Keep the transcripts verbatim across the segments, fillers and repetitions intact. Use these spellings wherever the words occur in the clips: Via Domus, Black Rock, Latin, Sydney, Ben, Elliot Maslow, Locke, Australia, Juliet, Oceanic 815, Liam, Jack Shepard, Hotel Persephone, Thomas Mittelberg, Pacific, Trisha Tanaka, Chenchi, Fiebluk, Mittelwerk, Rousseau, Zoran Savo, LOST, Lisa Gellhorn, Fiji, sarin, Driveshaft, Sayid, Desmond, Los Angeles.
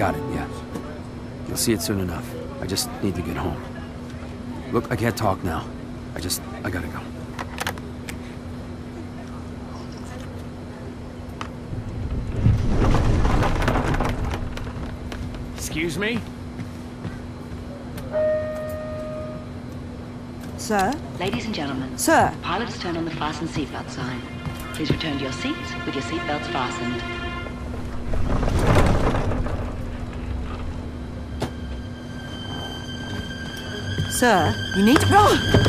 Got it, yeah. You'll see it soon enough. I just need to get home. Look, I can't talk now. I just... I gotta go. Excuse me? Sir? Ladies and gentlemen. Sir? Pilots, turn on the fasten seatbelt sign. Please return to your seats with your seatbelts fastened. Sir, you need to roll.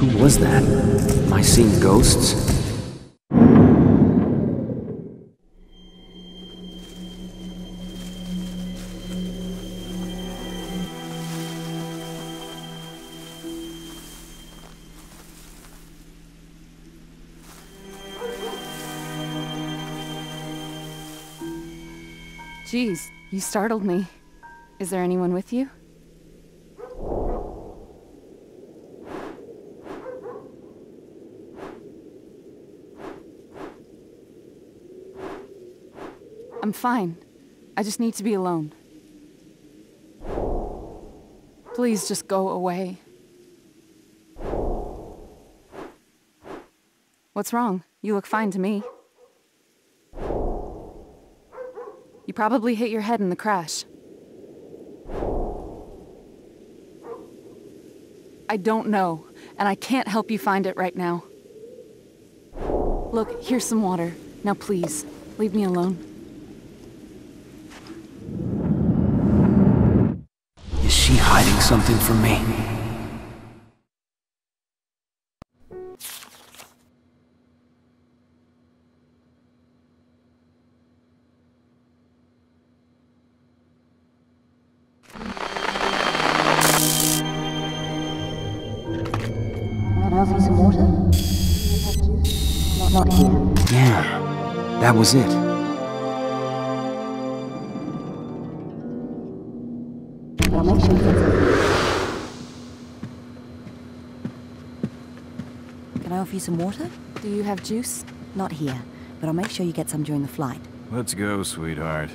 What was that? Am I seeing ghosts? Jeez, you startled me. Is there anyone with you? I'm fine. I just need to be alone. Please just go away. What's wrong? You look fine to me. You probably hit your head in the crash. I don't know, and I can't help you find it right now. Look, here's some water. Now please, leave me alone. Something from me. I'll need some water. Not here. Yeah, that was it. You some water? Do you have juice? Not here, but I'll make sure you get some during the flight. Let's go, sweetheart.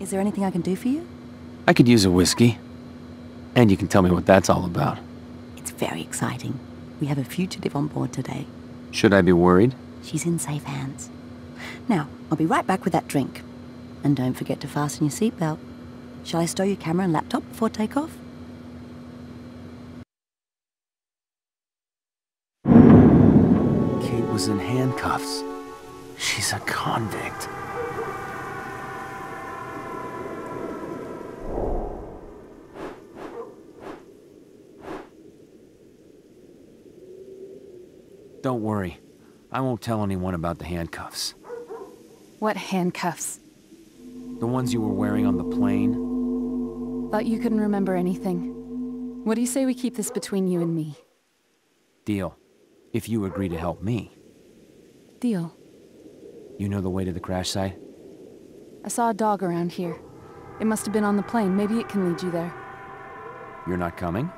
Is there anything I can do for you? I could use a whiskey. And you can tell me what that's all about. It's very exciting. We have a fugitive on board today. Should I be worried? She's in safe hands. Now, I'll be right back with that drink. And don't forget to fasten your seatbelt. Shall I stow your camera and laptop before takeoff? Kate was in handcuffs. She's a convict. Don't worry. I won't tell anyone about the handcuffs. What handcuffs? The ones you were wearing on the plane. Thought you couldn't remember anything. What do you say we keep this between you and me? Deal. If you agree to help me. Deal. You know the way to the crash site? I saw a dog around here. It must have been on the plane. Maybe it can lead you there. You're not coming?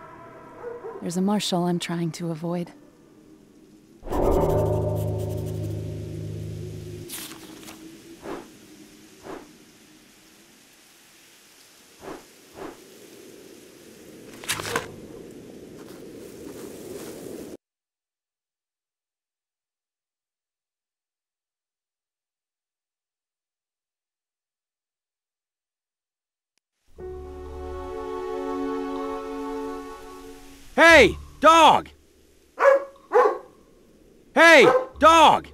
There's a marshal I'm trying to avoid. Hey, dog! Hey, dog!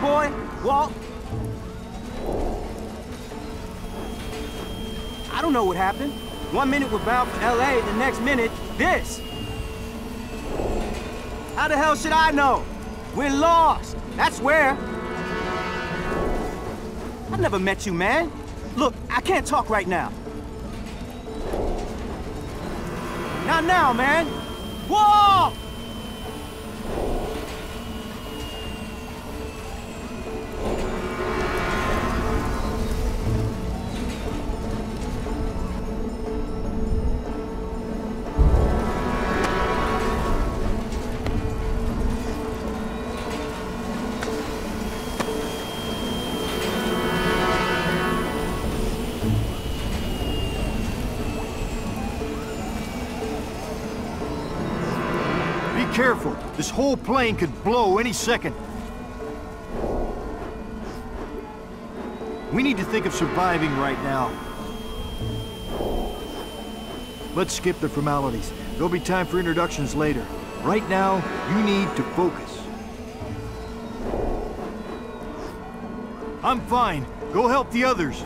Boy, Walt. I don't know what happened. One minute we're bound for L A, the next minute, this. How the hell should I know? We're lost. That's where. I never met you, man. Look, I can't talk right now. Not now, man. Walt! Careful, this whole plane could blow any second. We need to think of surviving right now. Let's skip the formalities. There'll be time for introductions later. Right now, you need to focus. I'm fine. Go help the others.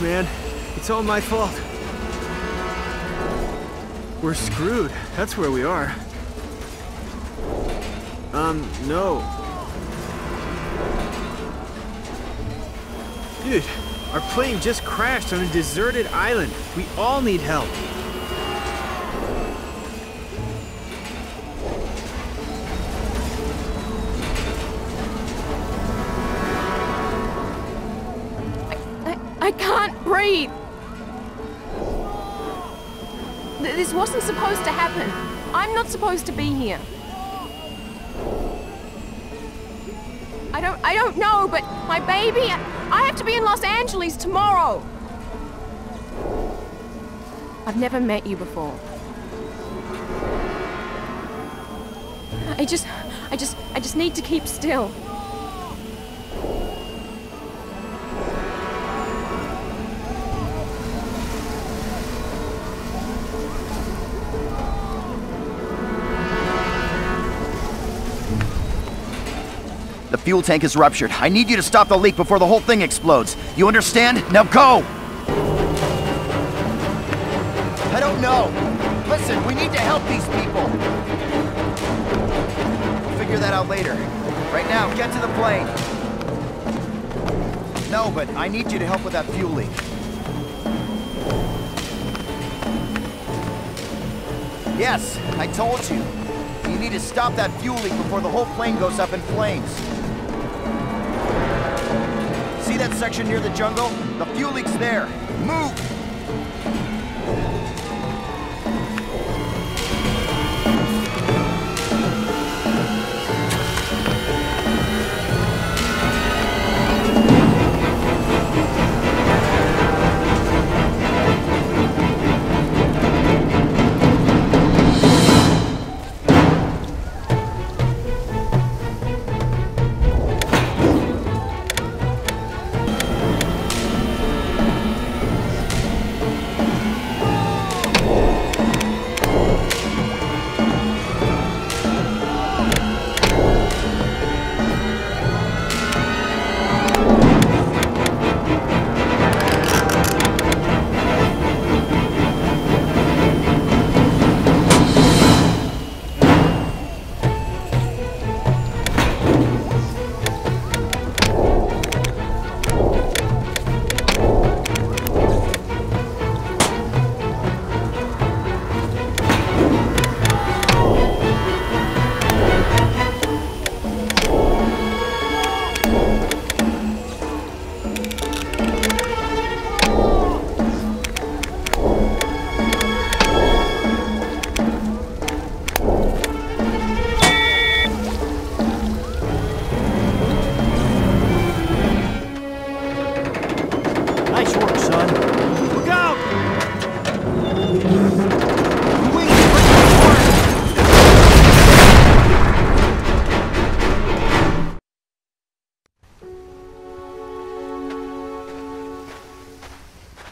Man, it's all my fault. We're screwed. That's where we are. Um, no. Dude, our plane just crashed on a deserted island. We all need help. This wasn't supposed to happen. I'm not supposed to be here. I don't, I don't know, but my baby, I have to be in Los Angeles tomorrow. I've never met you before. I just, I just, I just need to keep still. The fuel tank is ruptured. I need you to stop the leak before the whole thing explodes. You understand? Now go! I don't know. Listen, we need to help these people. We'll figure that out later. Right now, get to the plane. No, but I need you to help with that fuel leak. Yes, I told you. You need to stop that fuel leak before the whole plane goes up in flames. See that section near the jungle? The fuel leak's there. Move!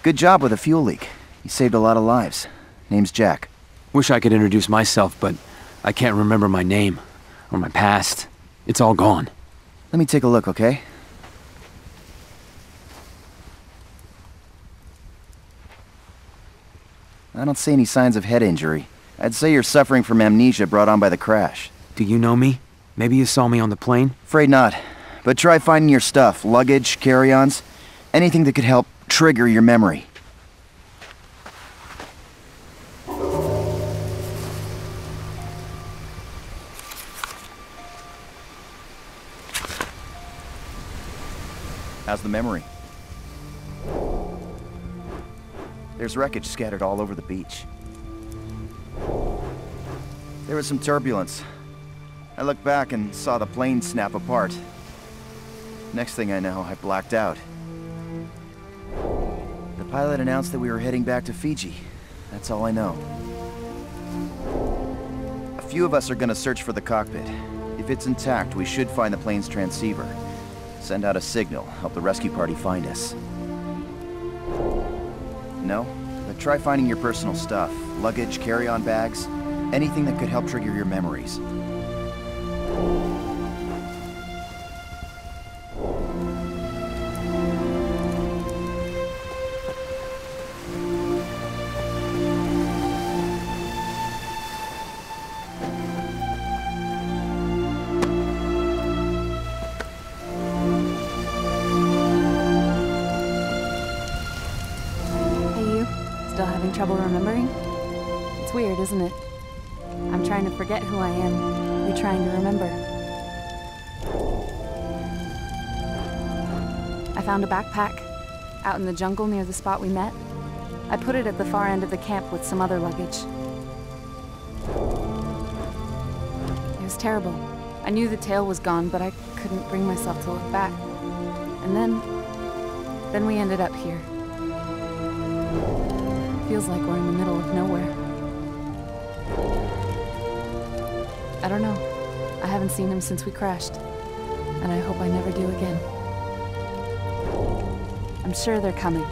Good job with the fuel leak. You saved a lot of lives. Name's Jack. Wish I could introduce myself, but I can't remember my name or my past. It's all gone. Let me take a look, okay? I don't see any signs of head injury. I'd say you're suffering from amnesia brought on by the crash. Do you know me? Maybe you saw me on the plane? Afraid not. But try finding your stuff. Luggage, carry-ons, anything that could help trigger your memory. How's the memory? There's wreckage scattered all over the beach. There was some turbulence. I looked back and saw the plane snap apart. Next thing I know, I blacked out. The pilot announced that we were heading back to Fiji. That's all I know. A few of us are gonna search for the cockpit. If it's intact, we should find the plane's transceiver. Send out a signal, help the rescue party find us. No? But try finding your personal stuff. Luggage, carry-on bags, anything that could help trigger your memories. Trouble remembering? It's weird, isn't it? I'm trying to forget who I am. You're trying to remember. I found a backpack out in the jungle near the spot we met. I put it at the far end of the camp with some other luggage. It was terrible. I knew the tail was gone, but I couldn't bring myself to look back. And then... then we ended up here. Feels like we're in the middle of nowhere. I don't know. I haven't seen him since we crashed. And I hope I never do again. I'm sure they're coming.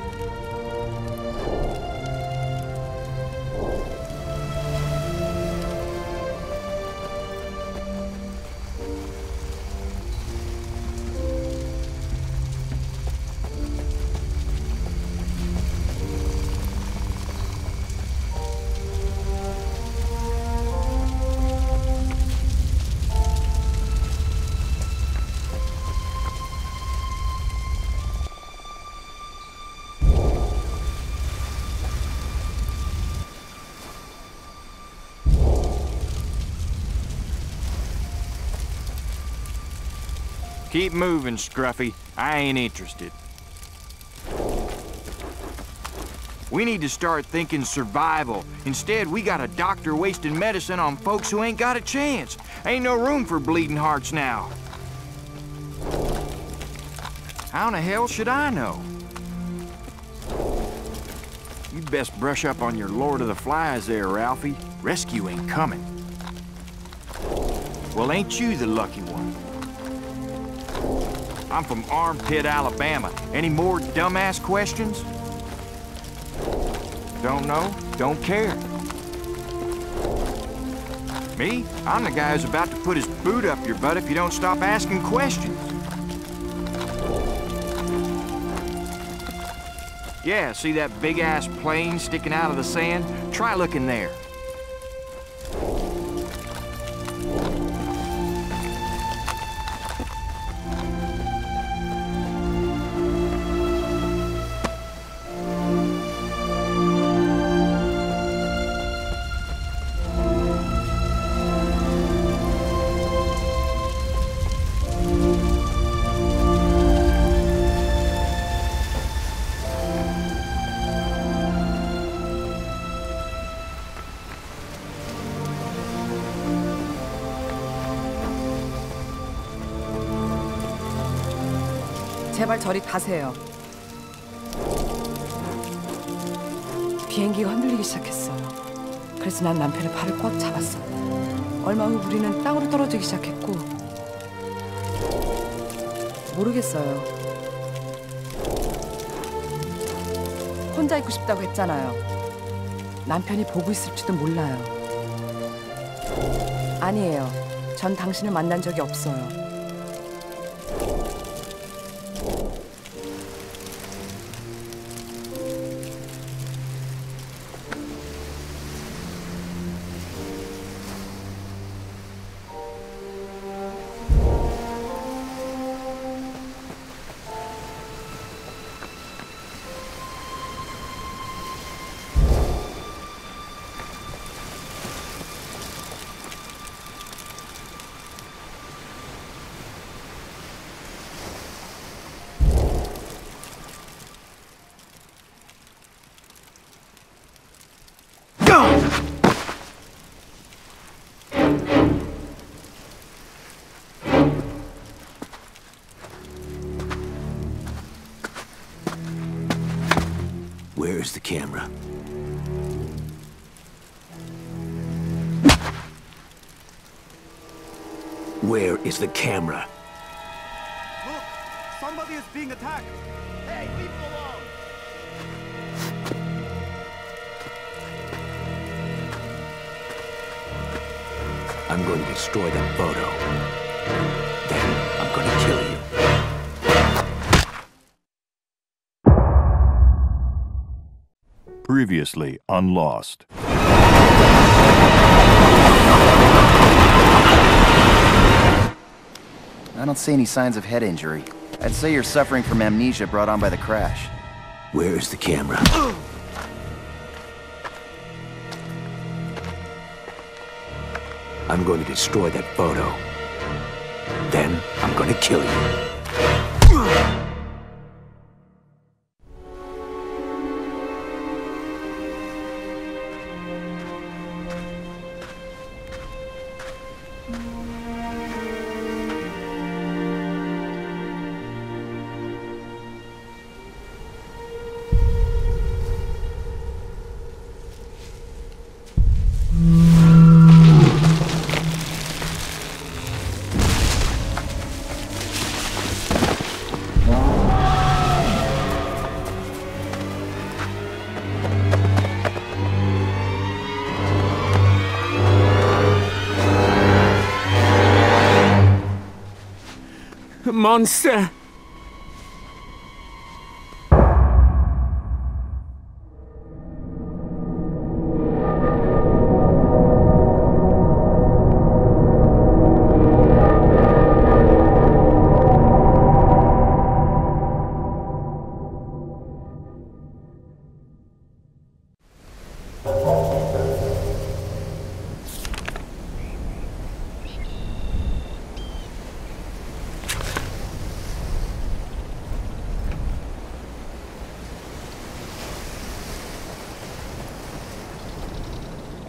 Keep moving, Scruffy. I ain't interested. We need to start thinking survival. Instead, we got a doctor wasting medicine on folks who ain't got a chance. Ain't no room for bleeding hearts now. How in the hell should I know? You best brush up on your Lord of the Flies there, Ralphie. Rescue ain't coming. Well, ain't you the lucky one? I'm from Armpit, Alabama. Any more dumbass questions? Don't know, don't care. Me? I'm the guy who's about to put his boot up your butt if you don't stop asking questions. Yeah, see that big-ass plane sticking out of the sand? Try looking there. 제발 저리 가세요. 비행기가 흔들리기 시작했어요. 그래서 난 남편의 팔을 꽉 잡았어. 얼마 후 우리는 땅으로 떨어지기 시작했고 모르겠어요. 혼자 있고 싶다고 했잖아요. 남편이 보고 있을지도 몰라요. 아니에요. 전 당신을 만난 적이 없어요. Where's the camera? Where is the camera? Look! Somebody is being attacked! Hey, leave me alone! I'm going to destroy that photo. Then I'm going to kill you. Previously on Lost. I don't see any signs of head injury. I'd say you're suffering from amnesia brought on by the crash. Where's the camera? I'm going to destroy that photo. Then I'm going to kill you. monster!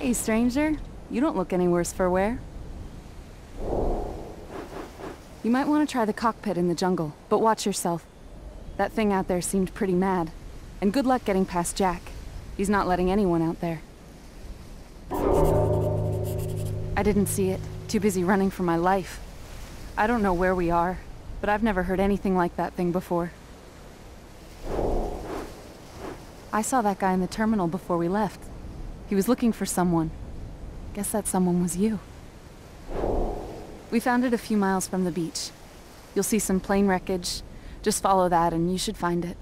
Hey, stranger. You don't look any worse for wear. You might want to try the cockpit in the jungle, but watch yourself. That thing out there seemed pretty mad. And good luck getting past Jack. He's not letting anyone out there. I didn't see it. Too busy running for my life. I don't know where we are, but I've never heard anything like that thing before. I saw that guy in the terminal before we left. He was looking for someone. Guess that someone was you. We found it a few miles from the beach. You'll see some plane wreckage. Just follow that and you should find it.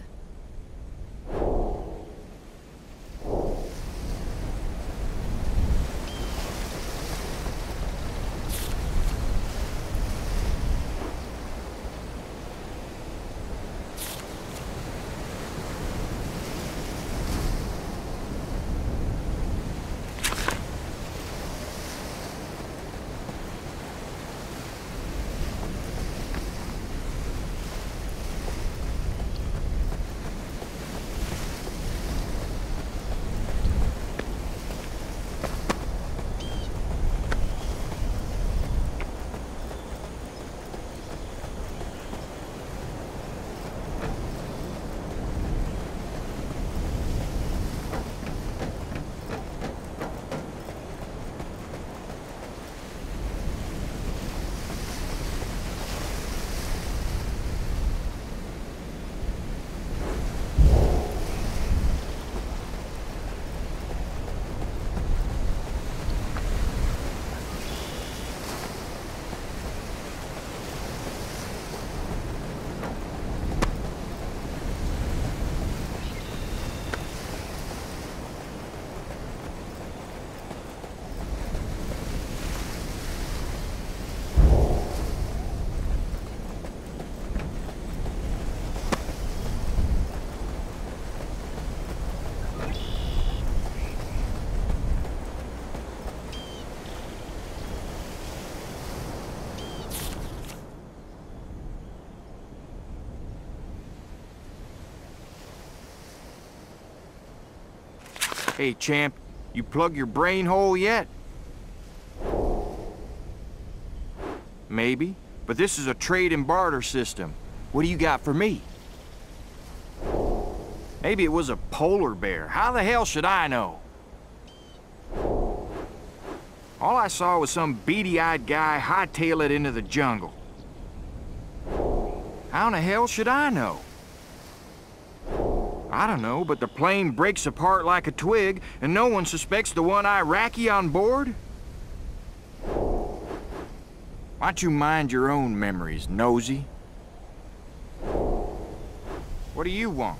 Hey, champ, you plug your brain hole yet? Maybe, but this is a trade and barter system. What do you got for me? Maybe it was a polar bear. How the hell should I know? All I saw was some beady-eyed guy hightail it into the jungle. How in the hell should I know? I don't know, but the plane breaks apart like a twig, and no one suspects the one Iraqi on board? Why don't you mind your own memories, nosy? What do you want?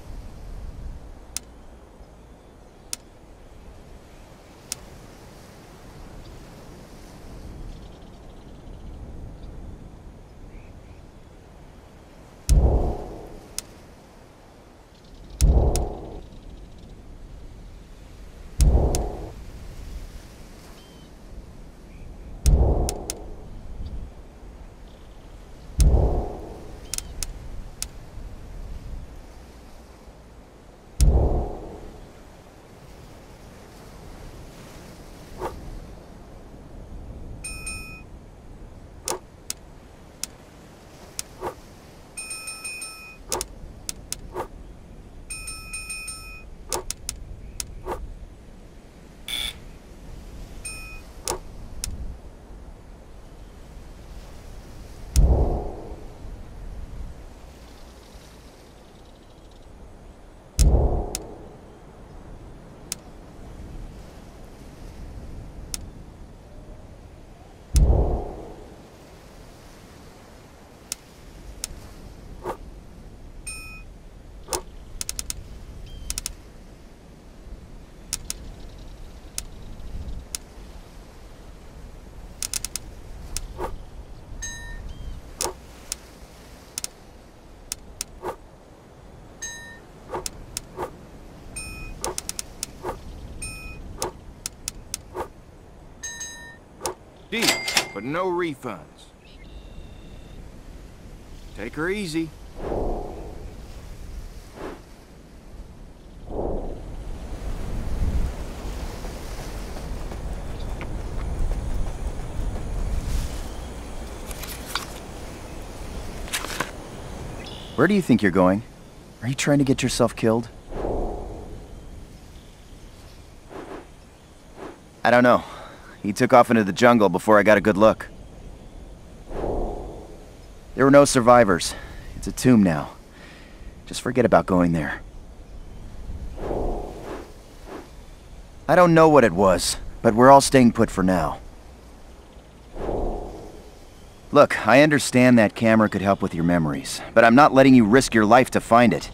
but no refunds. Take her easy. Where do you think you're going? Are you trying to get yourself killed? I don't know. He took off into the jungle before I got a good look. There were no survivors. It's a tomb now. Just forget about going there. I don't know what it was, but we're all staying put for now. Look, I understand that camera could help with your memories, but I'm not letting you risk your life to find it.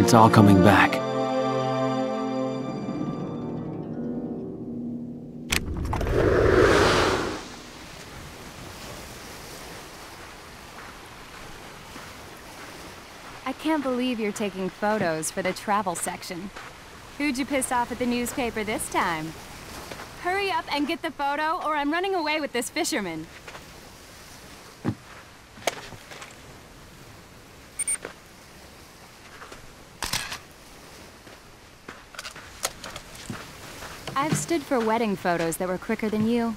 It's all coming back. I can't believe you're taking photos for the travel section. Who'd you piss off at the newspaper this time? Hurry up and get the photo, or I'm running away with this fisherman. I've stood for wedding photos that were quicker than you.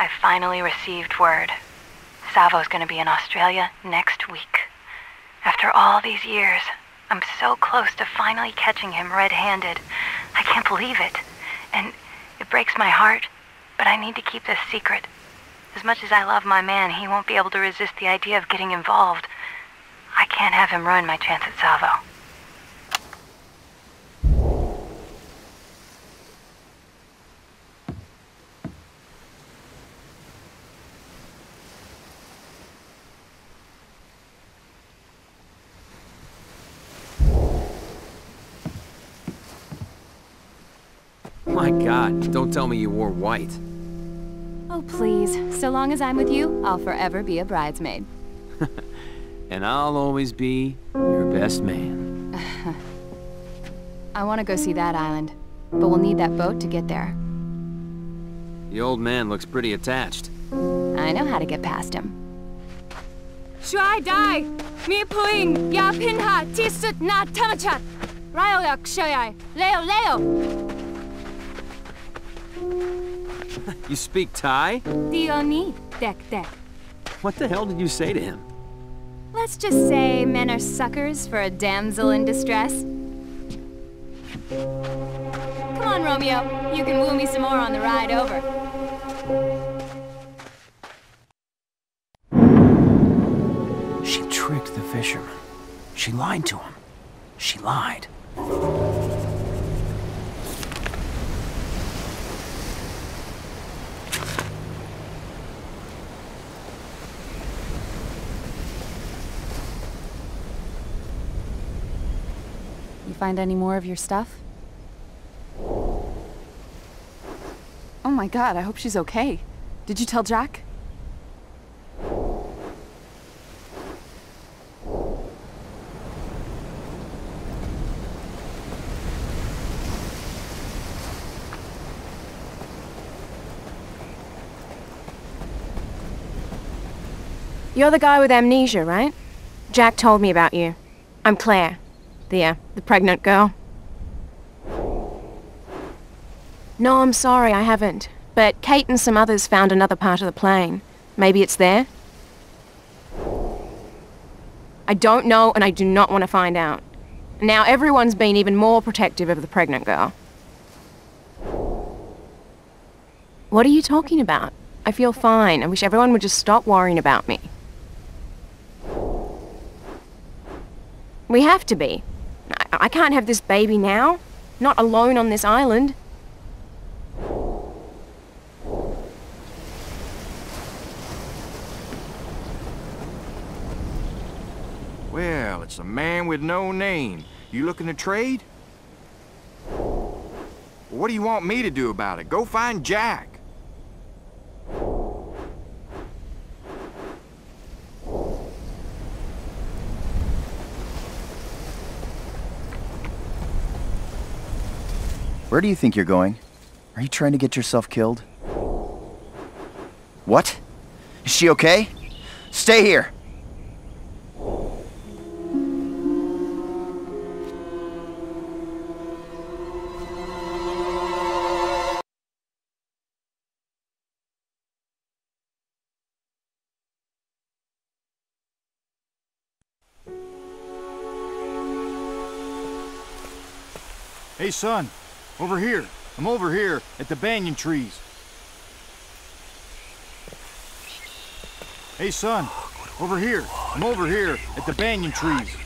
I finally received word. Savo's gonna be in Australia next week. After all these years, I'm so close to finally catching him red-handed. I can't believe it. And it breaks my heart, but I need to keep this secret. As much as I love my man, he won't be able to resist the idea of getting involved. I can't have him ruin my chance at Savo. My God, don't tell me you wore white. Oh, please. So long as I'm with you, I'll forever be a bridesmaid. And I'll always be your best man. I want to go see that island, but we'll need that boat to get there. The old man looks pretty attached. I know how to get past him. Shuai dai! Mi puing! Ya pinha! Tisut na tamachat! Ryoyak shoyai! Leo leo! You speak Thai? Dioni, dek dek. What the hell did you say to him? Let's just say men are suckers for a damsel in distress. Come on, Romeo. You can woo me some more on the ride over. She tricked the fisherman. She lied to him. She lied. Find any more of your stuff? Oh my God, I hope she's okay. Did you tell Jack? You're the guy with amnesia, right? Jack told me about you. I'm Claire. The, uh, the pregnant girl. No, I'm sorry, I haven't. But Kate and some others found another part of the plane. Maybe it's there? I don't know, and I do not want to find out. Now everyone's been even more protective of the pregnant girl. What are you talking about? I feel fine. I wish everyone would just stop worrying about me. We have to be. I, I can't have this baby now. Not alone on this island. Well, it's a man with no name. You looking to trade? What do you want me to do about it? Go find Jack. Where do you think you're going? Are you trying to get yourself killed? What? Is she okay? Stay here! Hey, son. Over here. I'm over here at the banyan trees. Hey, son. Over here. I'm over here at the banyan trees.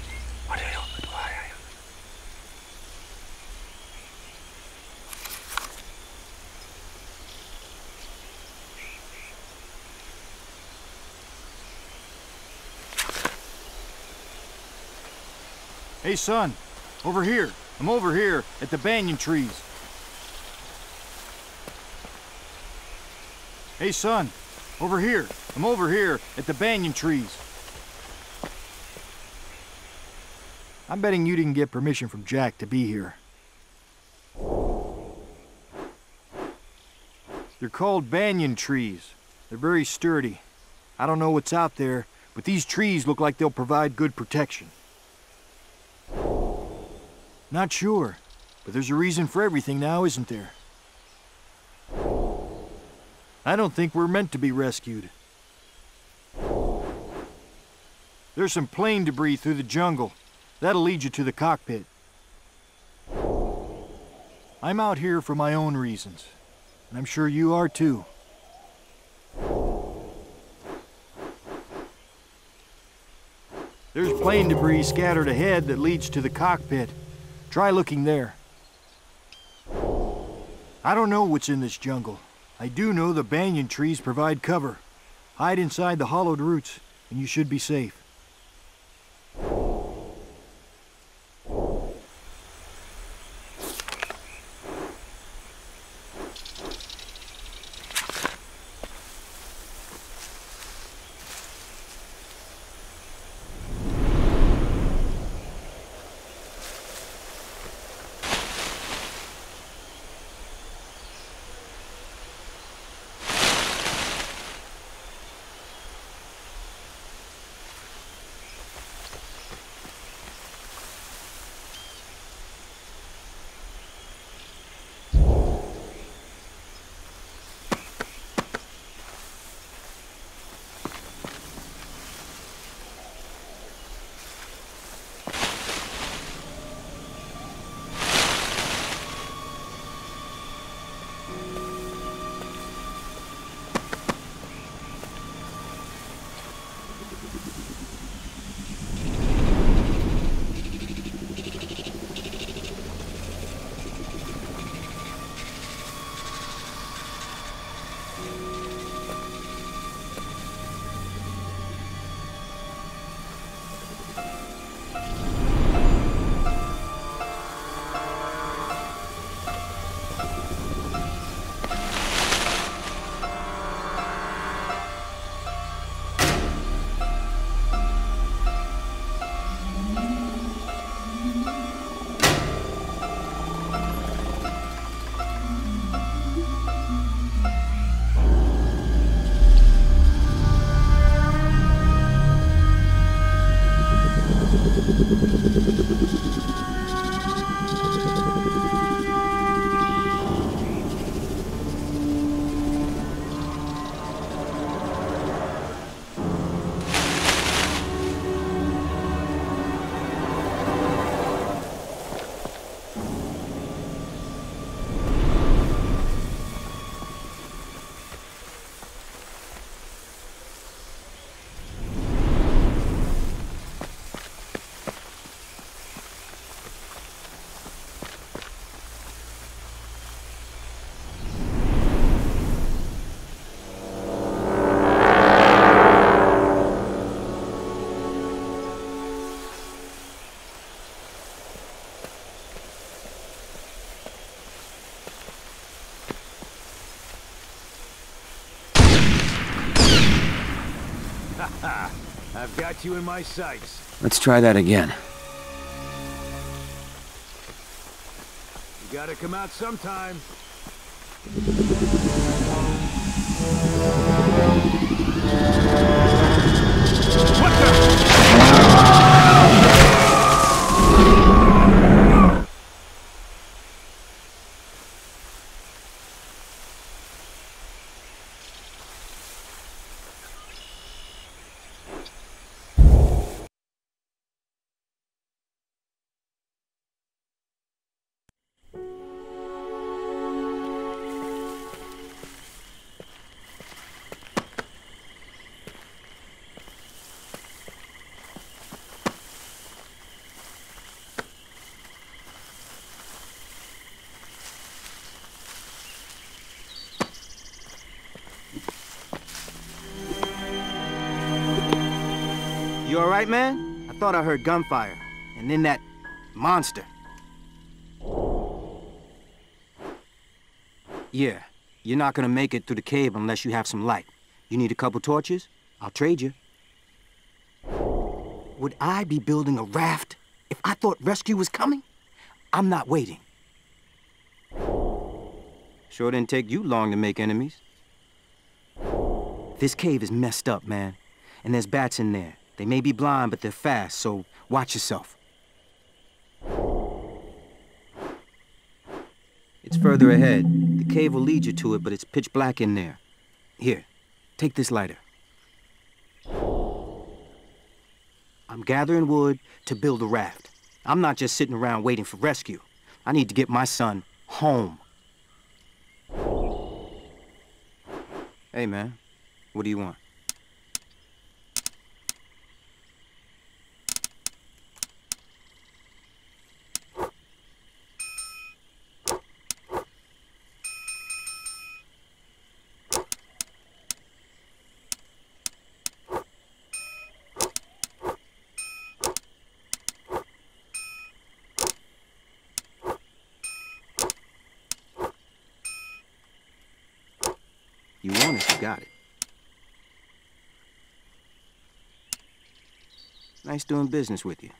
Hey, son. Over here. I'm over here at the banyan trees. Hey, son. Over here. I'm over here at the banyan trees. I'm betting you didn't get permission from Jack to be here. They're called banyan trees. They're very sturdy. I don't know what's out there, but these trees look like they'll provide good protection. Not sure, but there's a reason for everything now, isn't there? I don't think we're meant to be rescued. There's some plane debris through the jungle. That'll lead you to the cockpit. I'm out here for my own reasons, and I'm sure you are too. There's plane debris scattered ahead that leads to the cockpit. Try looking there. I don't know what's in this jungle. I do know the banyan trees provide cover. Hide inside the hollowed roots, and you should be safe. I've got you in my sights. Let's try that again. You gotta come out sometime. What the? You all right, man? I thought I heard gunfire, and then that monster. Yeah, you're not gonna make it through the cave unless you have some light. You need a couple torches? I'll trade you. Would I be building a raft if I thought rescue was coming? I'm not waiting. Sure didn't take you long to make enemies. This cave is messed up, man, and there's bats in there. They may be blind, but they're fast, so watch yourself. It's further ahead. The cave will lead you to it, but it's pitch black in there. Here, take this lighter. I'm gathering wood to build a raft. I'm not just sitting around waiting for rescue. I need to get my son home. Hey, man, what do you want? You want it, you got it. Nice doing business with you.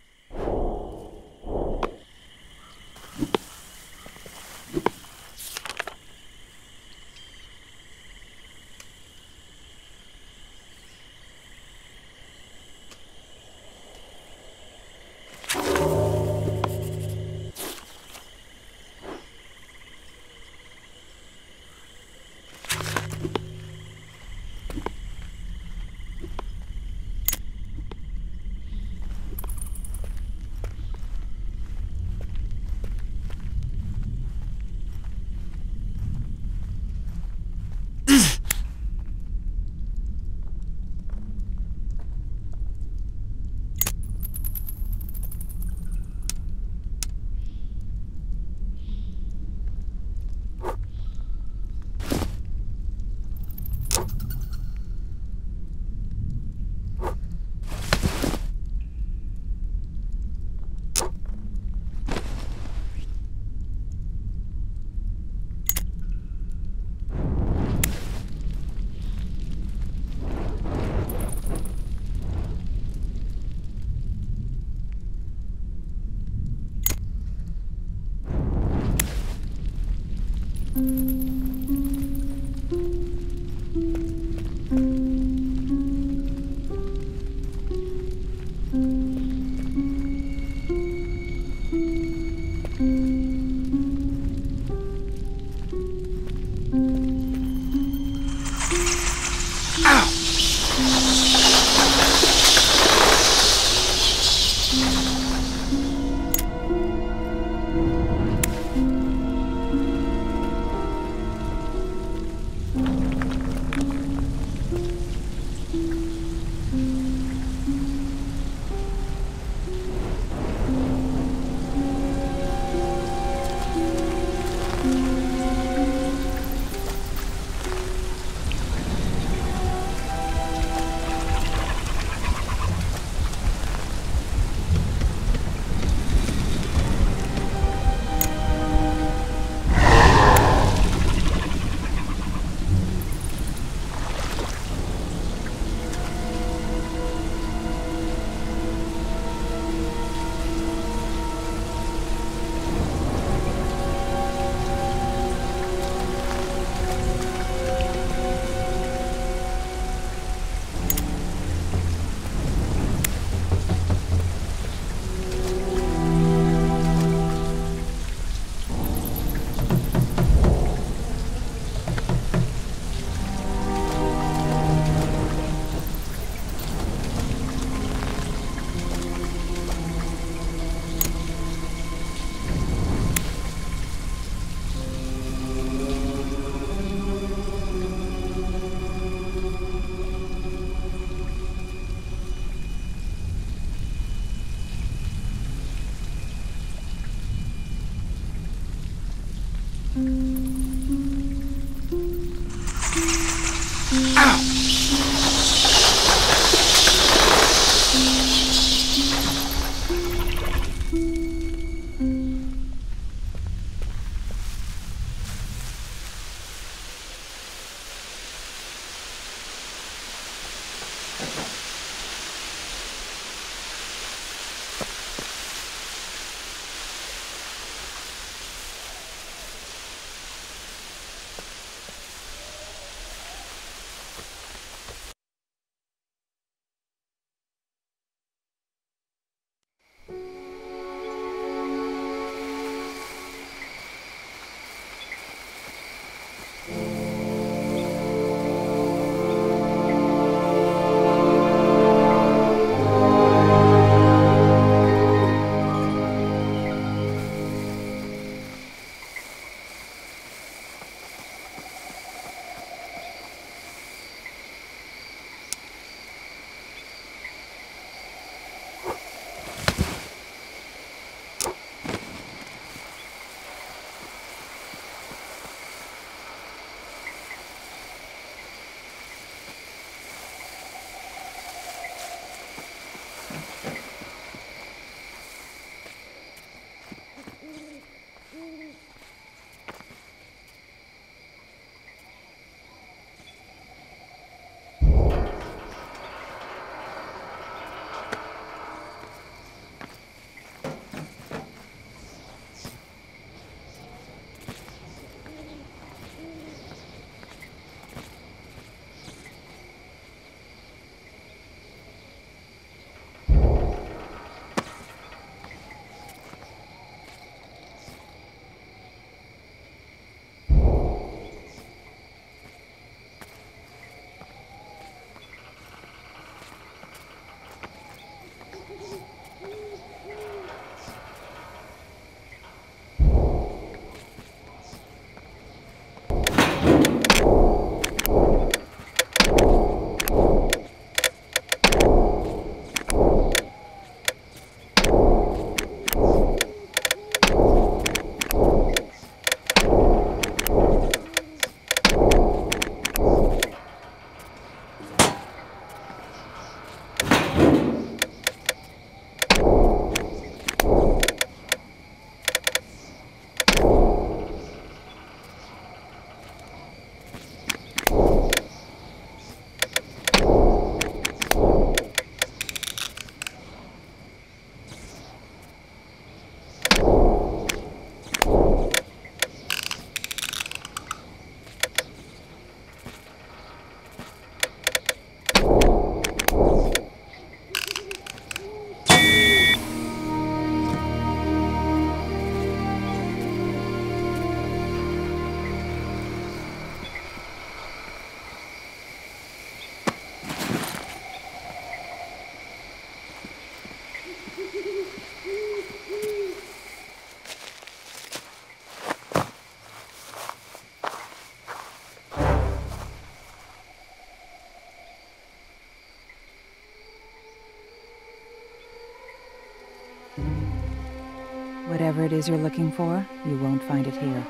Whatever it is you're looking for, you won't find it here.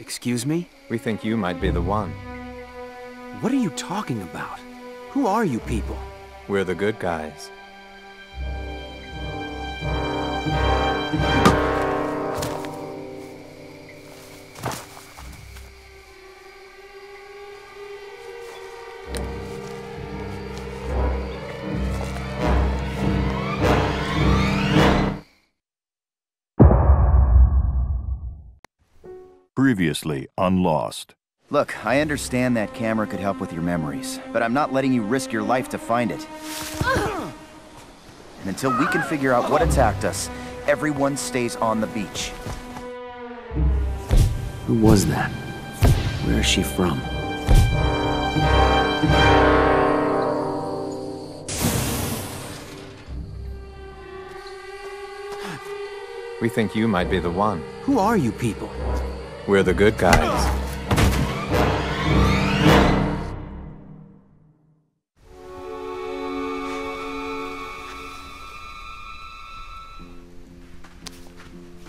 Excuse me? We think you might be the one. What are you talking about? Who are you people? We're the good guys. Previously on Lost. Look, I understand that camera could help with your memories, but I'm not letting you risk your life to find it. And until we can figure out what attacked us, everyone stays on the beach. Who was that? Where is she from? We think you might be the one. Who are you people? We're the good guys.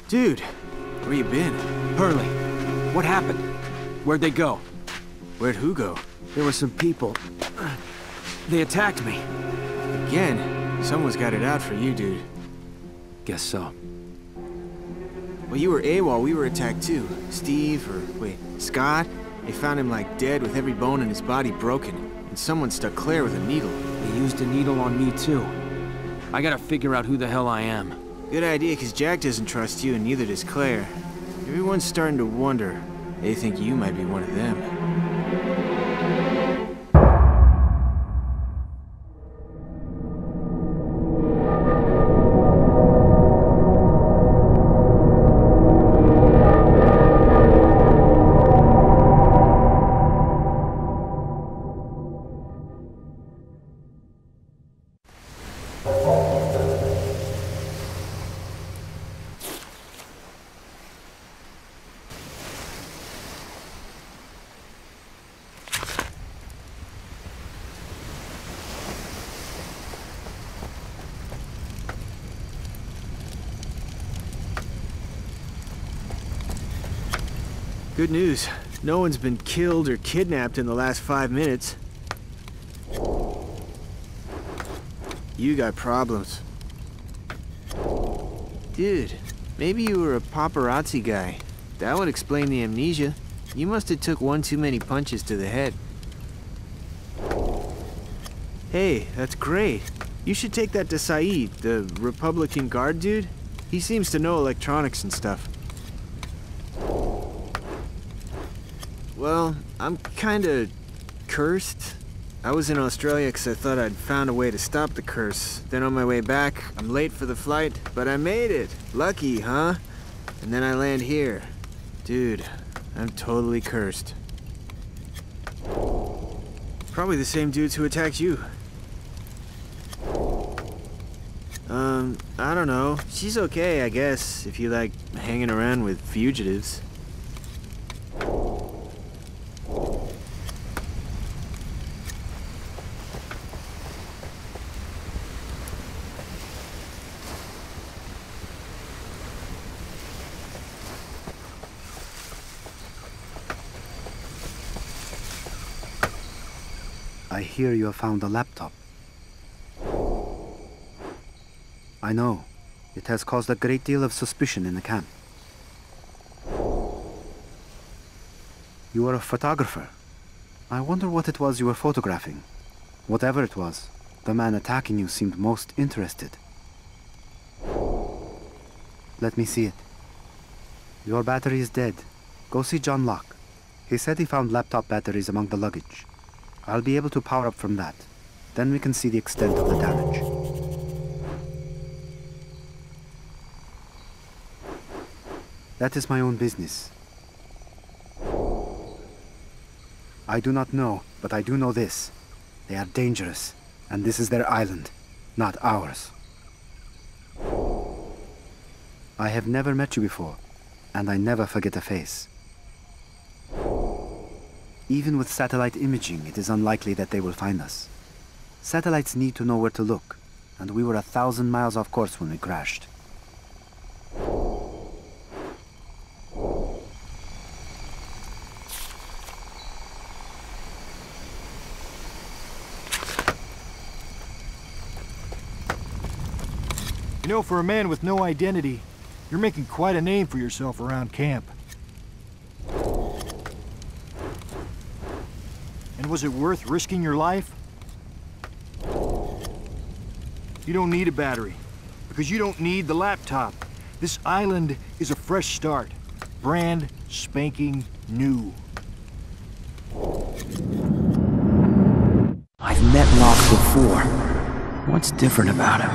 Dude, where you been? Hurley, what happened? Where'd they go? Where'd who go? There were some people. They attacked me. Again? Someone's got it out for you, dude. Guess so. Well, you were AWOL, we were attacked too. Steve, or wait, Scott? They found him like dead with every bone in his body broken, and someone stuck Claire with a needle. They used a needle on me too. I gotta figure out who the hell I am. Good idea, because Jack doesn't trust you and neither does Claire. Everyone's starting to wonder. They think you might be one of them. Good news. No one's been killed or kidnapped in the last five minutes. You got problems. Dude, maybe you were a paparazzi guy. That would explain the amnesia. You must have took one too many punches to the head. Hey, that's great. You should take that to Sayid, the Republican Guard dude. He seems to know electronics and stuff. Well, I'm kinda cursed. I was in Australia because I thought I'd found a way to stop the curse. Then on my way back, I'm late for the flight, but I made it. Lucky, huh? And then I land here. Dude, I'm totally cursed. Probably the same dudes who attacked you. Um, I don't know. She's okay, I guess, if you like hanging around with fugitives. Here you have found a laptop. I know. It has caused a great deal of suspicion in the camp. You are a photographer. I wonder what it was you were photographing. Whatever it was, the man attacking you seemed most interested. Let me see it. Your battery is dead. Go see John Locke. He said he found laptop batteries among the luggage. I'll be able to power up from that. Then we can see the extent of the damage. That is my own business. I do not know, but I do know this. They are dangerous, and this is their island, not ours. I have never met you before, and I never forget a face. Even with satellite imaging, it is unlikely that they will find us. Satellites need to know where to look, and we were a thousand miles off course when we crashed. You know, for a man with no identity, you're making quite a name for yourself around camp. And was it worth risking your life? You don't need a battery, because you don't need the laptop. This island is a fresh start, brand spanking new. I've met Locke before. What's different about him?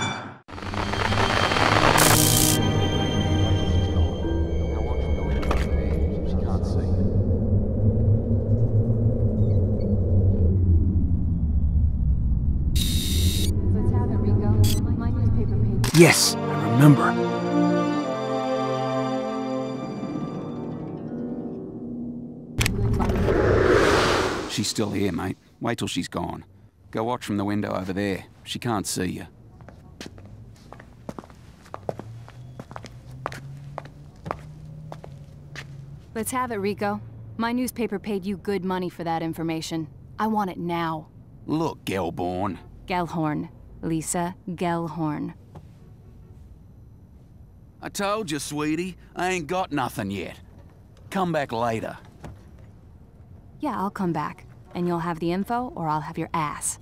Yes, I remember. She's still here, mate. Wait till she's gone. Go watch from the window over there. She can't see you. Let's have it, Rico. My newspaper paid you good money for that information. I want it now. Look, Gellhorn. Gellhorn. Lisa Gellhorn. I told you, sweetie, I ain't got nothing yet. Come back later. Yeah, I'll come back. And you'll have the info, or I'll have your ass.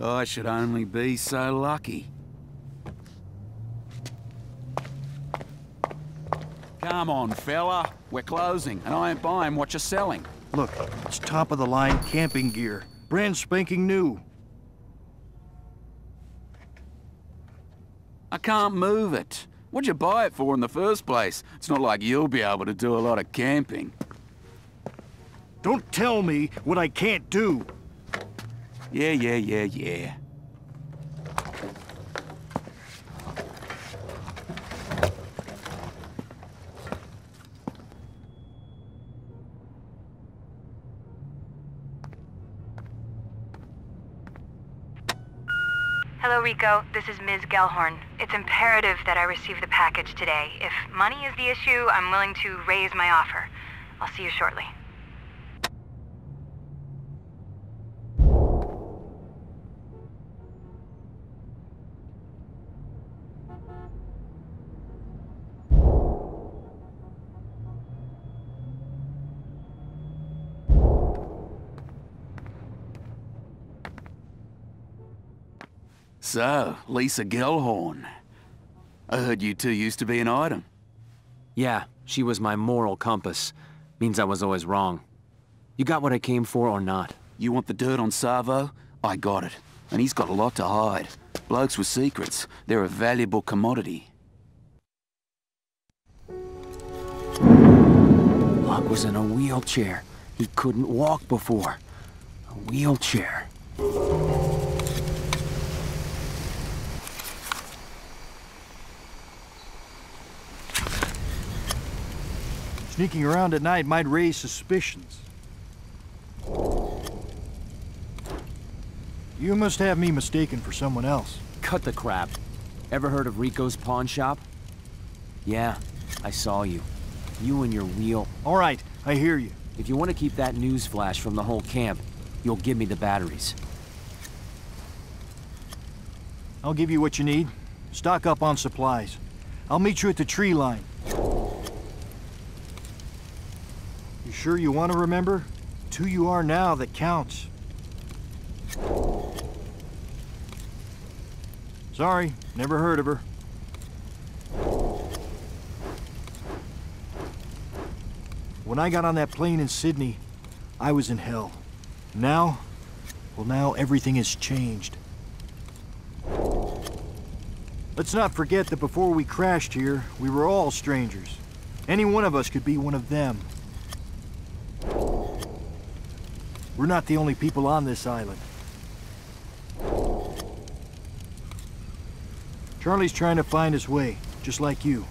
I should only be so lucky. Come on, fella. We're closing, and I ain't buying what you're selling. Look, it's top-of-the-line camping gear. Brand spanking new. I can't move it. What'd you buy it for in the first place? It's not like you'll be able to do a lot of camping. Don't tell me what I can't do. Yeah, yeah, yeah, yeah. Hello, Rico. This is Miz Gellhorn. It's imperative that I receive the package today. If money is the issue, I'm willing to raise my offer. I'll see you shortly. So, Lisa Gellhorn. I heard you two used to be an item. Yeah, she was my moral compass. Means I was always wrong. You got what I came for or not? You want the dirt on Savo? I got it. And he's got a lot to hide. Blokes with secrets. They're a valuable commodity. Locke was in a wheelchair. He couldn't walk before. A wheelchair. Sneaking around at night might raise suspicions. You must have me mistaken for someone else. Cut the crap. Ever heard of Rico's pawn shop? Yeah, I saw you. You and your wheel. All right, I hear you. If you want to keep that news flash from the whole camp, you'll give me the batteries. I'll give you what you need. Stock up on supplies. I'll meet you at the tree line. You sure you want to remember? It's who you are now that counts. Sorry, never heard of her. When I got on that plane in Sydney, I was in hell. Now, well now everything has changed. Let's not forget that before we crashed here, we were all strangers. Any one of us could be one of them. We're not the only people on this island. Charlie's trying to find his way, just like you.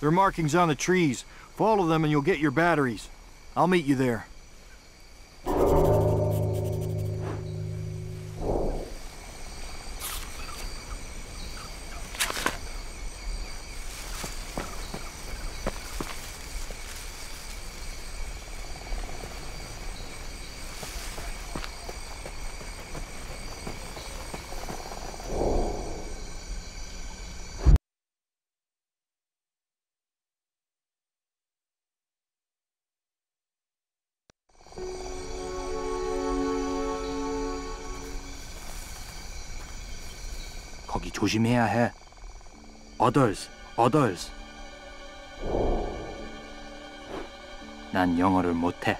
There are markings on the trees. Follow them and you'll get your batteries. I'll meet you there. 조심해야 해. Others, others. 난 영어를 못해.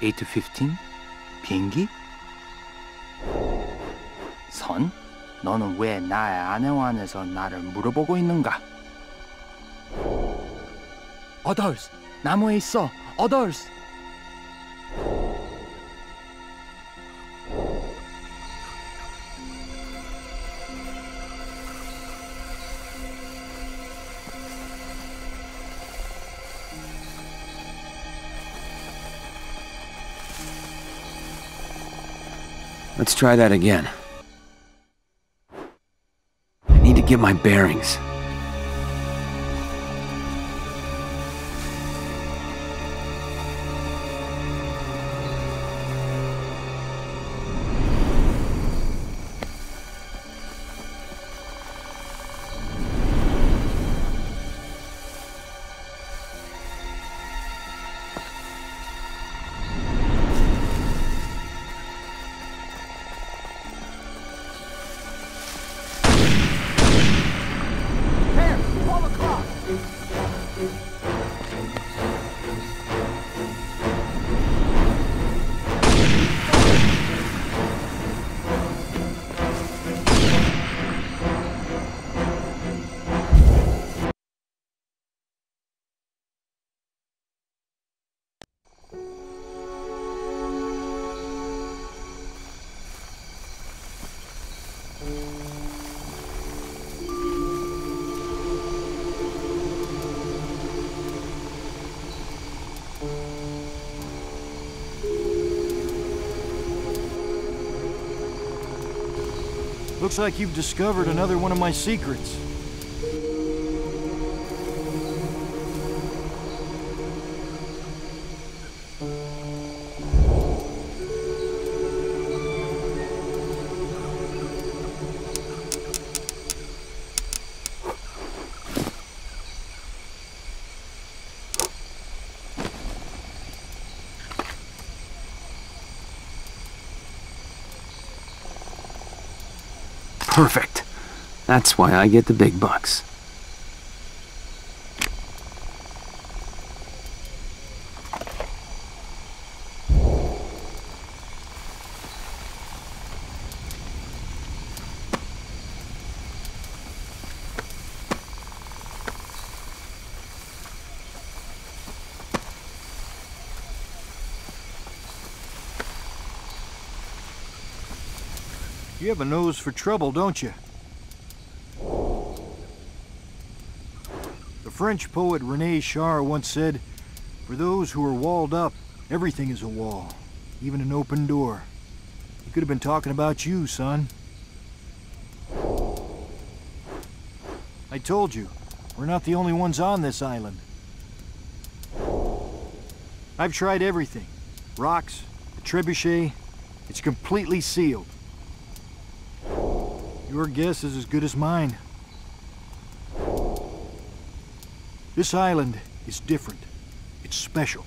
eight fifteen? 비행기? 선? 너는 왜 나의 아내와 안에서 나를 물어보고 있는가? Others, 나무에 있어. Others. Let's try that again. I need to get my bearings. Looks like you've discovered another one of my secrets. Perfect. That's why I get the big bucks. You have a nose for trouble, don't you? The French poet René Char once said, "For those who are walled up, everything is a wall, even an open door." He could have been talking about you, son. I told you, we're not the only ones on this island. I've tried everything. Rocks, a trebuchet, it's completely sealed. Your guess is as good as mine. This island is different. It's special.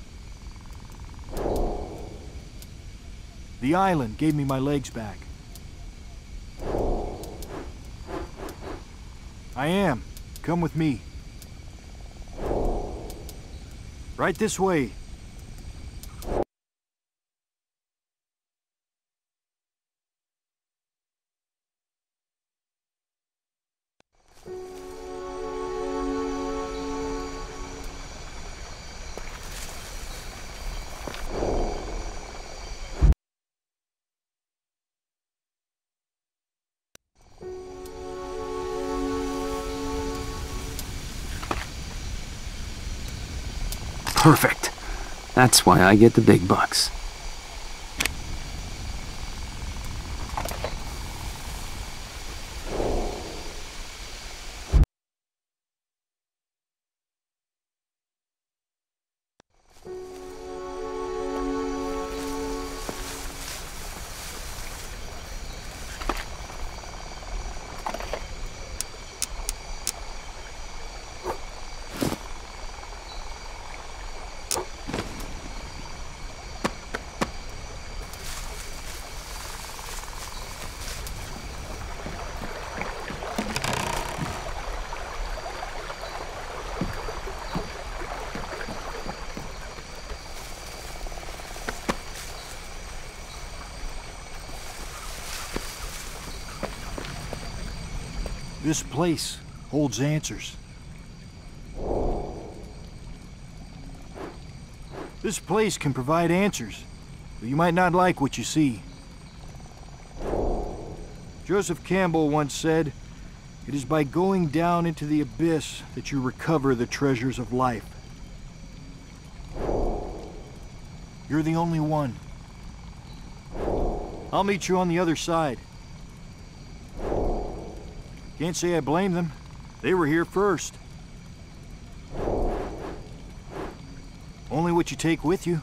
The island gave me my legs back. I am. Come with me. Right this way. perfect. That's why I get the big bucks. This place holds answers. This place can provide answers, but you might not like what you see. Joseph Campbell once said, "It is by going down into the abyss that you recover the treasures of life." You're the only one. I'll meet you on the other side. Can't say I blame them. They were here first. Only what you take with you.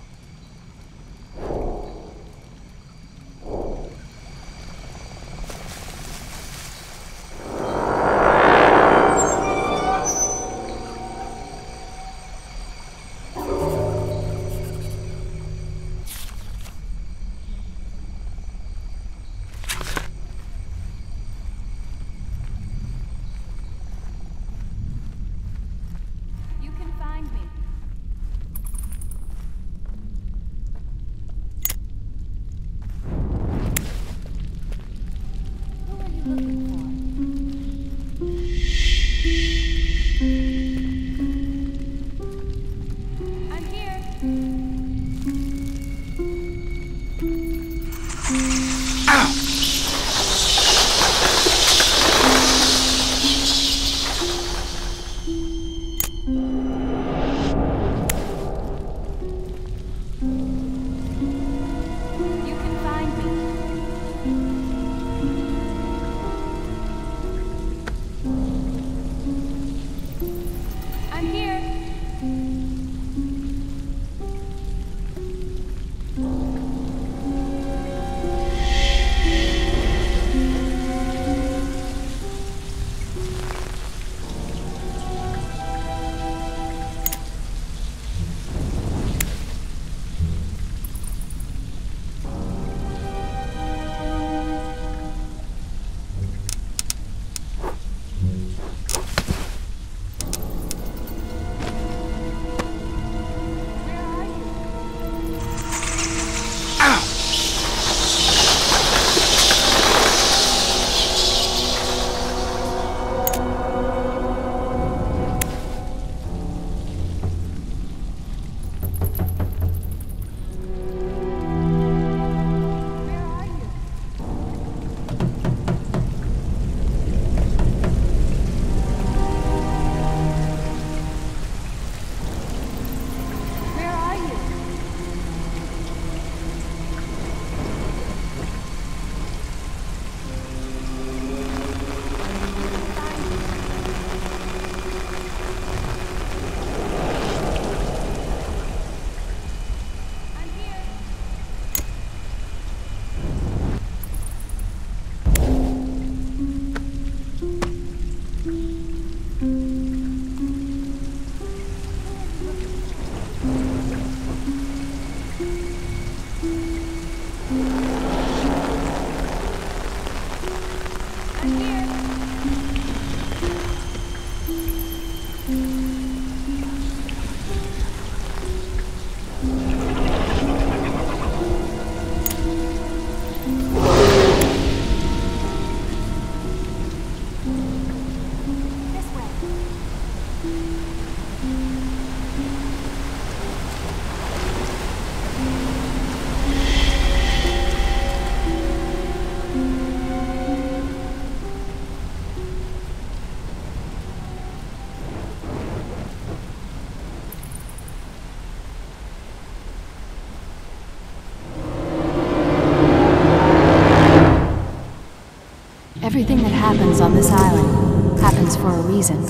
Everything that happens on this island happens for a reason.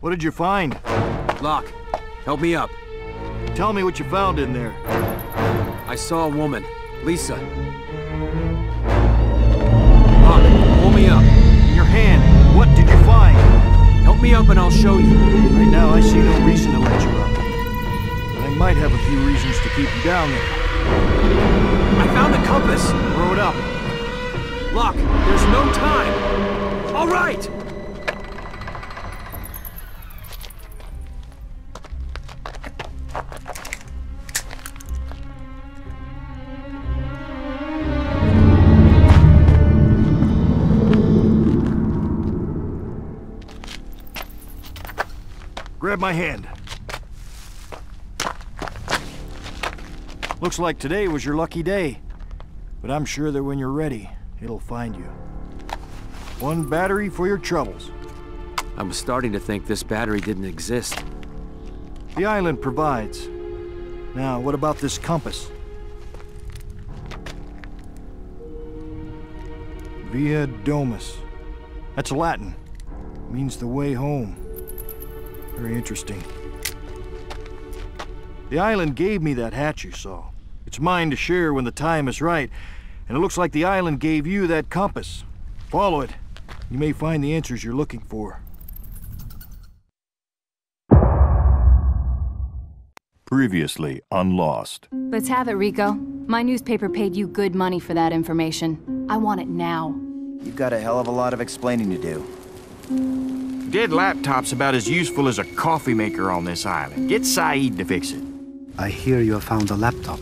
What did you find? Locke, help me up. Tell me what you found in there. I saw a woman, Lisa. Locke, pull me up. In your hand, what did you find? Help me up and I'll show you. Right now I see no reason to let you up. But I might have a few reasons to keep you down there. I found the compass. Throw it up. Locke, there's no time. All right! Grab my hand. Looks like today was your lucky day, but I'm sure that when you're ready, it'll find you. One battery for your troubles. I was starting to think this battery didn't exist. The island provides. Now, what about this compass? Via Domus. That's Latin. It means the way home. Very interesting. The island gave me that hatch you saw. It's mine to share when the time is right. And it looks like the island gave you that compass. Follow it. You may find the answers you're looking for. Previously on Lost. Let's have it, Rico. My newspaper paid you good money for that information. I want it now. You've got a hell of a lot of explaining to do. Dead laptop's about as useful as a coffee maker on this island. Get Sayid to fix it. I hear you have found a laptop.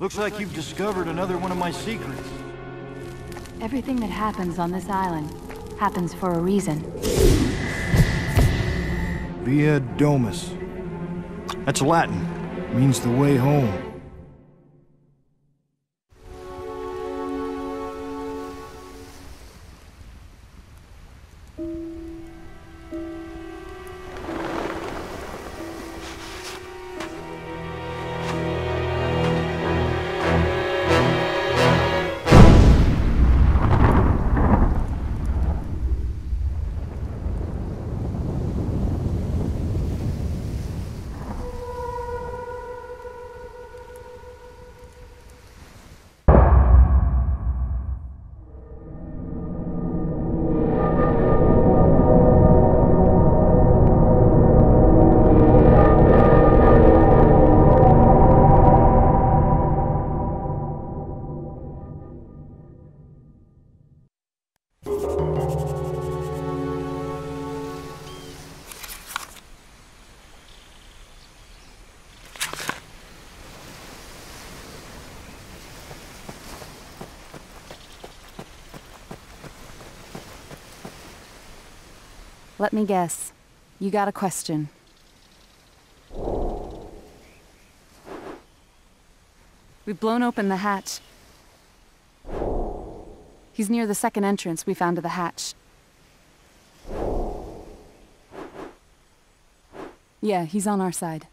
Looks like you've discovered another one of my secrets. Everything that happens on this island happens for a reason. Via Domus. That's Latin. It means the way home. Let me guess. You got a question. We've blown open the hatch. He's near the second entrance we found to the hatch. Yeah, he's on our side.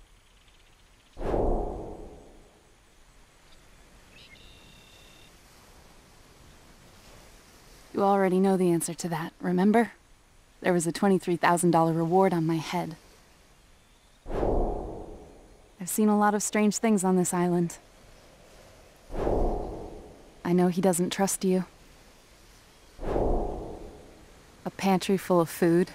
You already know the answer to that, remember? There was a twenty-three thousand dollar reward on my head. I've seen a lot of strange things on this island. I know he doesn't trust you. A pantry full of food.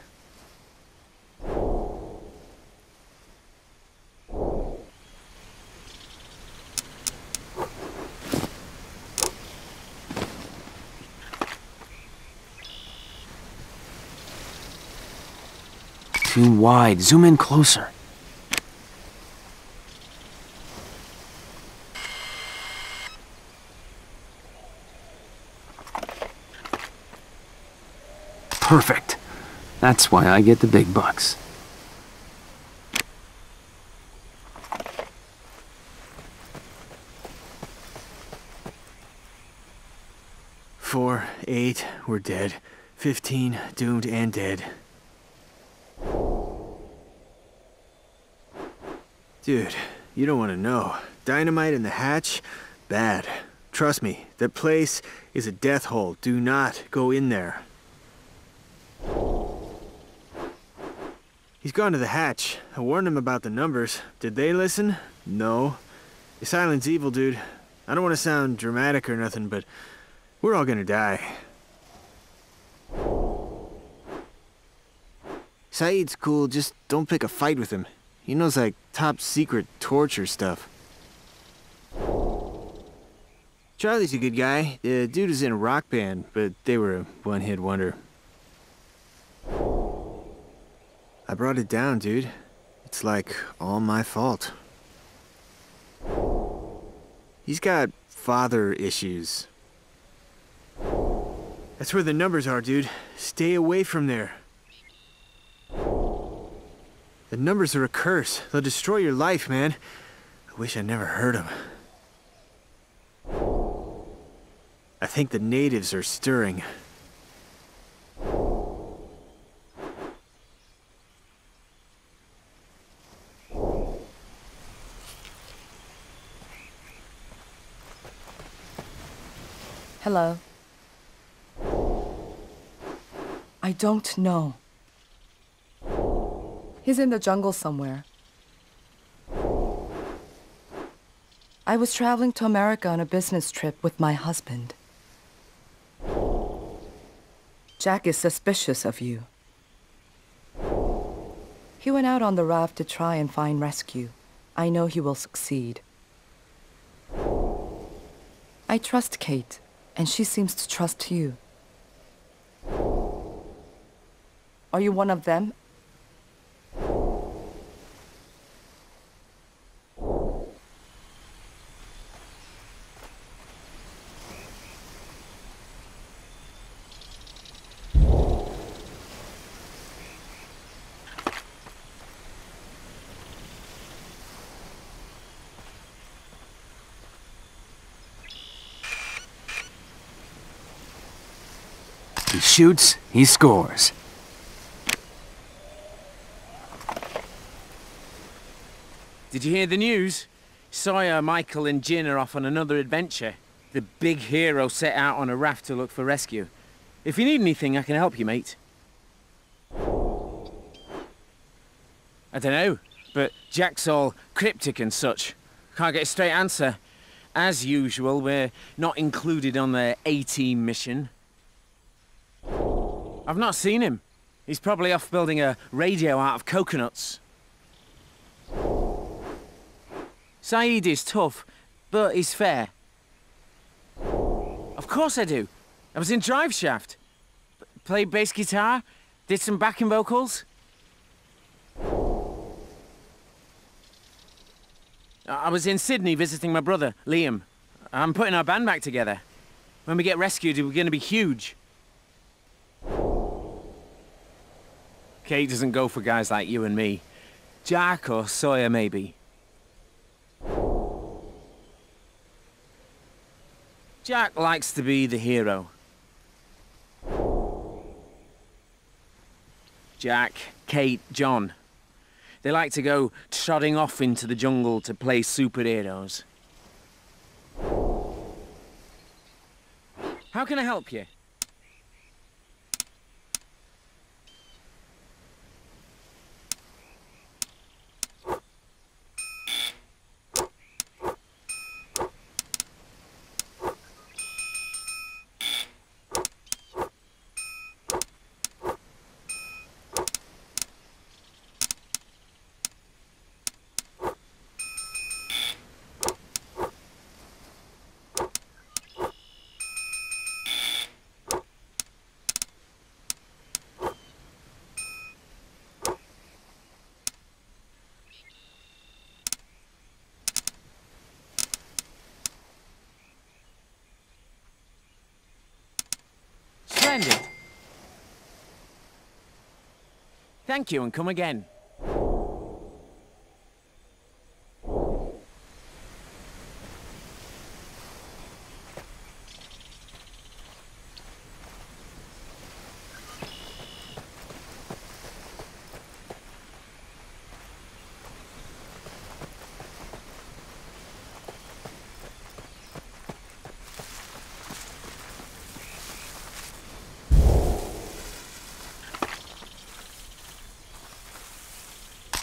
Too wide. Zoom in closer. Perfect. That's why I get the big bucks. Four, eight, we're dead. Fifteen, doomed and dead. Dude, you don't want to know. Dynamite in the hatch? Bad. Trust me, that place is a death hole. Do not go in there. He's gone to the hatch. I warned him about the numbers. Did they listen? No. This island's evil, dude. I don't want to sound dramatic or nothing, but we're all gonna die. Sayid's cool, just don't pick a fight with him. He knows, like, top-secret torture stuff. Charlie's a good guy. The dude is in a rock band, but they were a one-hit wonder. I brought it down, dude. It's, like, all my fault. He's got father issues. That's where the numbers are, dude. Stay away from there. The numbers are a curse. They'll destroy your life, man. I wish I never heard them. I think the natives are stirring. Hello. I don't know. He's in the jungle somewhere. I was traveling to America on a business trip with my husband. Jack is suspicious of you. He went out on the raft to try and find rescue. I know he will succeed. I trust Kate, and she seems to trust you. Are you one of them? He shoots, he scores. Did you hear the news? Sawyer, Michael and Jin are off on another adventure. The big hero set out on a raft to look for rescue. If you need anything, I can help you, mate. I don't know, but Jack's all cryptic and such. Can't get a straight answer. As usual, we're not included on the A-team mission. I've not seen him. He's probably off building a radio out of coconuts. Sayid is tough, but he's fair. Of course I do. I was in Driveshaft. Played bass guitar, did some backing vocals. I was in Sydney visiting my brother, Liam. I'm putting our band back together. When we get rescued, we're going to be huge. Kate doesn't go for guys like you and me. Jack or Sawyer, maybe. Jack likes to be the hero. Jack, Kate, John. They like to go trotting off into the jungle to play superheroes. How can I help you? Splendid. Thank you, and come again.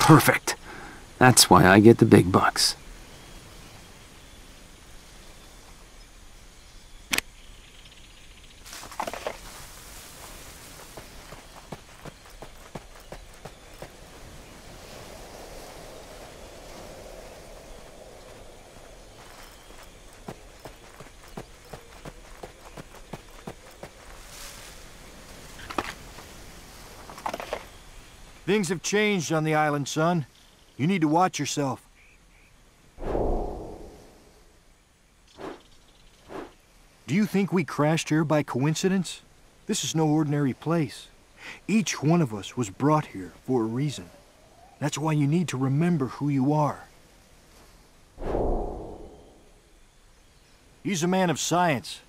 Perfect. That's why I get the big bucks. Things have changed on the island, son. You need to watch yourself. Do you think we crashed here by coincidence? This is no ordinary place. Each one of us was brought here for a reason. That's why you need to remember who you are. He's a man of science.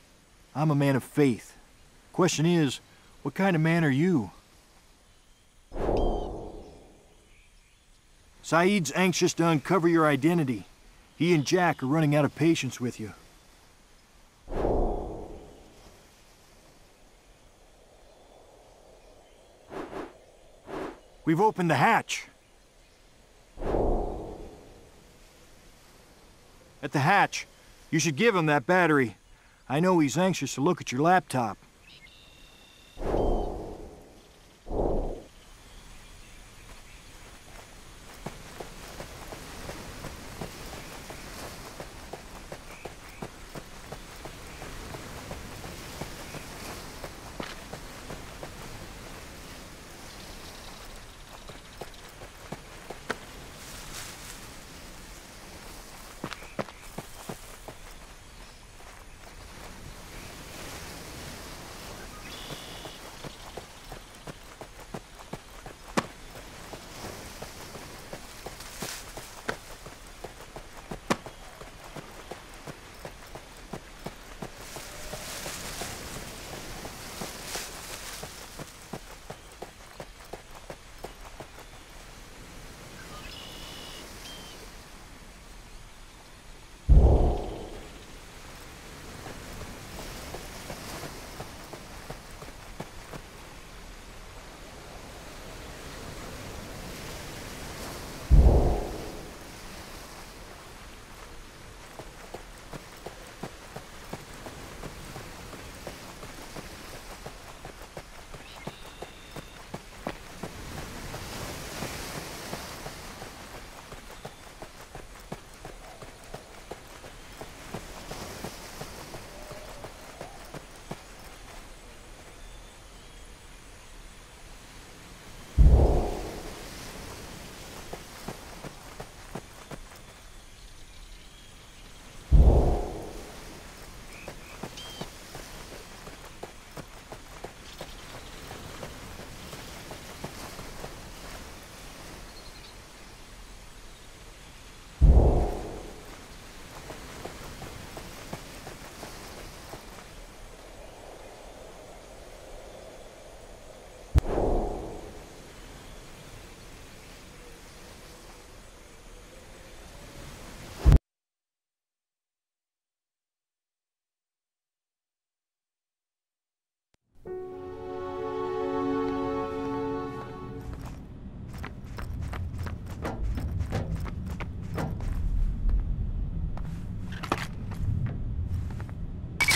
I'm a man of faith. Question is, what kind of man are you? Sayid's anxious to uncover your identity. He and Jack are running out of patience with you. We've opened the hatch. At the hatch, you should give him that battery. I know he's anxious to look at your laptop.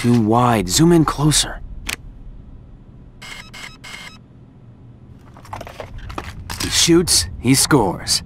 Too wide. Zoom in closer. He shoots, he scores.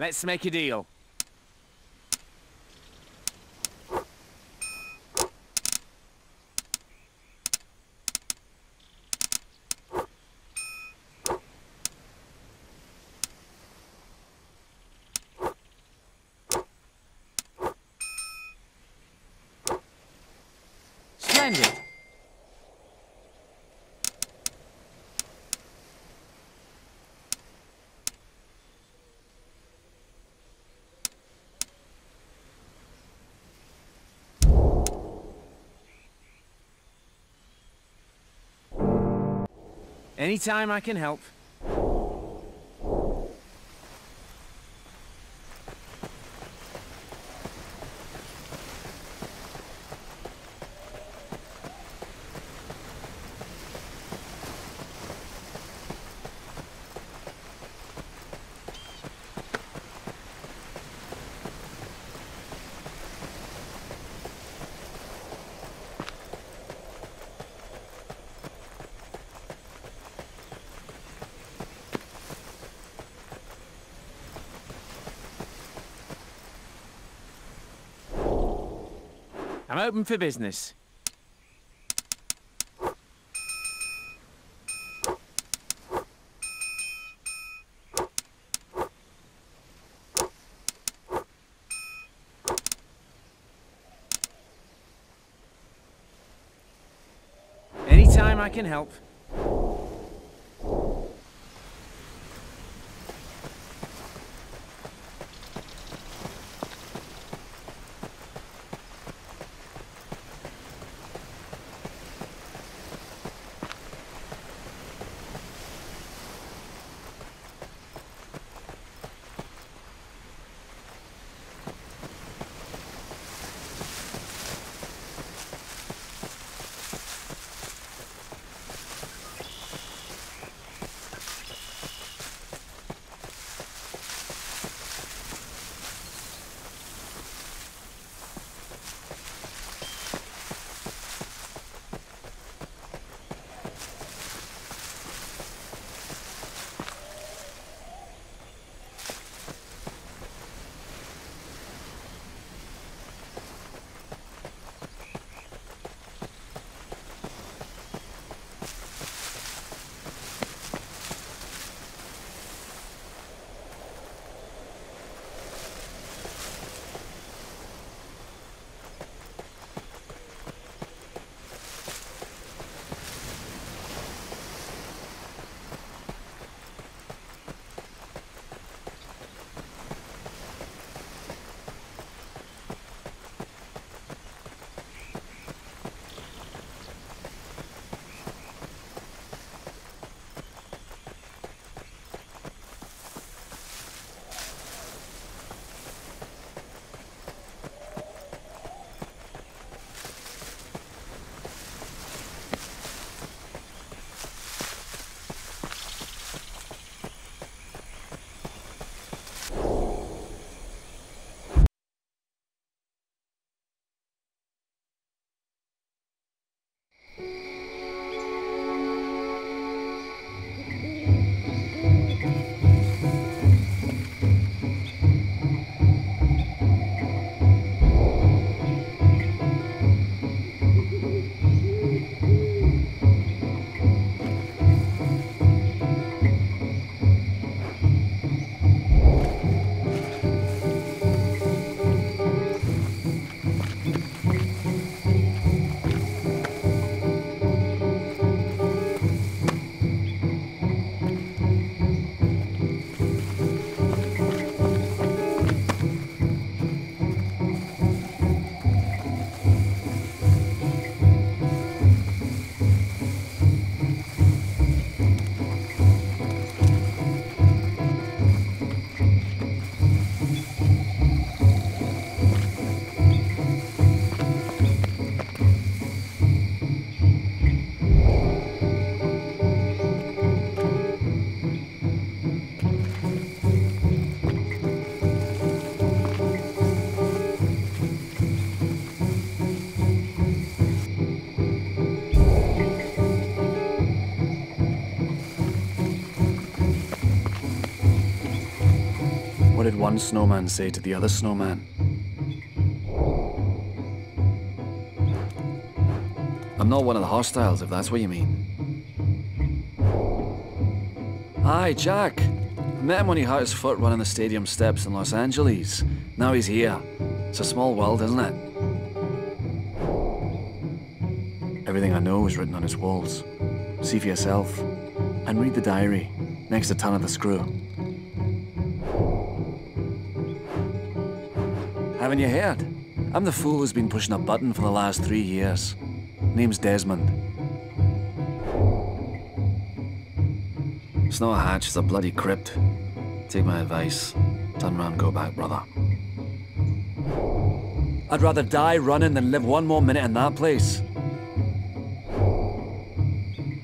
Let's make a deal. Splendid. Anytime I can help. I'm open for business. Anytime I can help. What did one snowman say to the other snowman? I'm not one of the hostiles, if that's what you mean. Hi, Jack. I met him when he hurt his foot running the stadium steps in Los Angeles. Now he's here. It's a small world, isn't it? Everything I know is written on his walls. See for yourself. And read the diary, next to Turn of the Screw. Haven't you heard? I'm the fool who's been pushing a button for the last three years. Name's Desmond. It's not a hatch, it's a bloody crypt. Take my advice. Turn round, go back, brother. I'd rather die running than live one more minute in that place.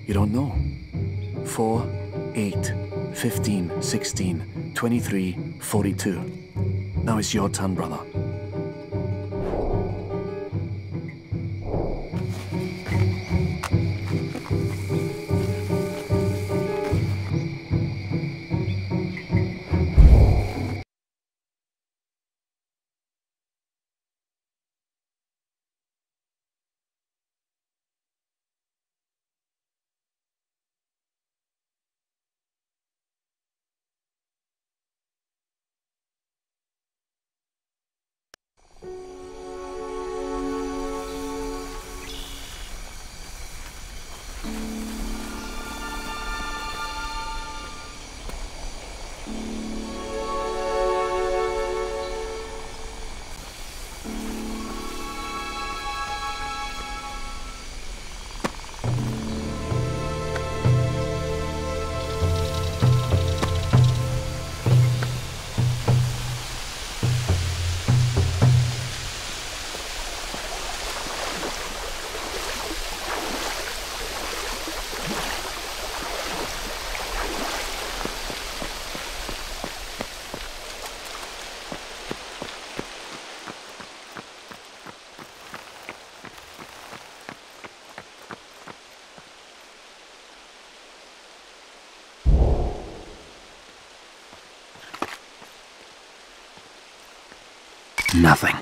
You don't know. Four, eight, fifteen, sixteen, twenty-three, forty-two. Now it's your turn, brother. Nothing.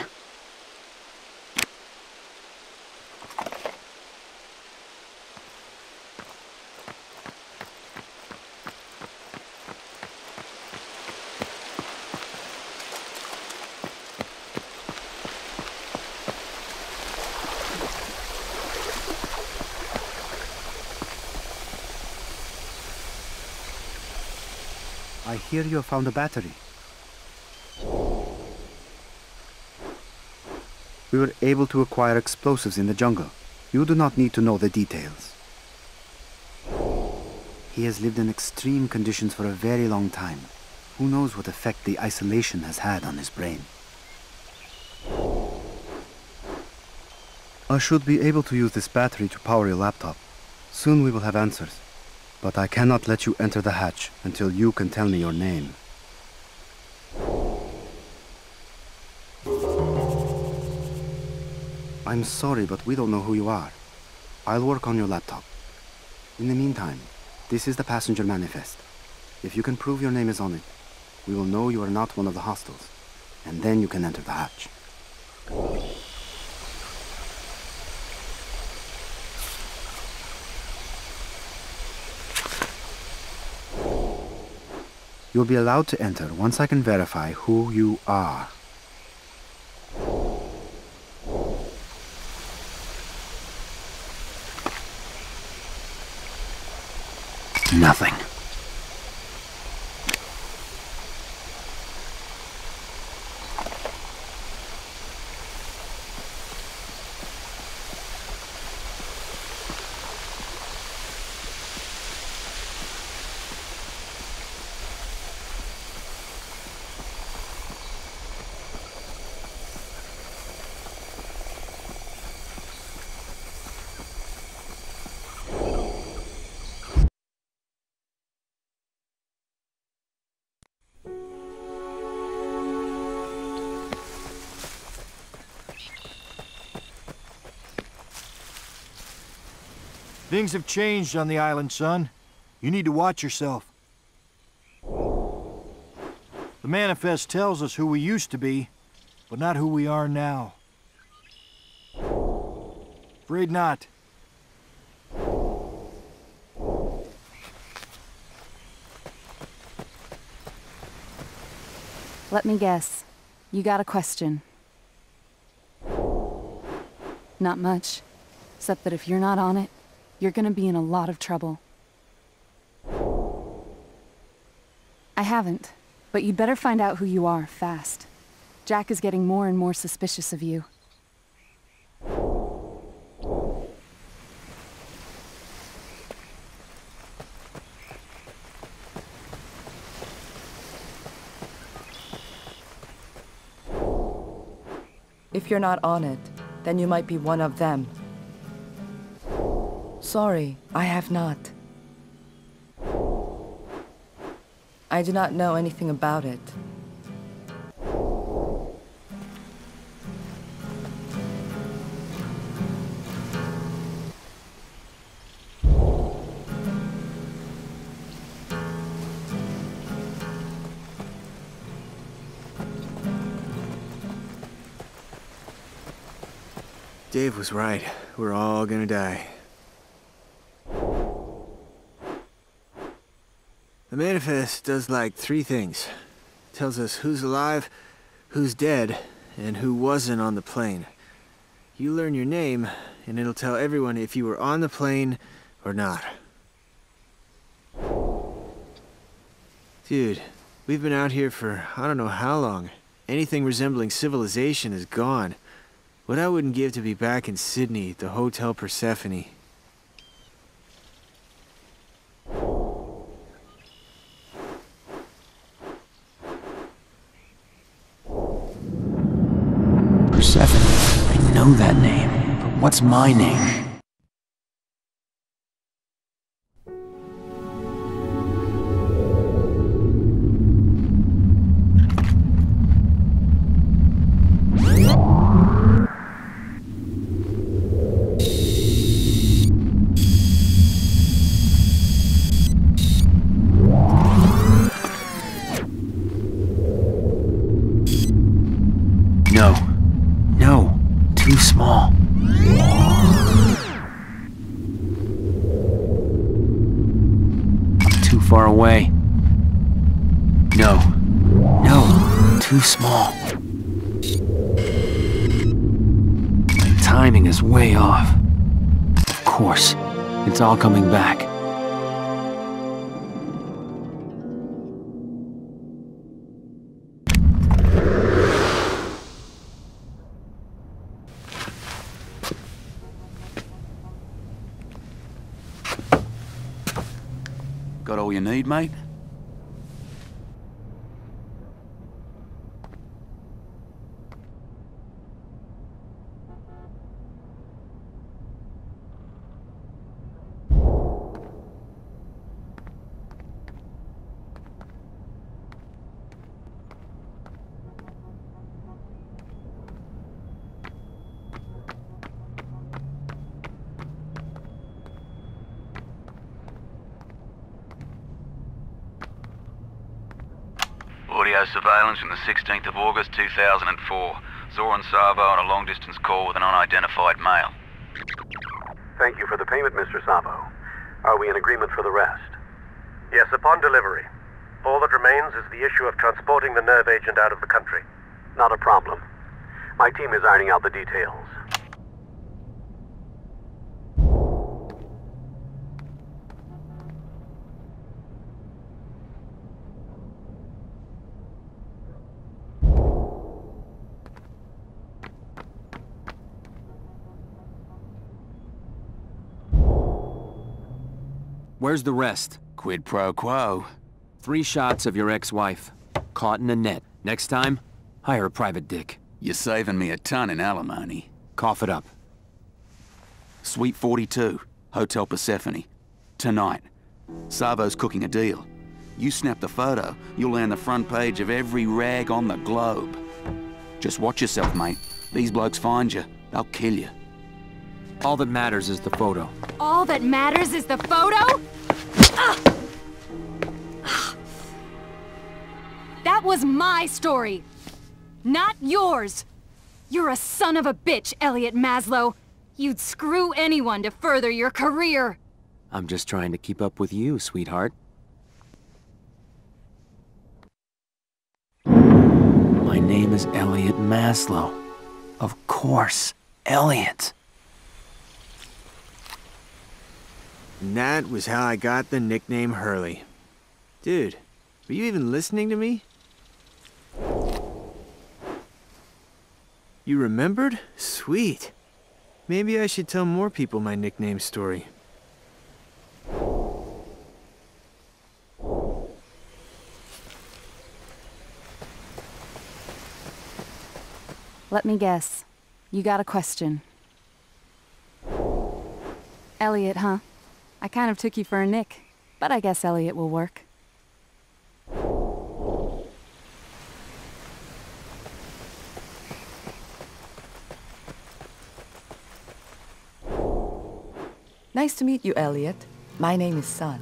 I hear you have found a battery. We were able to acquire explosives in the jungle. You do not need to know the details. He has lived in extreme conditions for a very long time. Who knows what effect the isolation has had on his brain? I should be able to use this battery to power your laptop. Soon we will have answers. But I cannot let you enter the hatch until you can tell me your name. I'm sorry, but we don't know who you are. I'll work on your laptop. In the meantime, this is the passenger manifest. If you can prove your name is on it, we will know you are not one of the hostiles, and then you can enter the hatch. You'll be allowed to enter once I can verify who you are. Nothing. Things have changed on the island, son. You need to watch yourself. The manifest tells us who we used to be, but not who we are now. Afraid not. Let me guess. You got a question. Not much. Except that if you're not on it, you're gonna be in a lot of trouble. I haven't, but you'd better find out who you are fast. Jack is getting more and more suspicious of you. If you're not on it, then you might be one of them. Sorry, I have not. I do not know anything about it. Dave was right. We're all gonna die. The manifest does like three things. It tells us who's alive, who's dead, and who wasn't on the plane. You learn your name, and it'll tell everyone if you were on the plane or not. Dude, we've been out here for I don't know how long. Anything resembling civilization is gone. What I wouldn't give to be back in Sydney at the Hotel Persephone. Persephone, I know that name, but what's my name? Too small. My timing is way off. Of course, it's all coming back. Got all you need, mate? Surveillance from the sixteenth of August two thousand four. Zoran Savo on a long-distance call with an unidentified male. Thank you for the payment, Mister Savo. Are we in agreement for the rest? Yes, upon delivery. All that remains is the issue of transporting the nerve agent out of the country. Not a problem. My team is ironing out the details. Where's the rest? Quid pro quo. Three shots of your ex-wife. Caught in a net. Next time, hire a private dick. You're saving me a ton in alimony. Cough it up. Suite forty-two, Hotel Persephone. Tonight. Savo's cooking a deal. You snap the photo, you'll land the front page of every rag on the globe. Just watch yourself, mate. These blokes find you, they'll kill you. All that matters is the photo. All that matters is the photo? Ugh. That That was my story, not yours. You're a son of a bitch, Elliot Maslow. You'd screw anyone to further your career. I'm just trying to keep up with you, sweetheart. My name is Elliot Maslow. Of course, Elliot. And that was how I got the nickname Hurley. Dude, were you even listening to me? You remembered? Sweet. Maybe I should tell more people my nickname story. Let me guess. You got a question. Elliot, huh? I kind of took you for a nick, but I guess Elliot will work. Nice to meet you, Elliot. My name is Sun.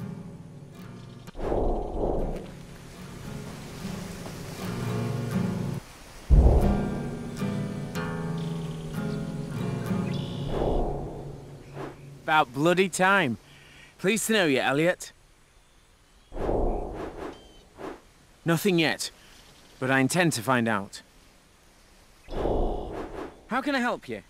About bloody time. Pleased to know you, Elliot. Nothing yet, but I intend to find out. How can I help you?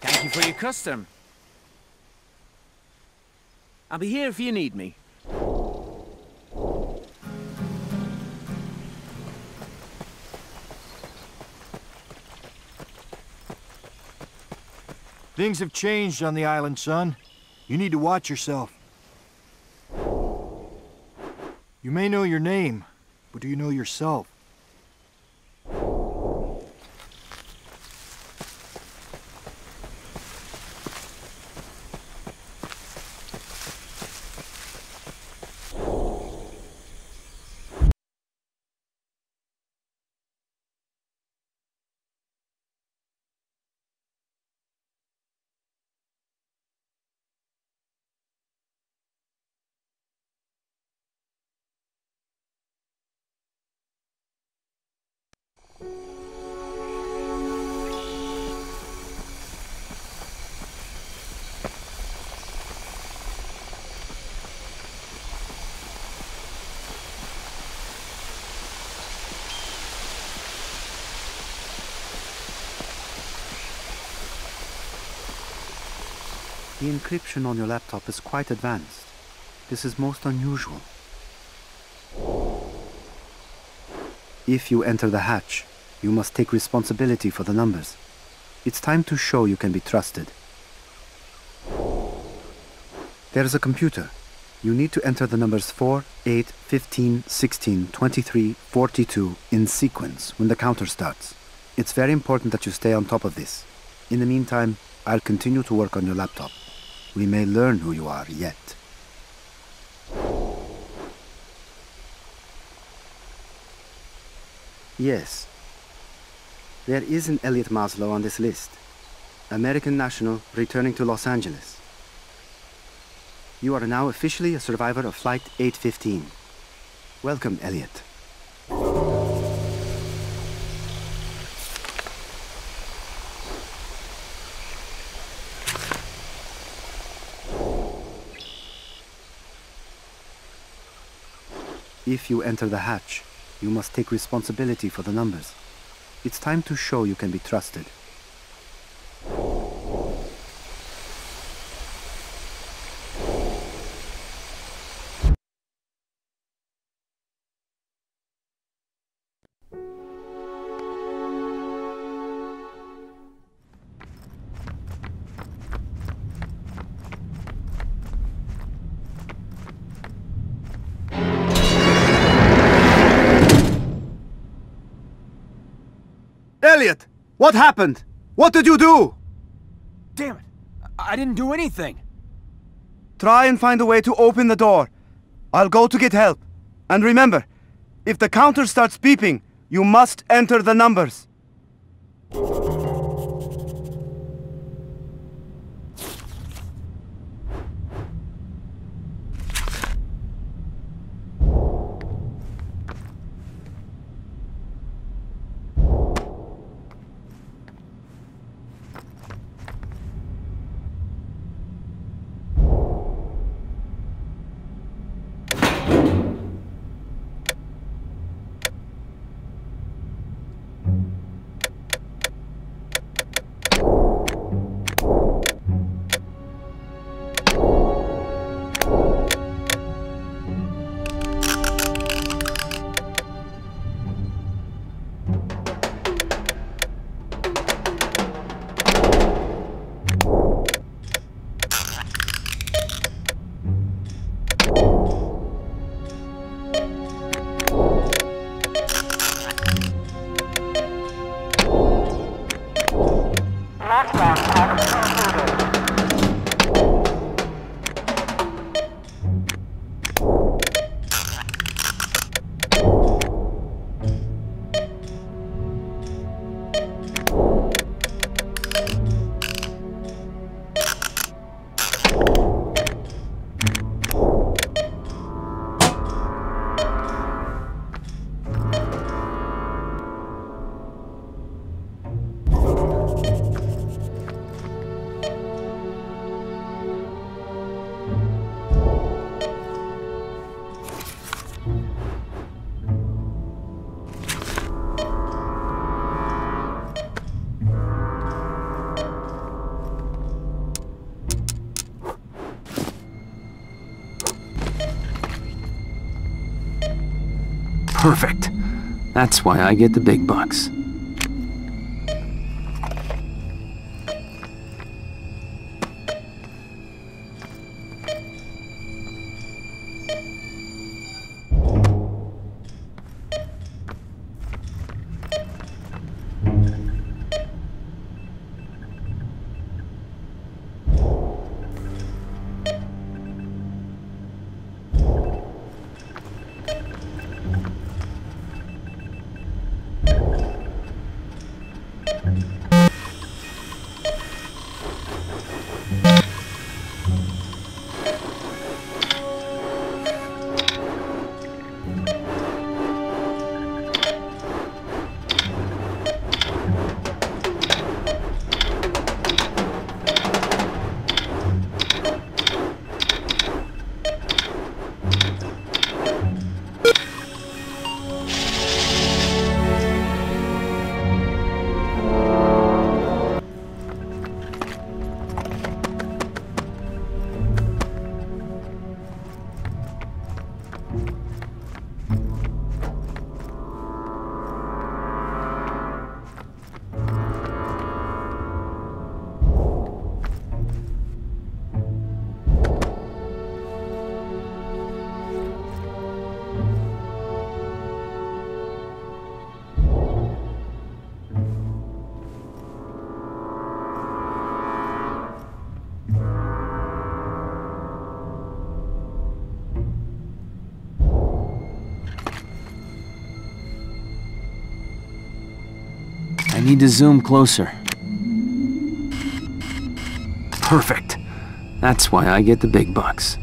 Thank you for your custom. I'll be here if you need me. Things have changed on the island, son. You need to watch yourself. You may know your name, but do you know yourself? The encryption on your laptop is quite advanced. This is most unusual. If you enter the hatch, you must take responsibility for the numbers. It's time to show you can be trusted. There's a computer. You need to enter the numbers four, eight, fifteen, sixteen, twenty-three, forty-two in sequence when the counter starts. It's very important that you stay on top of this. In the meantime, I'll continue to work on your laptop. We may learn who you are yet. Yes. There is an Elliot Maslow on this list. American national returning to Los Angeles. You are now officially a survivor of Flight eight fifteen. Welcome, Elliot. If you enter the hatch, You must take responsibility for the numbers. It's time to show you can be trusted. Elliot, what happened? What did you do? Damn it. I didn't do anything. Try and find a way to open the door. I'll go to get help. And remember, if the counter starts beeping, you must enter the numbers. Perfect. That's why I get the big bucks. Need to zoom closer. Perfect. That's why I get the big bucks.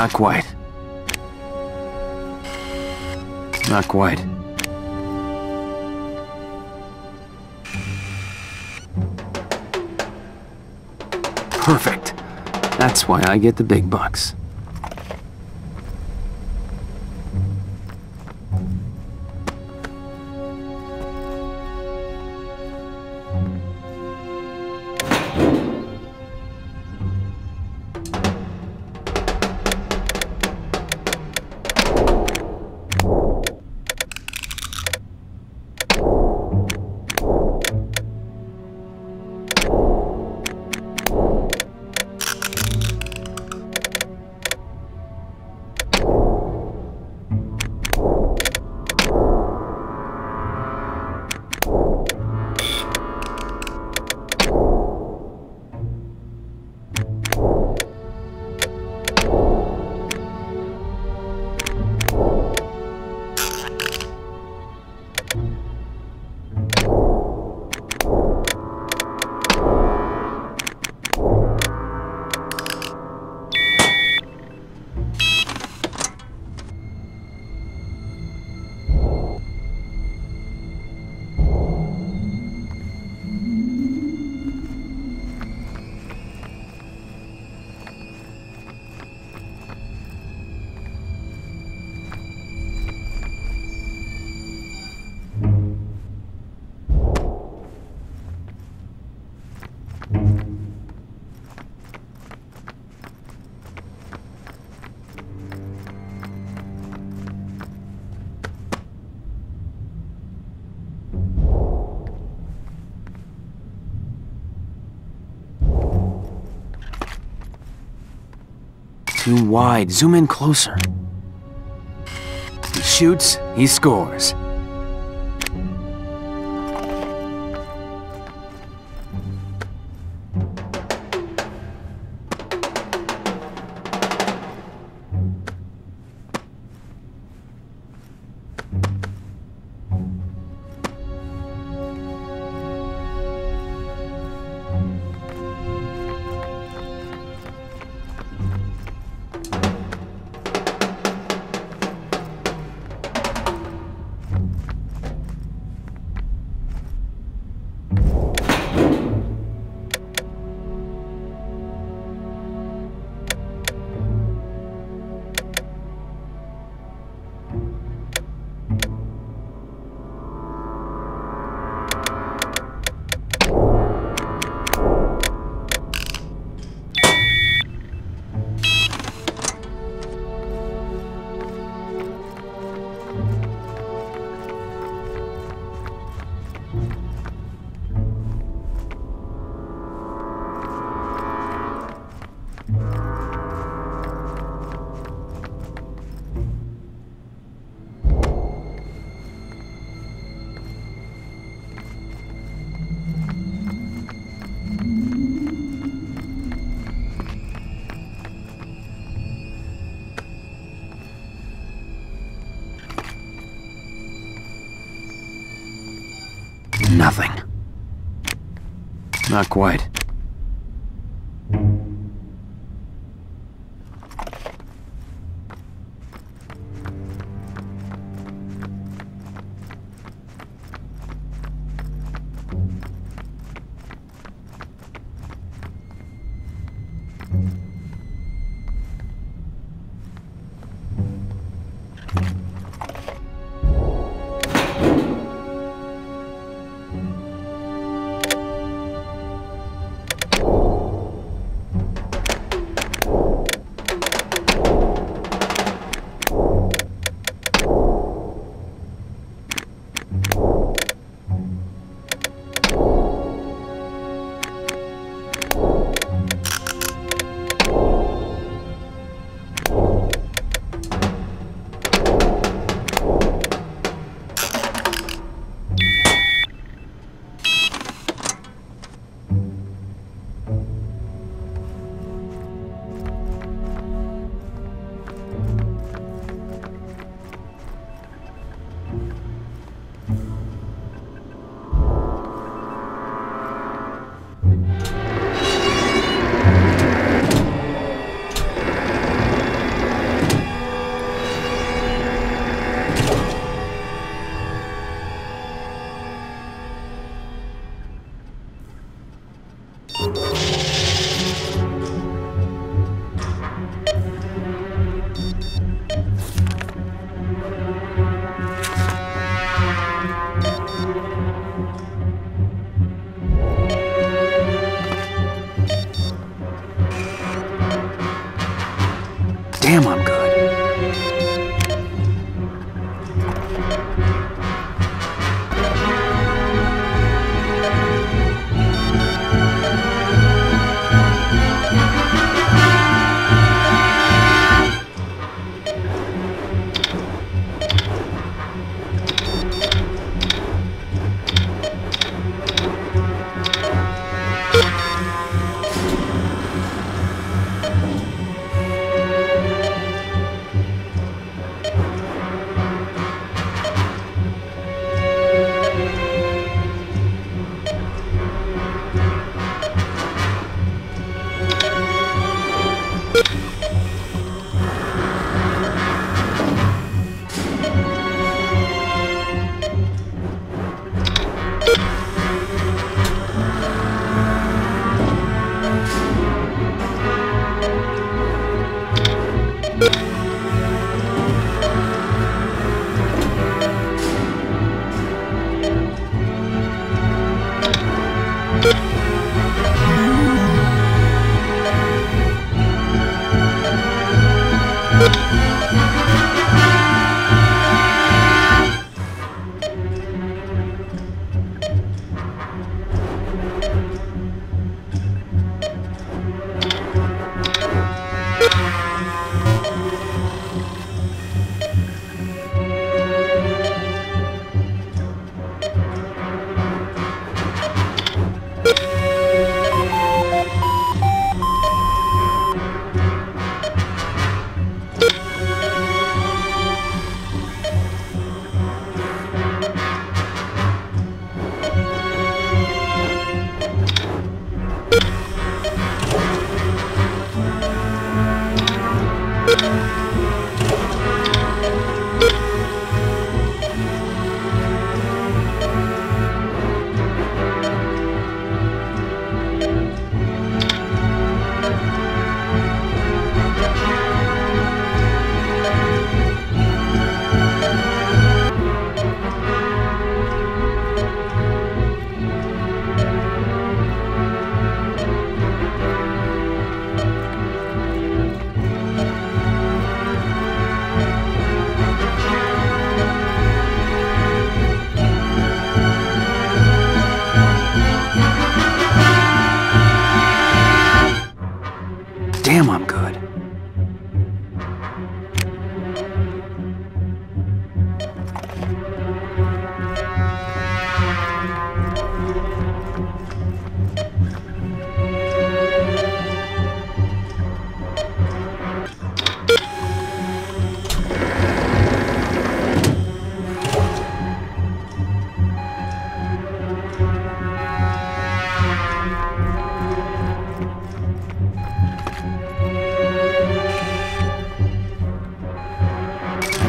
Not quite. Not quite. Perfect. That's why I get the big bucks. Too wide. Zoom in closer. He shoots, he scores. Nothing. Not quite.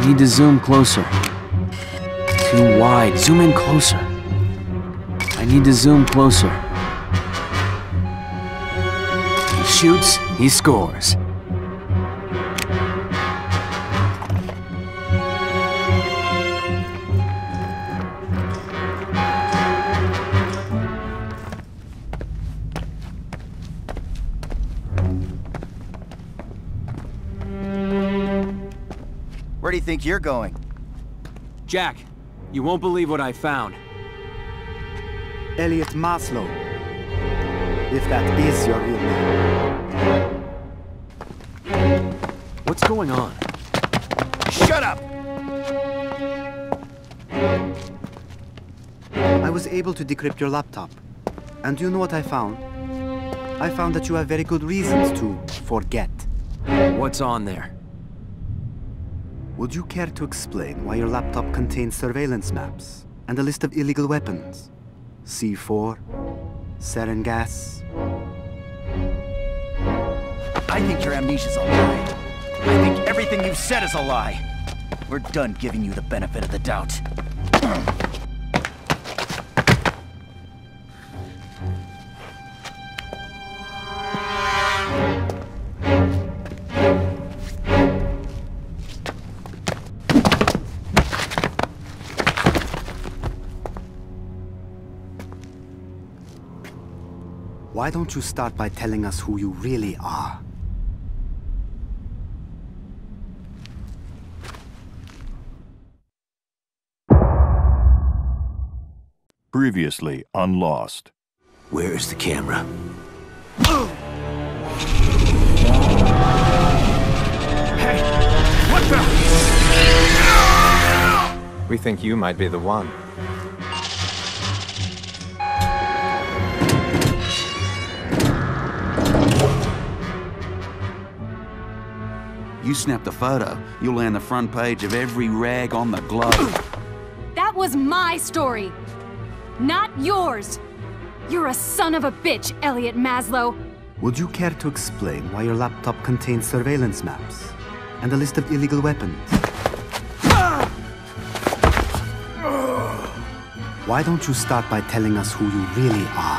I need to zoom closer. Too wide. Zoom in closer. I need to zoom closer. He shoots, he scores. Where do you think you're going? Jack, you won't believe what I found. Elliot Maslow. If that is your real name. What's going on? Shut up! I was able to decrypt your laptop. And you know what I found? I found that you have very good reasons to forget. What's on there? Would you care to explain why your laptop contains surveillance maps and a list of illegal weapons? C four, sarin gas. I think your amnesia's a lie. I think everything you've said is a lie. We're done giving you the benefit of the doubt. Why don't you start by telling us who you really are? Previously on Lost. Where is the camera? Hey, what the? We think you might be the one. You snap the photo, you'll land the front page of every rag on the globe. That was my story, not yours. You're a son of a bitch, Elliot Maslow. Would you care to explain why your laptop contains surveillance maps and a list of illegal weapons? Why don't you start by telling us who you really are?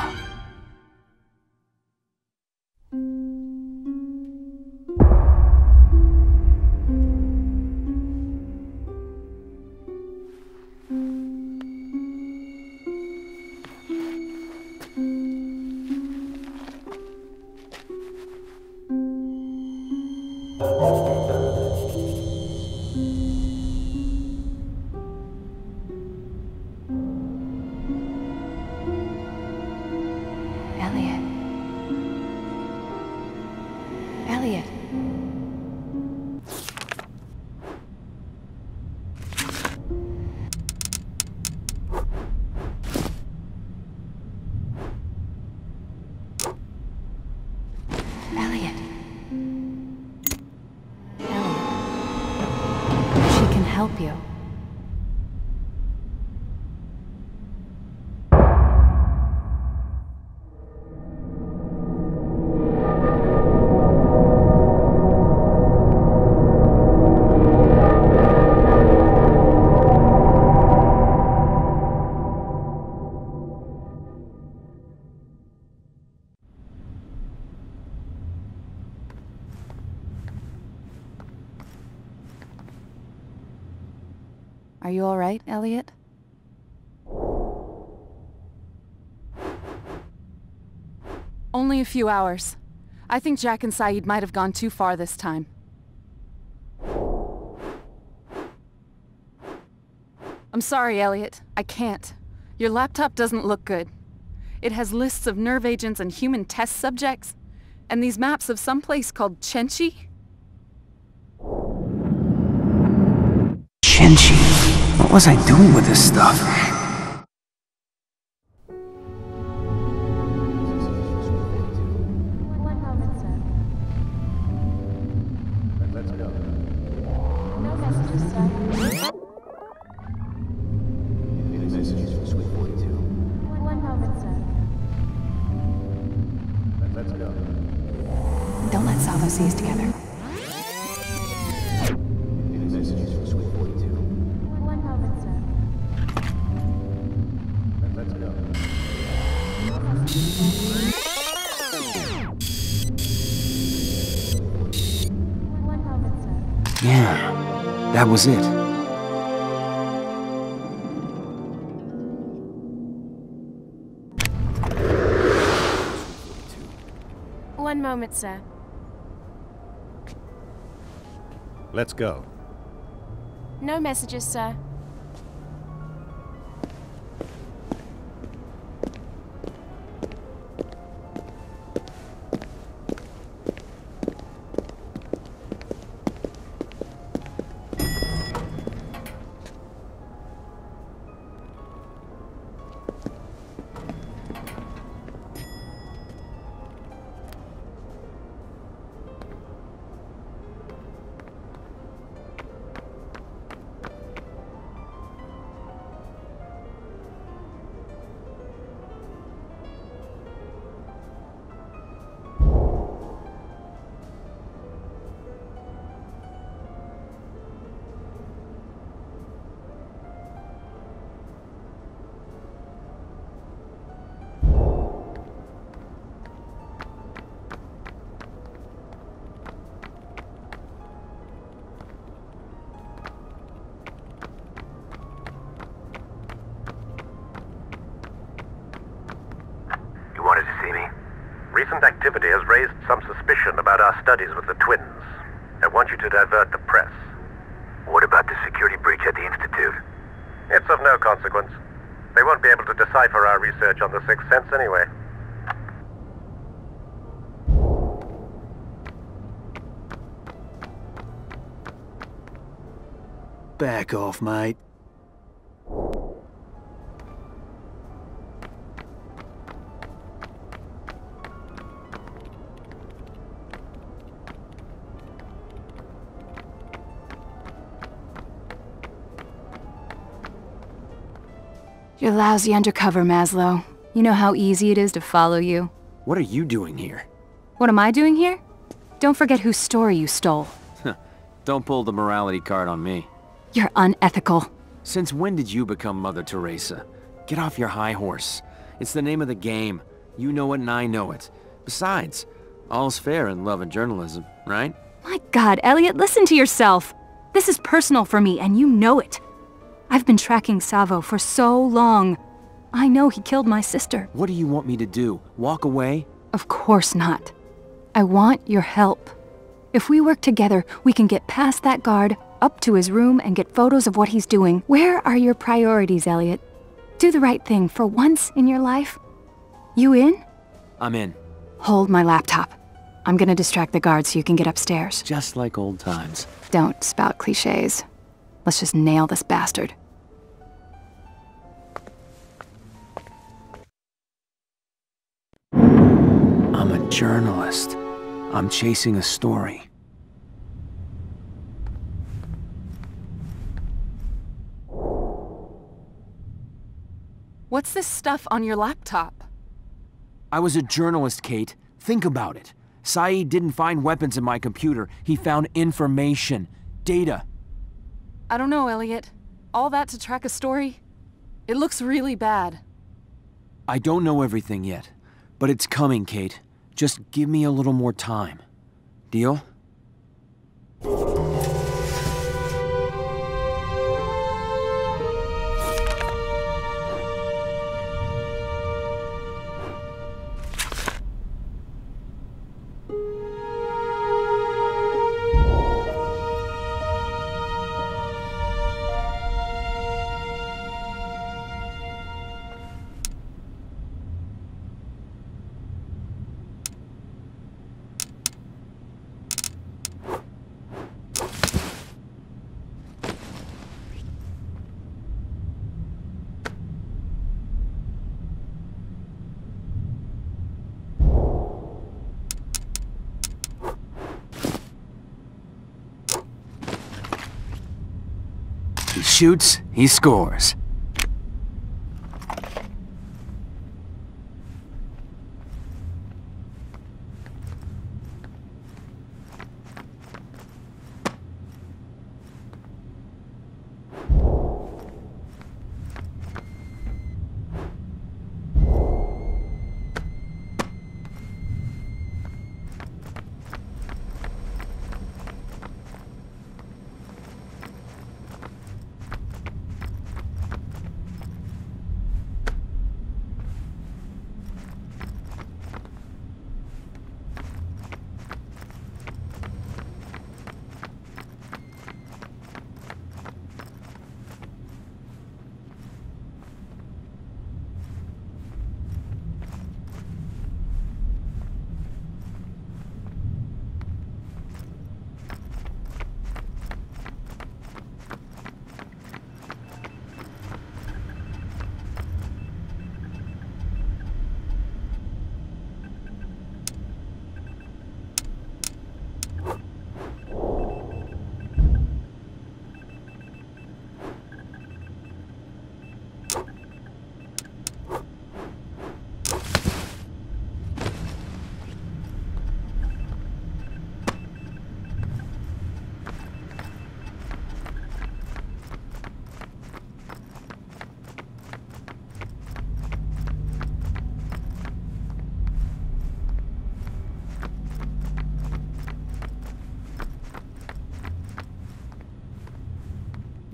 Are you all right, Elliot? Only a few hours. I think Jack and Sayid might have gone too far this time. I'm sorry, Elliot. I can't. Your laptop doesn't look good. It has lists of nerve agents and human test subjects, and these maps of some place called Chenchi. Chenchi. What was I doing with this stuff? One moment, sir. Let's go. No messages, sir. Any messages from Suite forty-two? One moment, sir. Let's go. Don't let Savo see us together. Any messages from Suite forty-two? That was it. One moment, sir. Let's go. No messages, sir. Activity has raised some suspicion about our studies with the twins. I want you to divert the press. What about the security breach at the Institute? It's of no consequence. They won't be able to decipher our research on the Sixth Sense anyway. Back off, mate. You're lousy undercover, Maslow. You know how easy it is to follow you. What are you doing here? What am I doing here? Don't forget whose story you stole. Don't pull the morality card on me. You're unethical. Since when did you become Mother Teresa? Get off your high horse. It's the name of the game. You know it and I know it. Besides, all's fair in love and journalism, right? My God, Elliot, listen to yourself. This is personal for me and you know it. I've been tracking Savo for so long. I know he killed my sister. What do you want me to do? Walk away? Of course not. I want your help. If we work together, we can get past that guard, up to his room, and get photos of what he's doing. Where are your priorities, Elliot? Do the right thing for once in your life. You in? I'm in. Hold my laptop. I'm gonna distract the guard so you can get upstairs. Just like old times. Don't spout cliches. Let's just nail this bastard. I'm a journalist. I'm chasing a story. What's this stuff on your laptop? I was a journalist, Kate. Think about it. Sayid didn't find weapons in my computer. He found information, data. I don't know, Elliot. All that to track a story? It looks really bad. I don't know everything yet, but it's coming, Kate. Just give me a little more time. Deal? He shoots, he scores.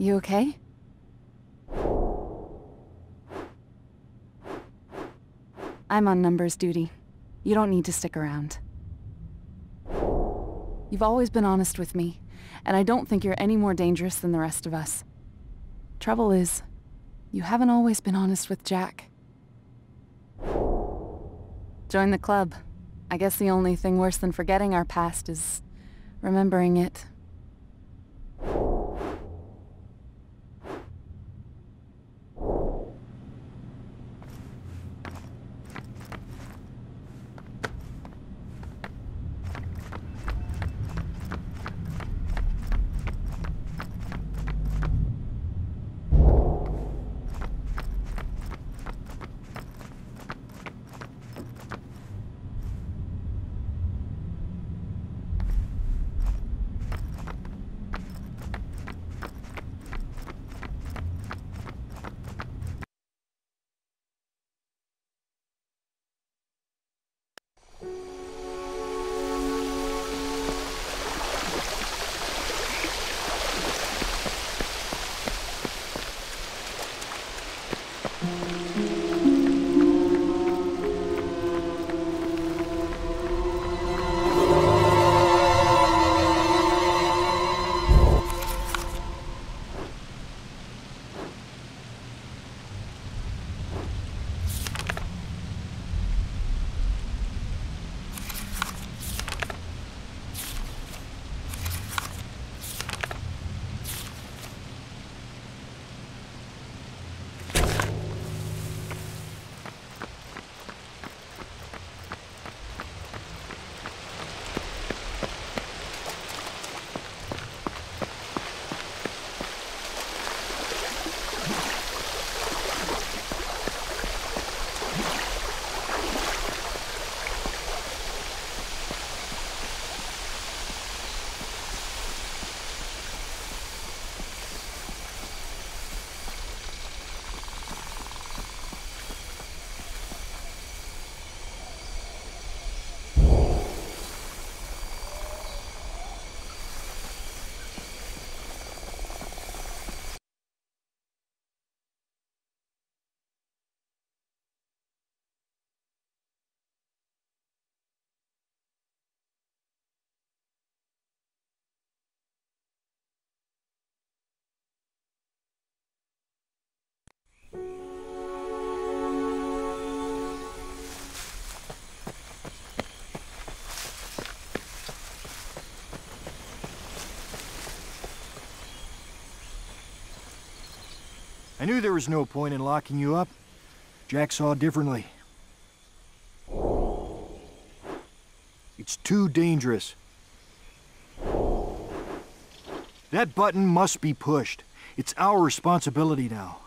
You okay? I'm on numbers duty. You don't need to stick around. You've always been honest with me, and I don't think you're any more dangerous than the rest of us. Trouble is, you haven't always been honest with Jack. Join the club. I guess the only thing worse than forgetting our past is remembering it. I knew there was no point in locking you up. Jack saw differently. It's too dangerous. That button must be pushed. It's our responsibility now.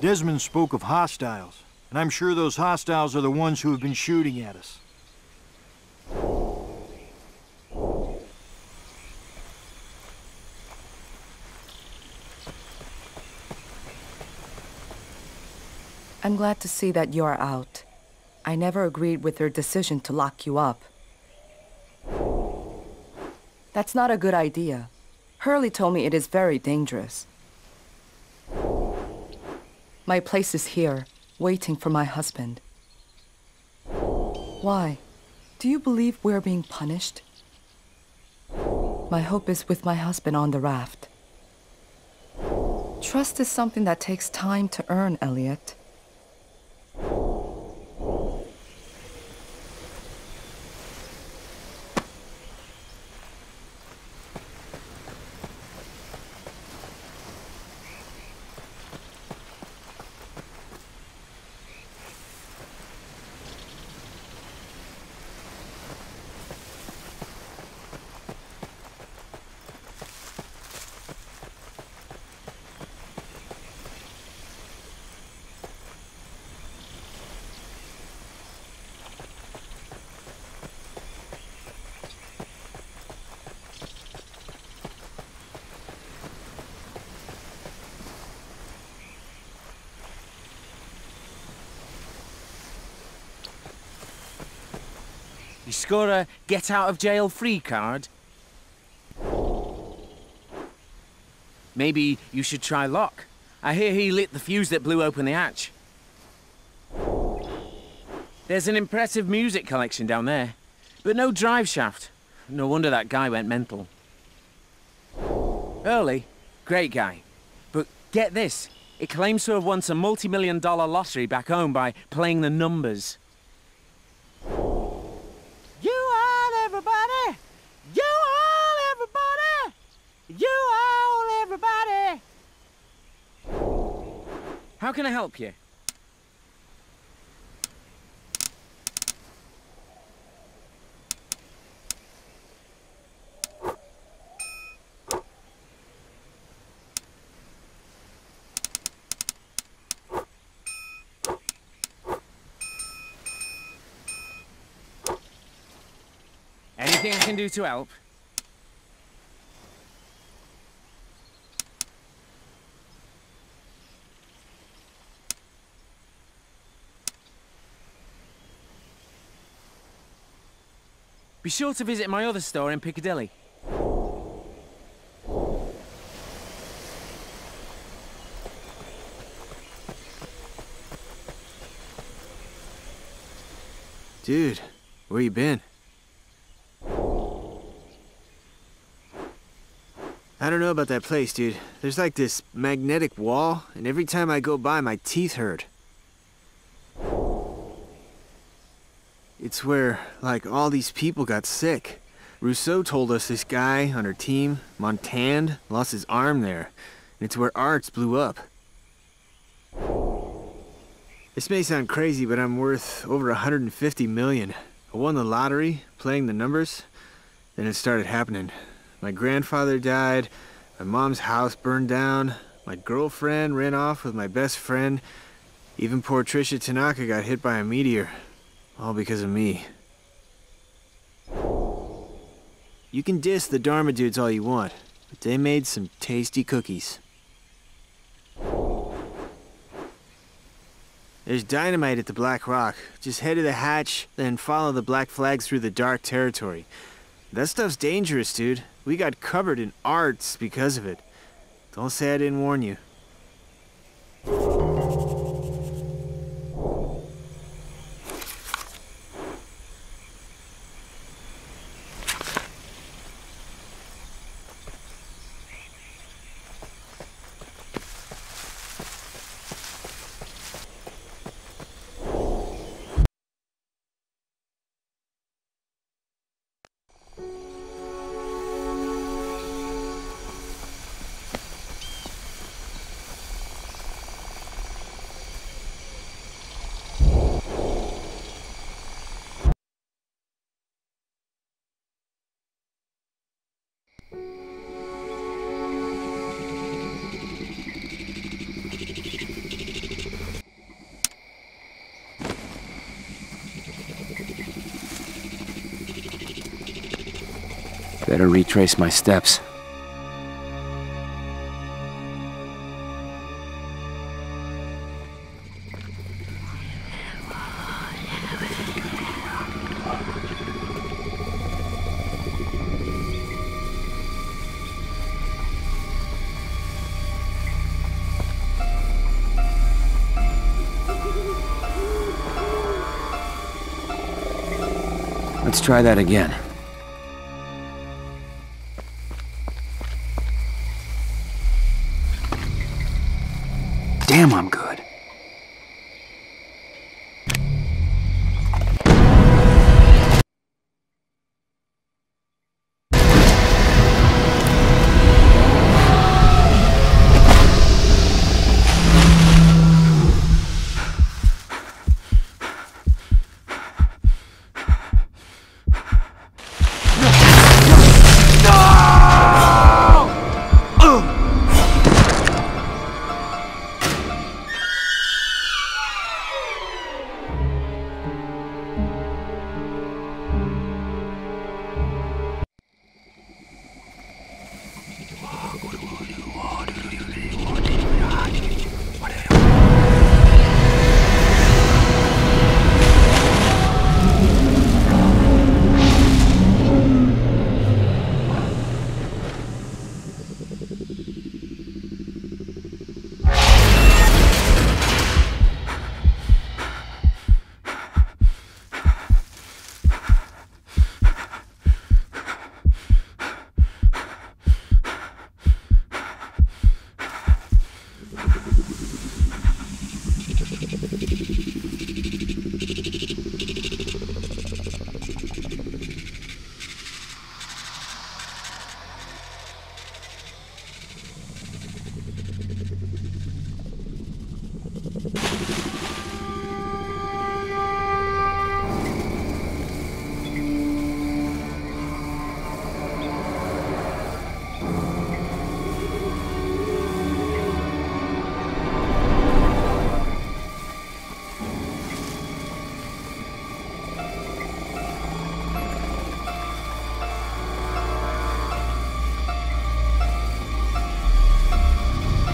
Desmond spoke of hostiles, and I'm sure those hostiles are the ones who have been shooting at us. I'm glad to see that you're out. I never agreed with their decision to lock you up. That's not a good idea. Hurley told me it is very dangerous. My place is here, waiting for my husband. Why? Do you believe we're being punished? My hope is with my husband on the raft. Trust is something that takes time to earn, Elliot. Got a get-out-of-jail-free card? Maybe you should try Locke. I hear he lit the fuse that blew open the hatch. There's an impressive music collection down there, but no driveshaft. No wonder that guy went mental. Early, great guy. But get this, it claims to have won some multi-million dollar lottery back home by playing the numbers. You all everybody! You all everybody! You all everybody! How can I help you? Anything I can do to help? Be sure to visit my other store in Piccadilly. Dude, where you been? I don't know about that place, dude. There's like this magnetic wall, and every time I go by, my teeth hurt. It's where, like, all these people got sick. Rousseau told us this guy on her team, Montand, lost his arm there. And it's where Arts blew up. This may sound crazy, but I'm worth over one hundred fifty million. I won the lottery, playing the numbers, then it started happening. My grandfather died, my mom's house burned down, my girlfriend ran off with my best friend, even poor Trisha Tanaka got hit by a meteor. All because of me. You can diss the Dharma dudes all you want, but they made some tasty cookies. There's dynamite at the Black Rock. Just head to the hatch, then follow the black flags through the dark territory. That stuff's dangerous, dude. We got covered in arts because of it. Don't say I didn't warn you. Better retrace my steps. Let's try that again. Damn, I'm good.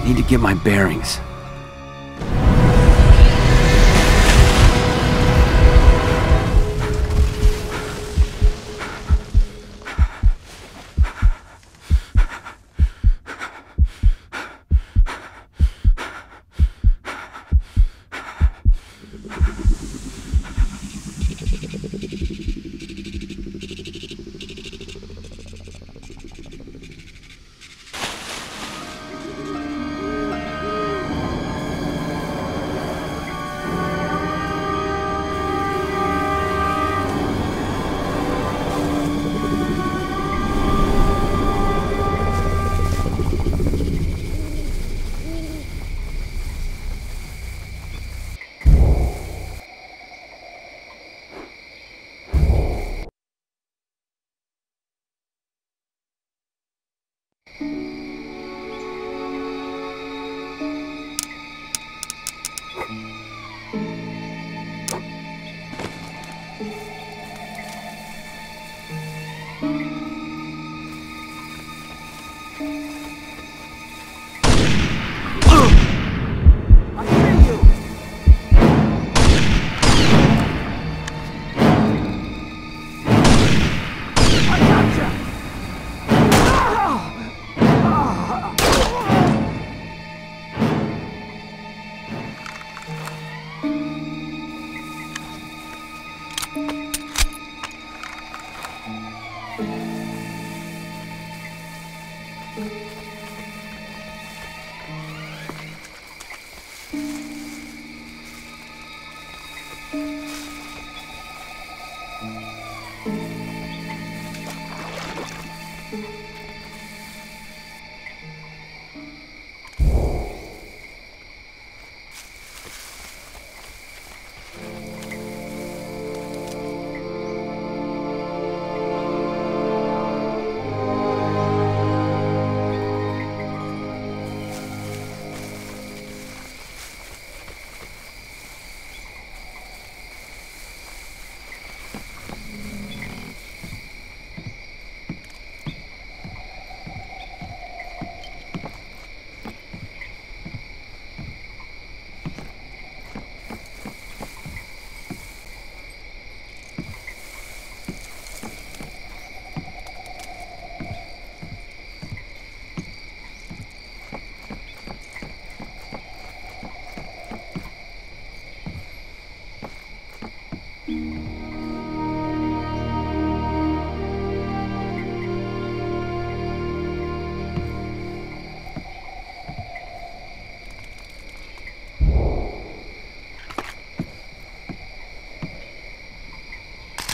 need to get my bearings.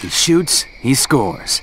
He shoots, he scores.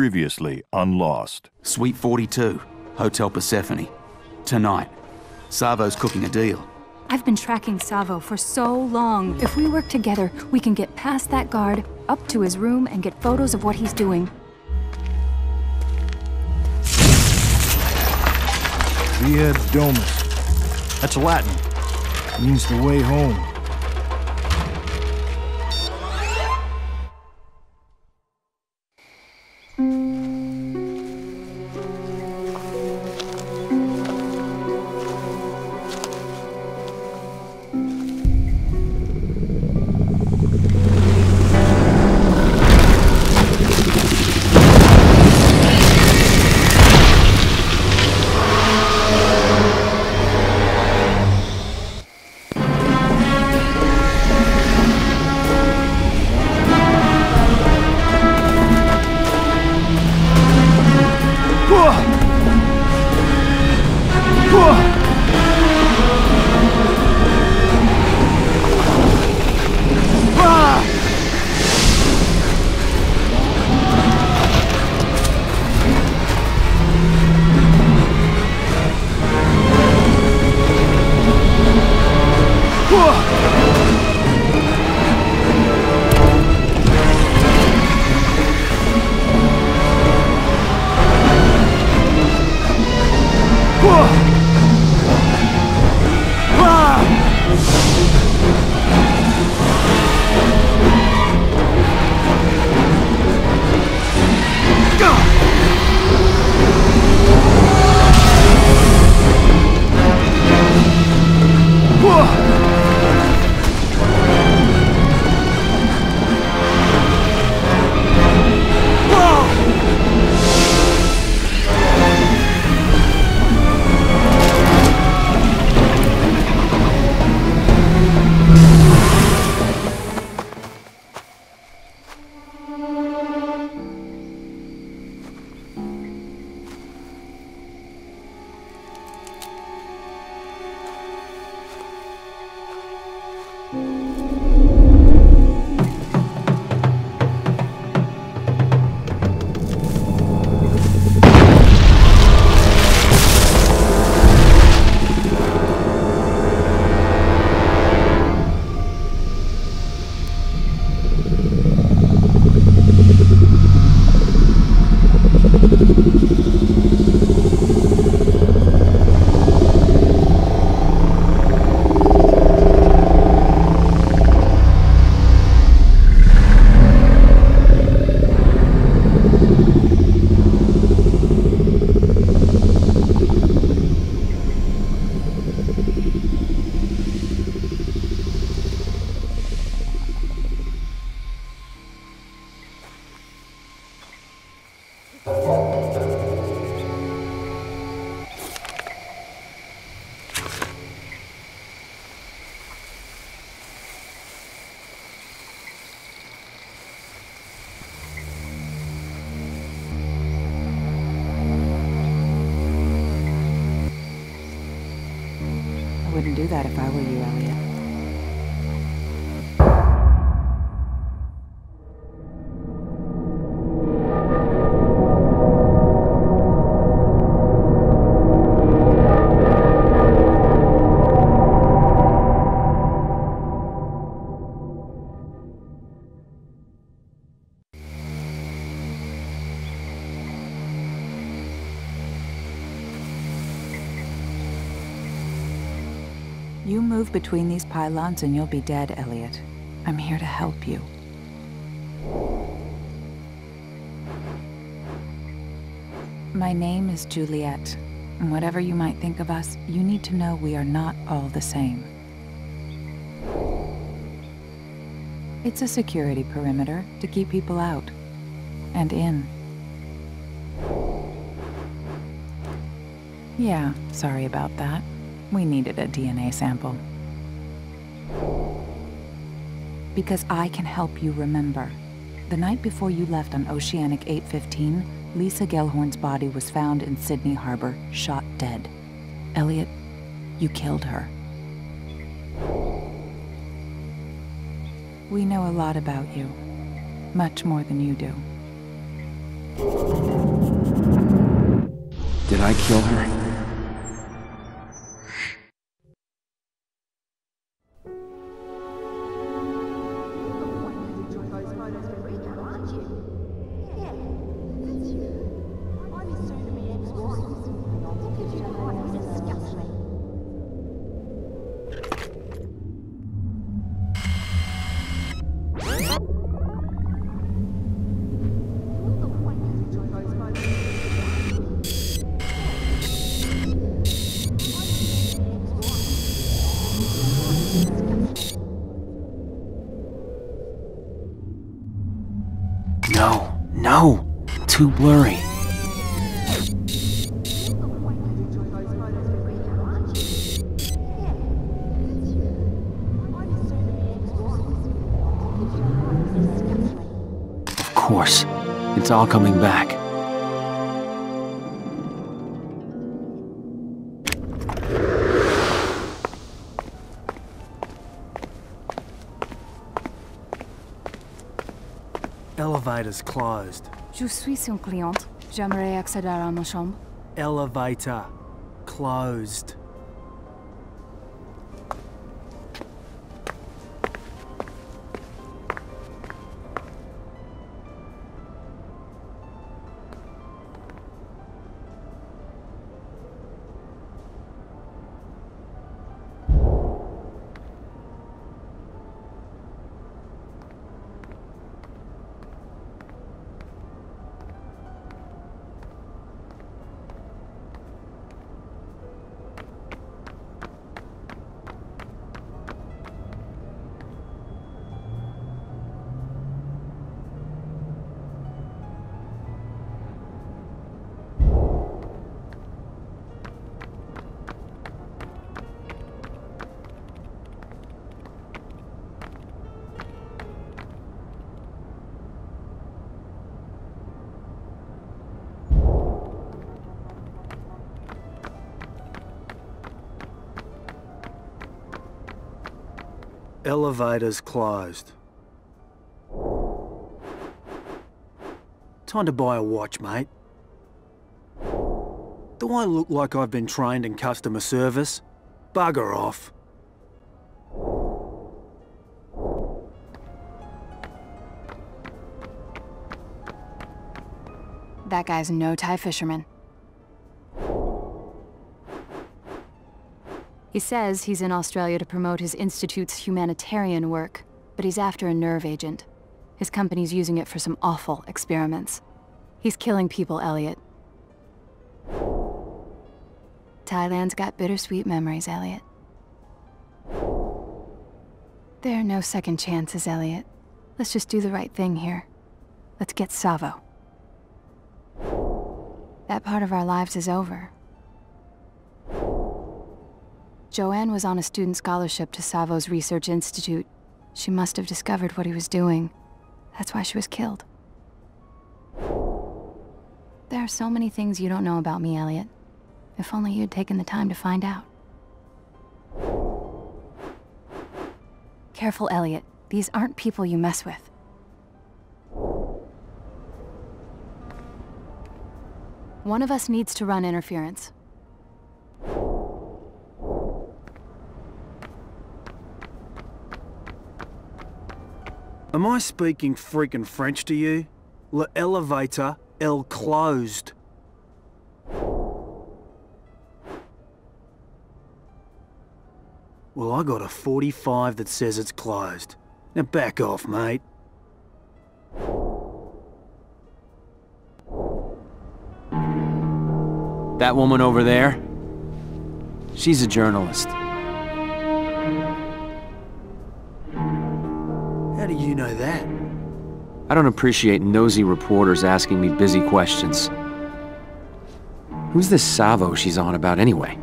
previously on Lost. Suite forty-two, Hotel Persephone. Tonight, Savo's cooking a deal. I've been tracking Savo for so long. If we work together, we can get past that guard, up to his room, and get photos of what he's doing. Via Domus. That's Latin. It means the way home. That if I were you, Elliot. You move between these pylons and you'll be dead, Elliot. I'm here to help you. My name is Juliet, and whatever you might think of us, you need to know we are not all the same. It's a security perimeter to keep people out and in. Yeah, sorry about that. We needed a D N A sample. Because I can help you remember. The night before you left on Oceanic eight fifteen, Lisa Gellhorn's body was found in Sydney Harbor, shot dead. Elliot, you killed her. We know a lot about you. Much more than you do. Did I kill her? Too blurry. Of course, it's all coming back. Elevator's closed. Je suis son cliente. J'aimerais accéder à ma chambre. Elevator closed. Elevator's closed. Time to buy a watch, mate. Do I look like I've been trained in customer service? Bugger off. That guy's no Thai fisherman. He says he's in Australia to promote his institute's humanitarian work, but he's after a nerve agent. His company's using it for some awful experiments. He's killing people, Elliot. Thailand's got bittersweet memories, Elliot. There are no second chances, Elliot. Let's just do the right thing here. Let's get Savo. That part of our lives is over. Joanne was on a student scholarship to Savo's research institute. She must have discovered what he was doing. That's why she was killed. There are so many things you don't know about me, Elliot. If only you'd taken the time to find out. Careful, Elliot. These aren't people you mess with. One of us needs to run interference. Am I speaking freaking French to you? Le elevator, el closed. Well, I got a forty-five that says it's closed. Now back off, mate. That woman over there? She's a journalist. How do you know that? I don't appreciate nosy reporters asking me busy questions. Who's this Savo she's on about anyway?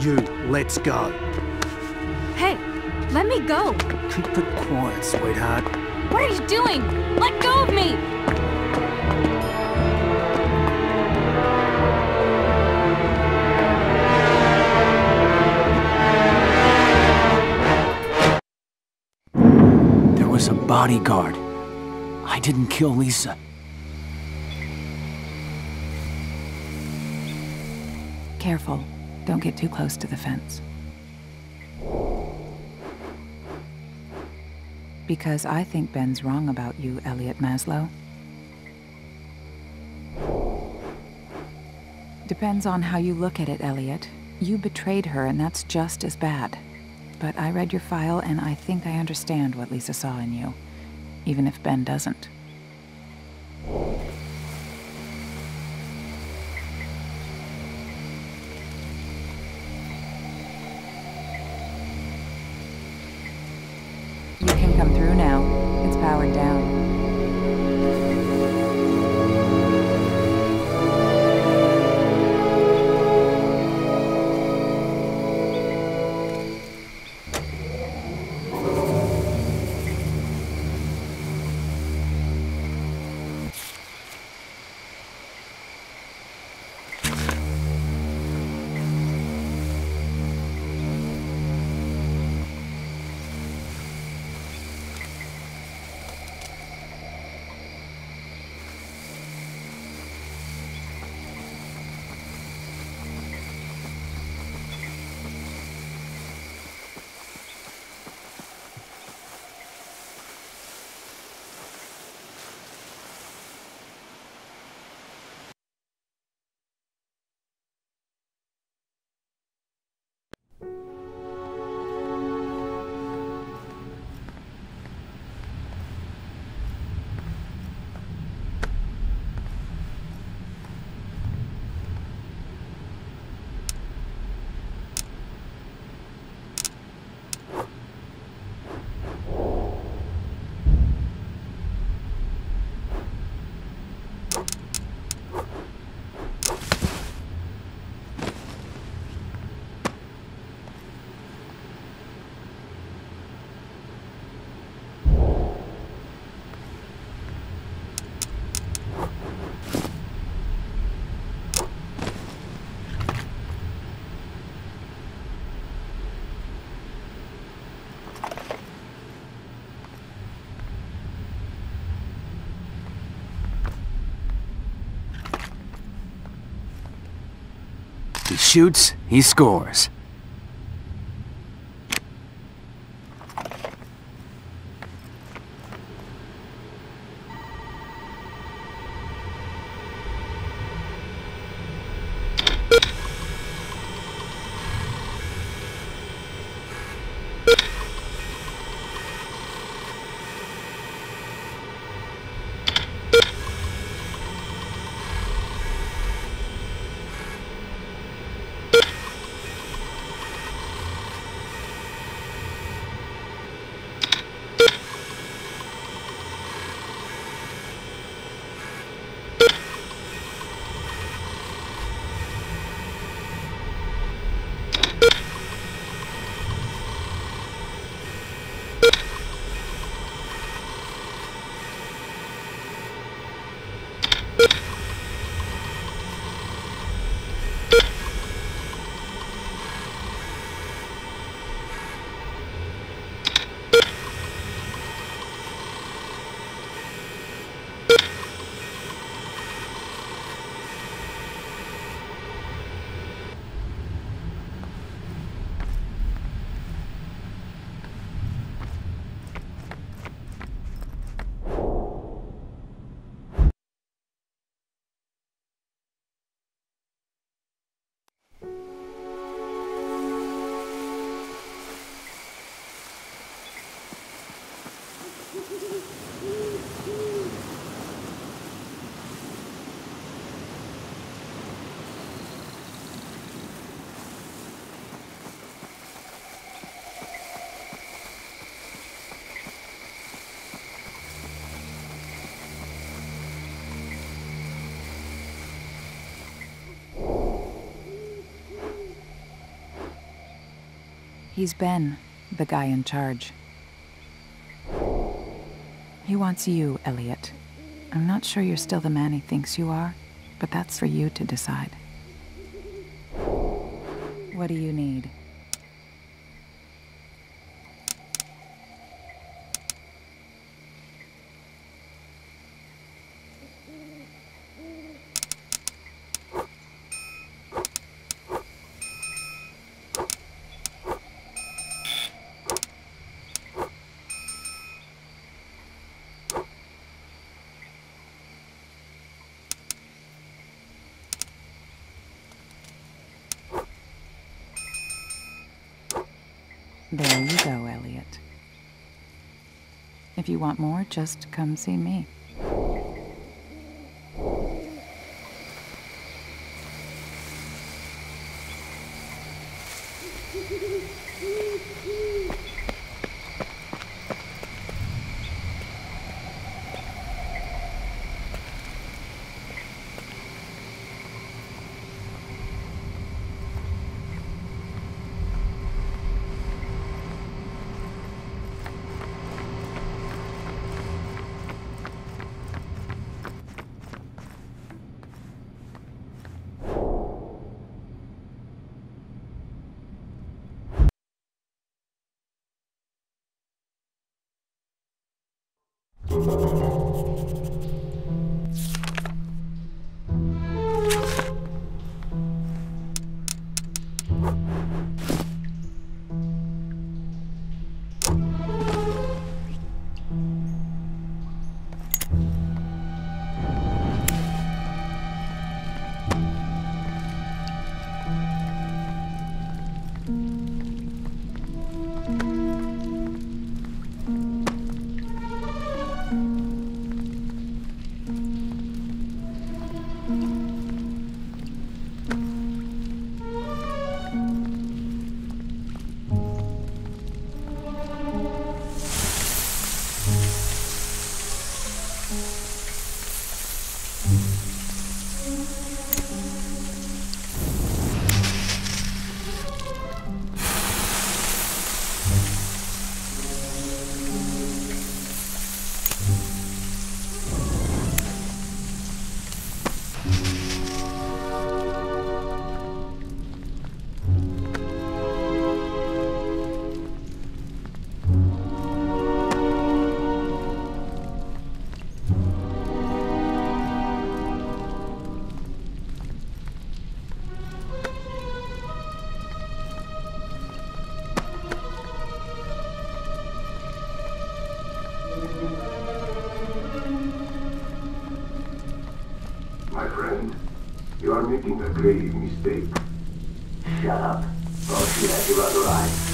You, let's go. Hey, let me go. Keep it quiet, sweetheart. What are you doing? Let go of me! bodyguard. I didn't kill Lisa. Careful. Don't get too close to the fence. Because I think Ben's wrong about you, Elliot Maslow. Depends on how you look at it, Elliot. You betrayed her, and that's just as bad. But I read your file, and I think I understand what Lisa saw in you, even if Ben doesn't. He shoots, he scores. He's Ben, the guy in charge. He wants you, Elliot. I'm not sure you're still the man he thinks you are, but that's for you to decide. What do you need? There you go, Elliot. If you want more, just come see me. Making a grave mistake. Shut up. Or she had you other eyes.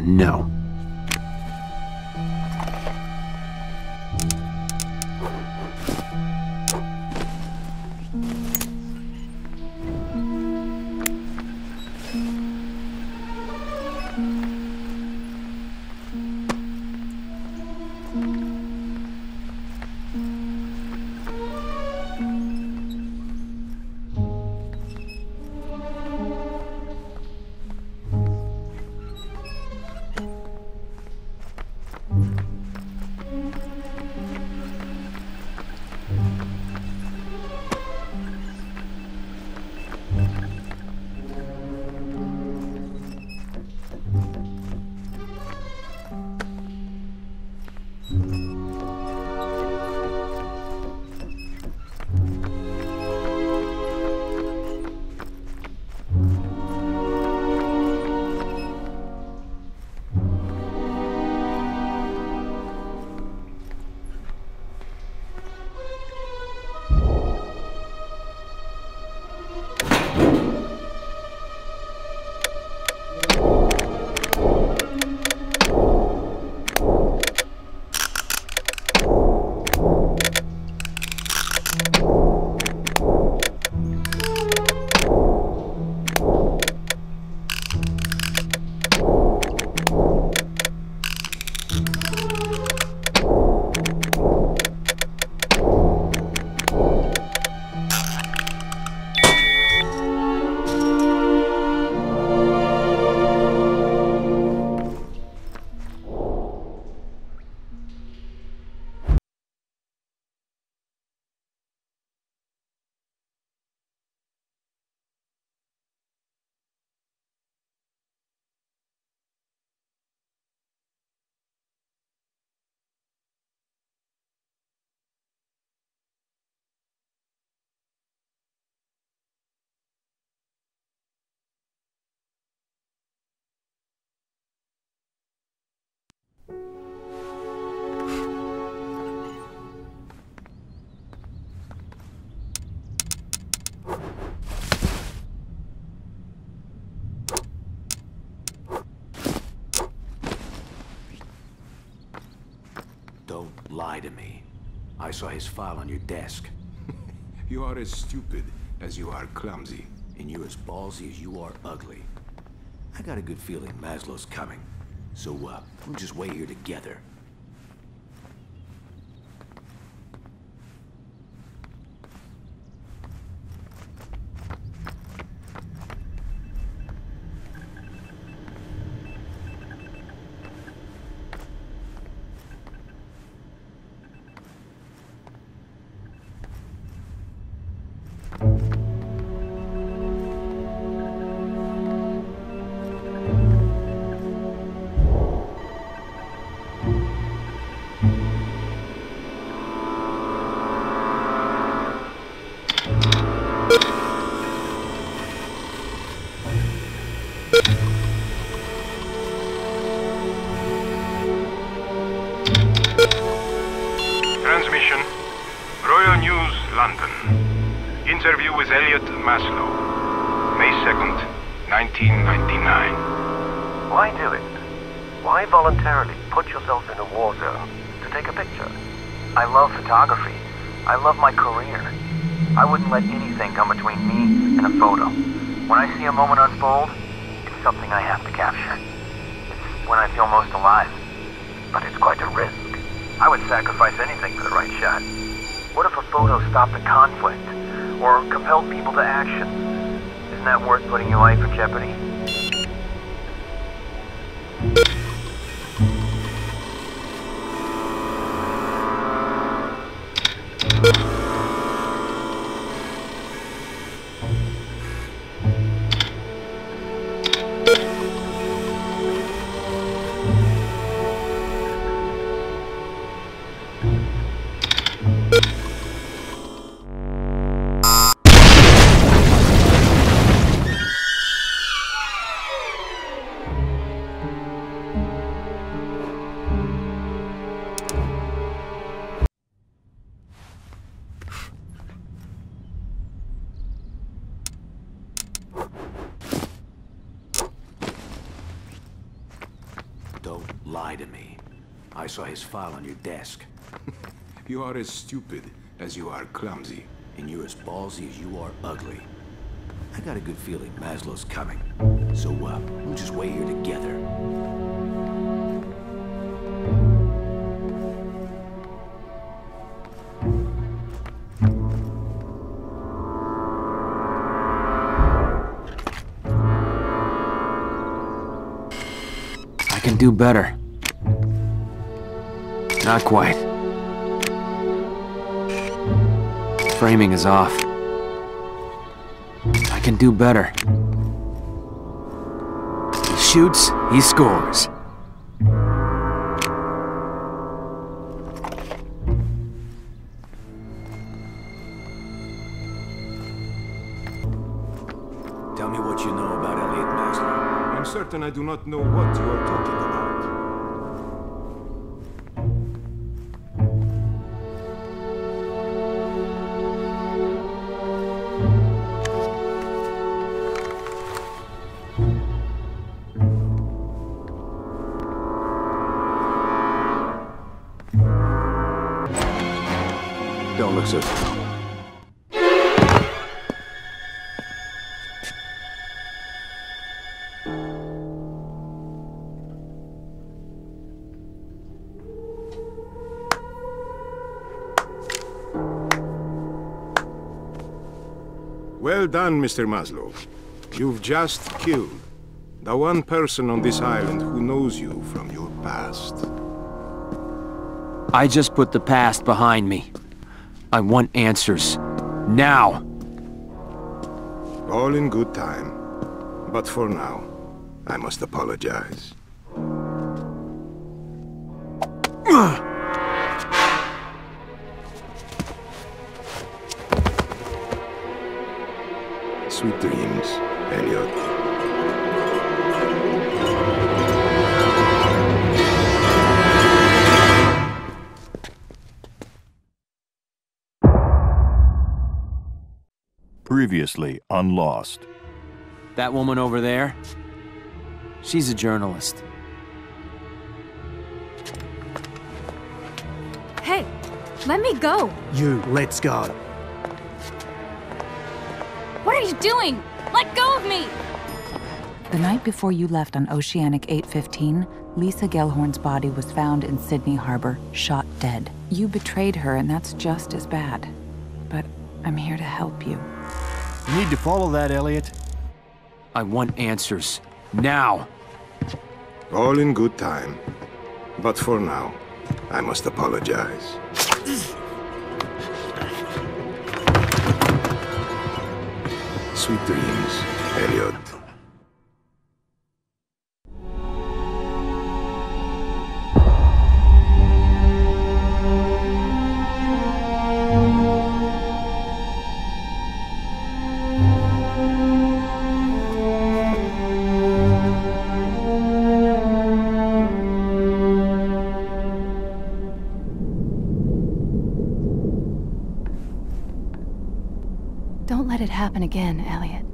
No. Don't lie to me. I saw his file on your desk. You are as stupid as you are clumsy. And you're as ballsy as you are ugly. I got a good feeling Maslow's coming. So, uh, we'll just wait here together. Interview with Elliot Maslow, May second, nineteen ninety-nine. Why do it? Why voluntarily put yourself in a war zone to take a picture? I love photography. I love my career. I wouldn't let anything come between me and a photo. When I see a moment unfold, it's something I have to capture. It's when I feel most alive. But it's quite a risk. I would sacrifice anything for the right shot. What if a photo stopped a conflict? Or compelled people to action? Isn't that worth putting your life in jeopardy? I saw his file on your desk. You are as stupid as you are clumsy. And you're as ballsy as you are ugly. I got a good feeling Maslow's coming. So, uh, we'll just wait here together. I can do better. Not quite. Framing is off. I can do better. He shoots, he scores. Tell me what you know about Elliot Maslow. I'm certain I do not know what you are talking about. Don't look so dumb. Well done, Mister Maslow. You've just killed the one person on this island who knows you from your past. I just put the past behind me. I want answers. Now! All in good time. But for now, I must apologize. Sweet dreams, Elliot. previously on Lost. That woman over there? She's a journalist. Hey, let me go. You, let's go. What are you doing? Let go of me! The night before you left on Oceanic eight fifteen, Lisa Gellhorn's body was found in Sydney Harbor, shot dead. You betrayed her, and that's just as bad. But I'm here to help you. You need to follow that, Elliot. I want answers. Now! All in good time. But for now, I must apologize. Sweet dreams, Elliot. Let it happen again, Elliot.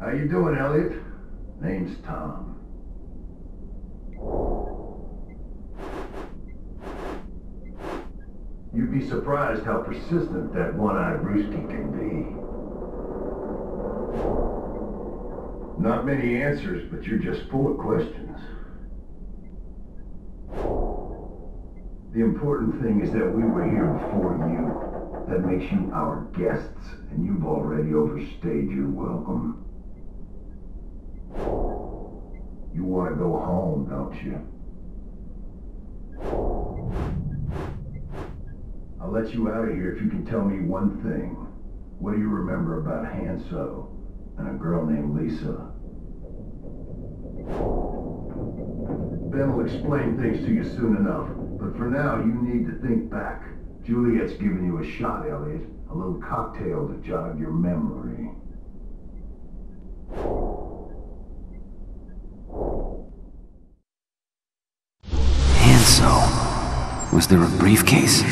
How you doing, Elliot? Name's Tom. You'd be surprised how persistent that one-eyed Roosty can be. Not many answers, but you're just full of questions. The important thing is that we were here before you. That makes you our guests, and you've already overstayed your welcome. You want to go home, don't you? I'll let you out of here if you can tell me one thing. What do you remember about Hanso and a girl named Lisa? Ben will explain things to you soon enough, but for now you need to think back. Juliet's giving you a shot, Elliot. A little cocktail to jog your memory. Hanso, was there a briefcase?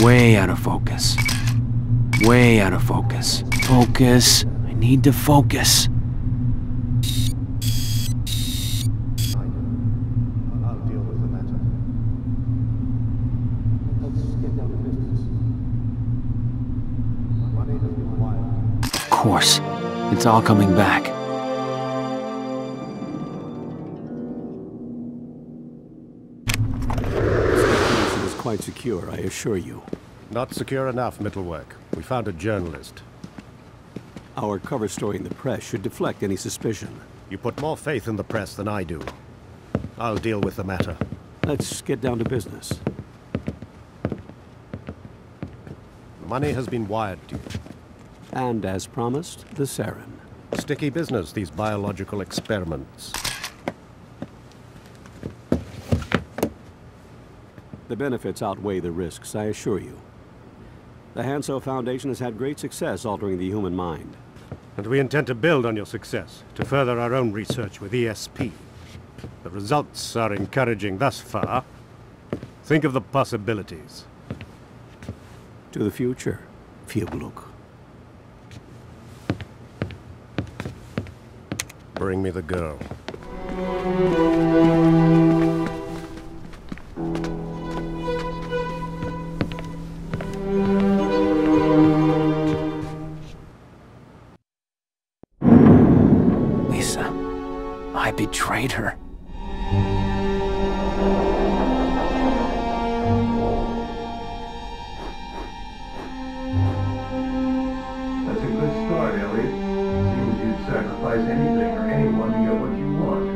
Way out of focus. Way out of focus. Focus. I need to focus. Of course. It's all coming back. Quite secure, I assure you. Not secure enough, Mittelwerk. We found a journalist. Our cover story in the press should deflect any suspicion. You put more faith in the press than I do. I'll deal with the matter. Let's get down to business. Money has been wired to you. And as promised, the serum. Sticky business, these biological experiments. The benefits outweigh the risks, I assure you. The Hanso Foundation has had great success altering the human mind. And we intend to build on your success, to further our own research with E S P. The results are encouraging thus far. Think of the possibilities. To the future, Fiebluk. Bring me the girl. Lisa, I betrayed her. That's a good start, Elliot. Seems you'd sacrifice anything or anyone to get what you want.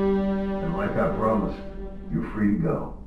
And like I promised, you're free to go.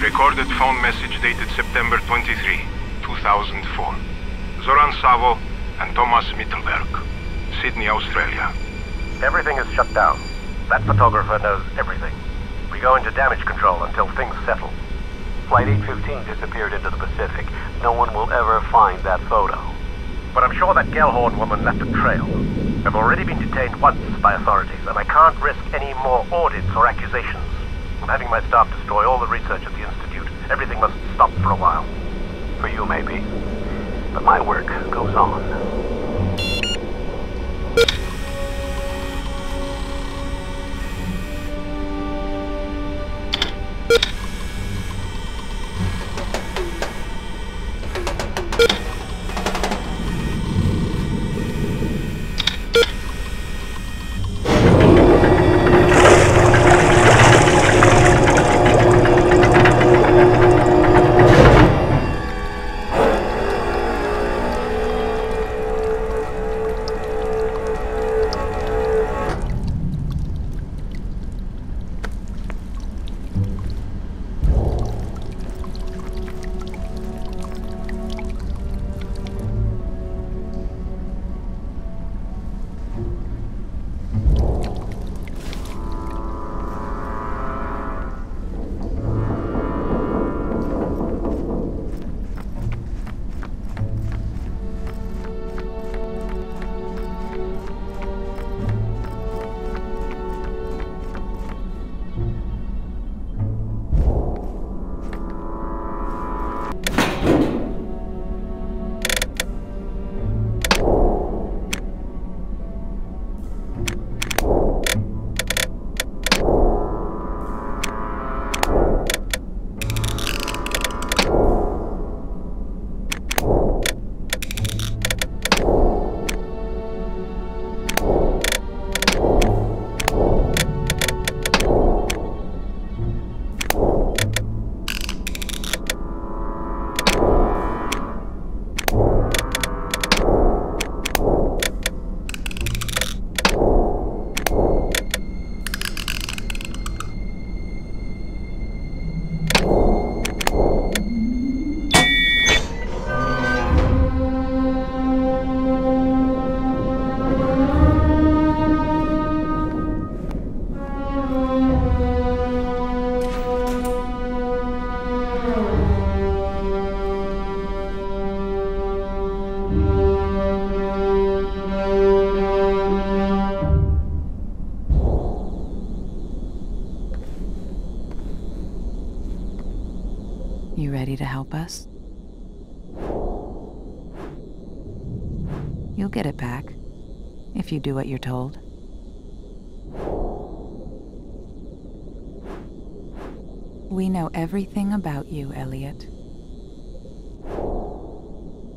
Recorded phone message dated September twenty-third, two thousand four. Zoran Savo and Thomas Mittelberg, Sydney, Australia. Everything is shut down. That photographer knows everything. We go into damage control until things settle. Flight eight fifteen disappeared into the Pacific. No one will ever find that photo. But I'm sure that Gellhorn woman left a trail. I've already been detained once by authorities, and I can't risk any more audits or accusations. I'm having my staff destroy all the research at the Institute. Everything must stop for a while. For you, maybe. But my work goes on. You ready to help us? You'll get it back, if you do what you're told. We know everything about you, Elliot.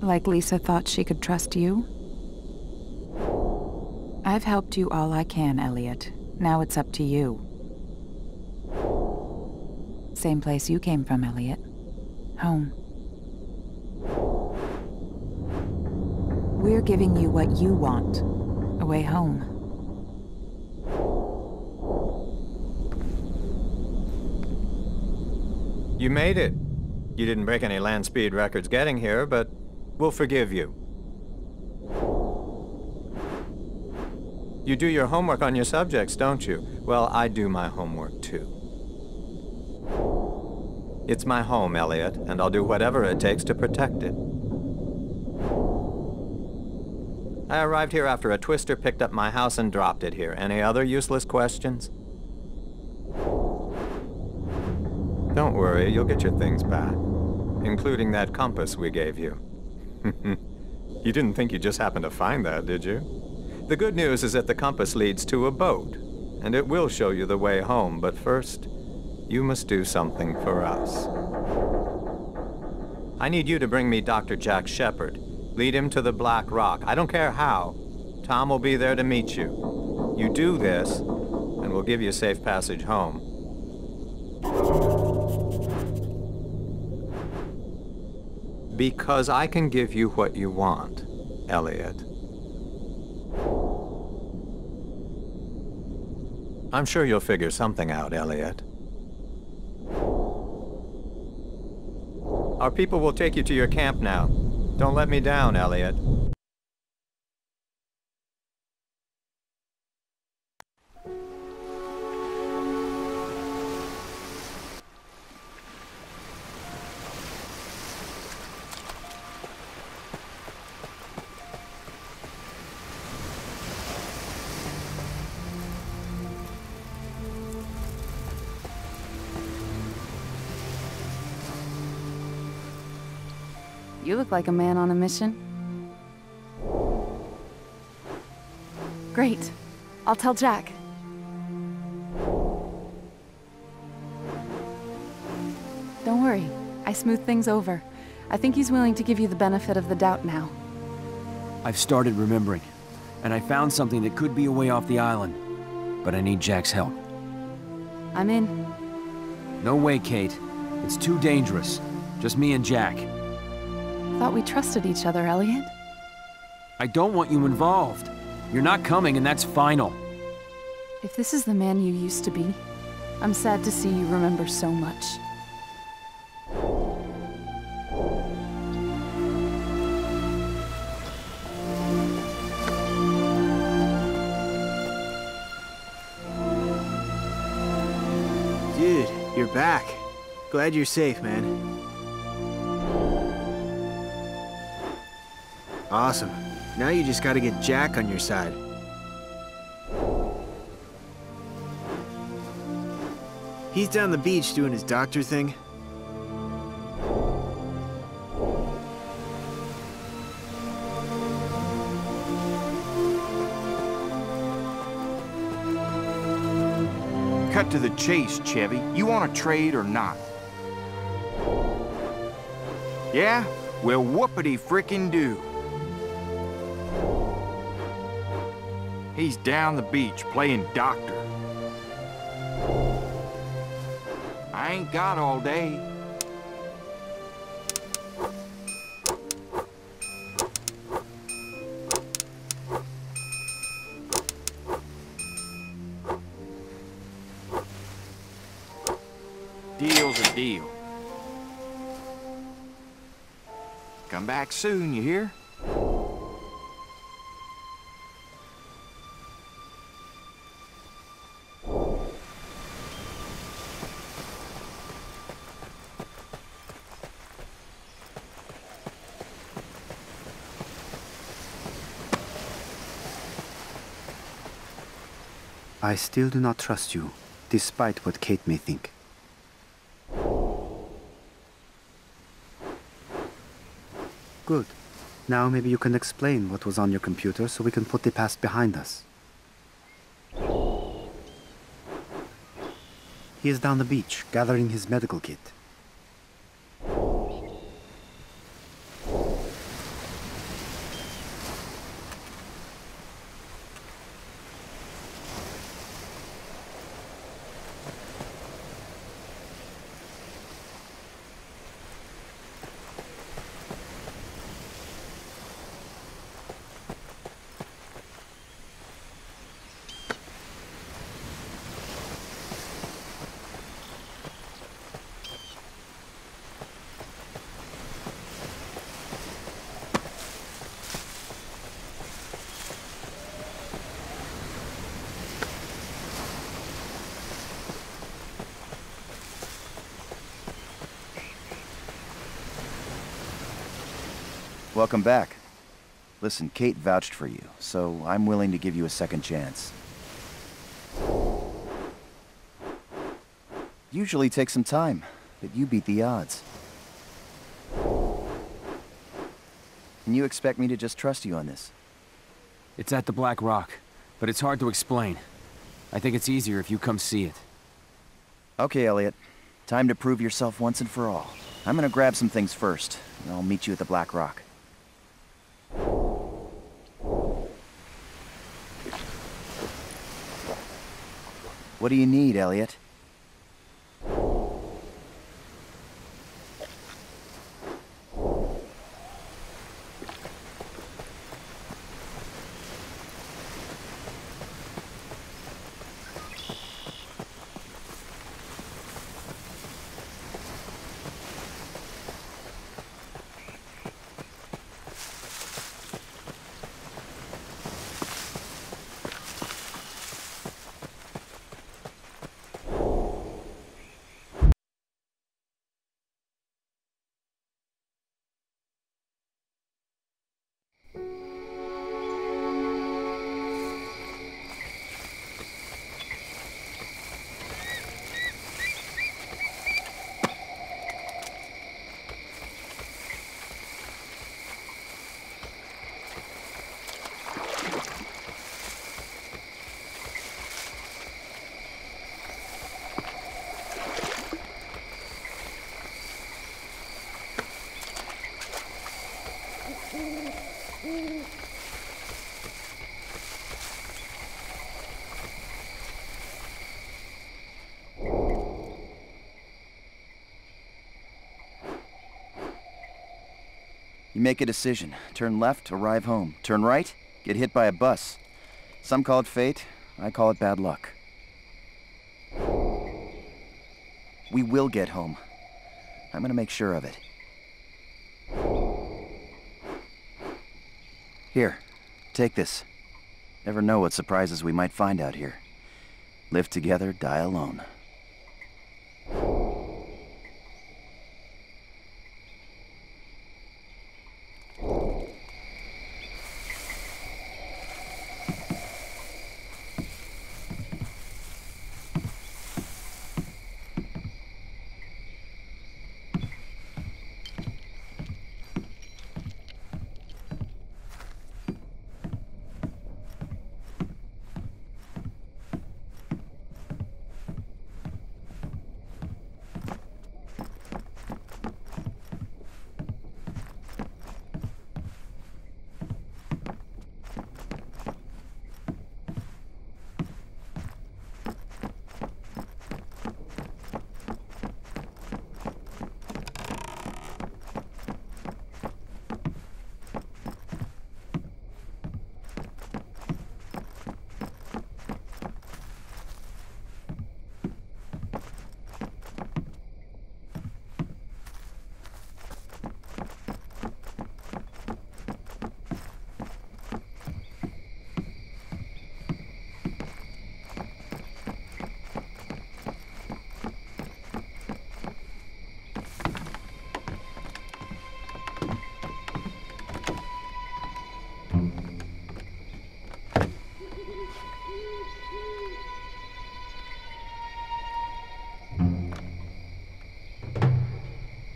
Like Lisa thought she could trust you? I've helped you all I can, Elliot. Now it's up to you. Same place you came from, Elliot. Home. We're giving you what you want, a way home. You made it. You didn't break any land speed records getting here, but we'll forgive you. You do your homework on your subjects, don't you? Well, I do my homework too. It's my home, Elliot, and I'll do whatever it takes to protect it. I arrived here after a twister picked up my house and dropped it here. Any other useless questions? Don't worry, you'll get your things back. Including that compass we gave you. You didn't think you just happened to find that, did you? The good news is that the compass leads to a boat, and it will show you the way home, but first, you must do something for us. I need you to bring me Doctor Jack Shepard. Lead him to the Black Rock. I don't care how. Tom will be there to meet you. You do this, and we'll give you safe passage home. Because I can give you what you want, Elliot. I'm sure you'll figure something out, Elliot. Our people will take you to your camp now. Don't let me down, Elliot. You look like a man on a mission. Great. I'll tell Jack. Don't worry. I smoothed things over. I think he's willing to give you the benefit of the doubt now. I've started remembering, and I found something that could be a way off the island. But I need Jack's help. I'm in. No way, Kate. It's too dangerous. Just me and Jack. I thought we trusted each other, Elliot. I don't want you involved. You're not coming, and that's final. If this is the man you used to be, I'm sad to see you remember so much. Dude, you're back. Glad you're safe, man. Awesome. Now you just gotta get Jack on your side. He's down the beach doing his doctor thing. Cut to the chase, Chevy. You want to trade or not? Yeah? Well, whoopity frickin' do. He's down the beach playing doctor. I ain't got all day. Deal's a deal. Come back soon, you hear? I still do not trust you, despite what Kate may think. Good. Now maybe you can explain what was on your computer so we can put the past behind us. He is down the beach, gathering his medical kit. Welcome back. Listen, Kate vouched for you, so I'm willing to give you a second chance. Usually takes some time, but you beat the odds. And you expect me to just trust you on this? It's at the Black Rock, but it's hard to explain. I think it's easier if you come see it. Okay, Elliot. Time to prove yourself once and for all. I'm gonna grab some things first, and I'll meet you at the Black Rock. What do you need, Elliot? Make a decision. Turn left, arrive home. Turn right, get hit by a bus. Some call it fate, I call it bad luck. We will get home. I'm gonna make sure of it. Here, take this. Never know what surprises we might find out here. Live together, die alone.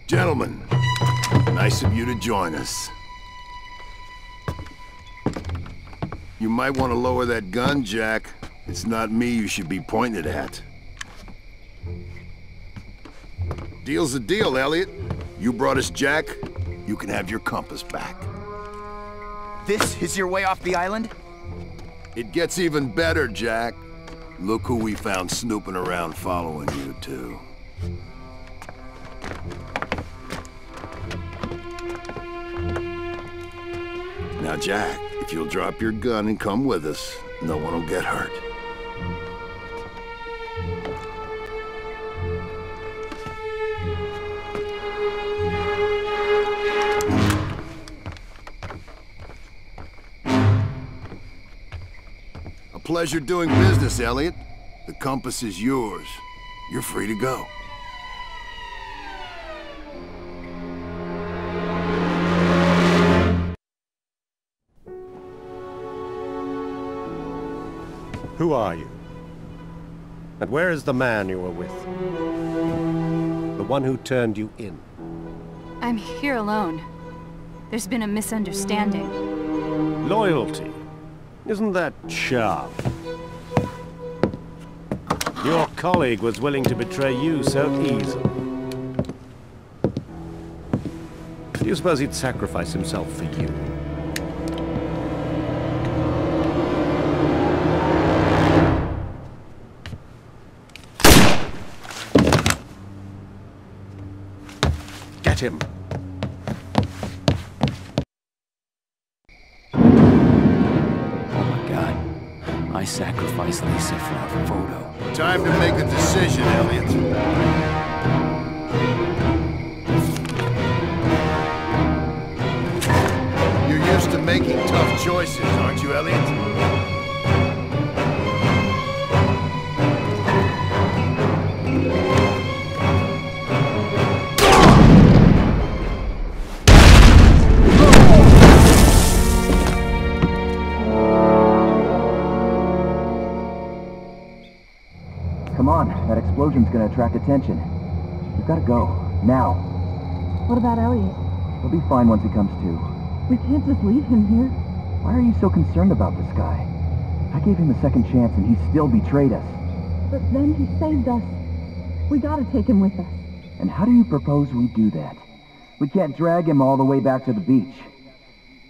Gentlemen, nice of you to join us. You might want to lower that gun, Jack. It's not me you should be pointed at. Deal's a deal, Elliot. You brought us Jack, you can have your compass back. This is your way off the island? It gets even better, Jack. Look who we found snooping around following you two. Now, Jack, if you'll drop your gun and come with us, no one will get hurt. A pleasure doing business, Elliot. The compass is yours. You're free to go. Who are you? And where is the man you were with? The one who turned you in? I'm here alone. There's been a misunderstanding. Loyalty? Isn't that sharp? Your colleague was willing to betray you so easily. Do you suppose he'd sacrifice himself for you? Get him! Oh my God. I sacrificed Lisa for our photo. Time to make a decision, Elliot. Making tough choices, aren't you, Elliot? Come on, that explosion's gonna attract attention. We've gotta go, now. What about Elliot? He'll be fine once he comes to. We can't just leave him here. Why are you so concerned about this guy? I gave him a second chance and he still betrayed us. But then he saved us. We gotta take him with us. And how do you propose we do that? We can't drag him all the way back to the beach.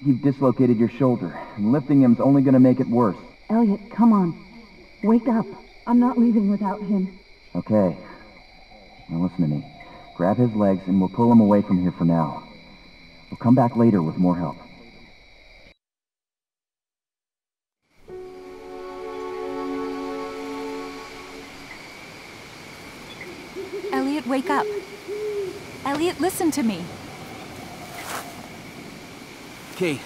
You've dislocated your shoulder, and lifting him's only gonna make it worse. Elliot, come on. Wake up. I'm not leaving without him. Okay. Now listen to me. Grab his legs and we'll pull him away from here for now. We'll come back later with more help. Elliot, wake up. Elliot, listen to me. Kate,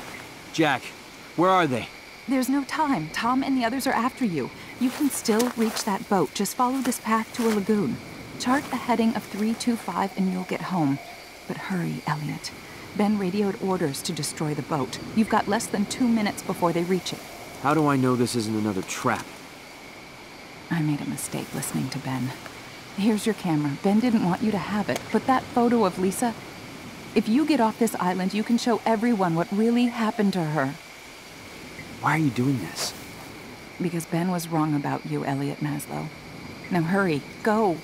Jack, where are they? There's no time. Tom and the others are after you. You can still reach that boat. Just follow this path to a lagoon. Chart a heading of three two five and you'll get home. But hurry, Elliot. Ben radioed orders to destroy the boat. You've got less than two minutes before they reach it. How do I know this isn't another trap? I made a mistake listening to Ben. Here's your camera. Ben didn't want you to have it, but that photo of Lisa... If you get off this island, you can show everyone what really happened to her. Why are you doing this? Because Ben was wrong about you, Elliot Maslow. Now hurry, go!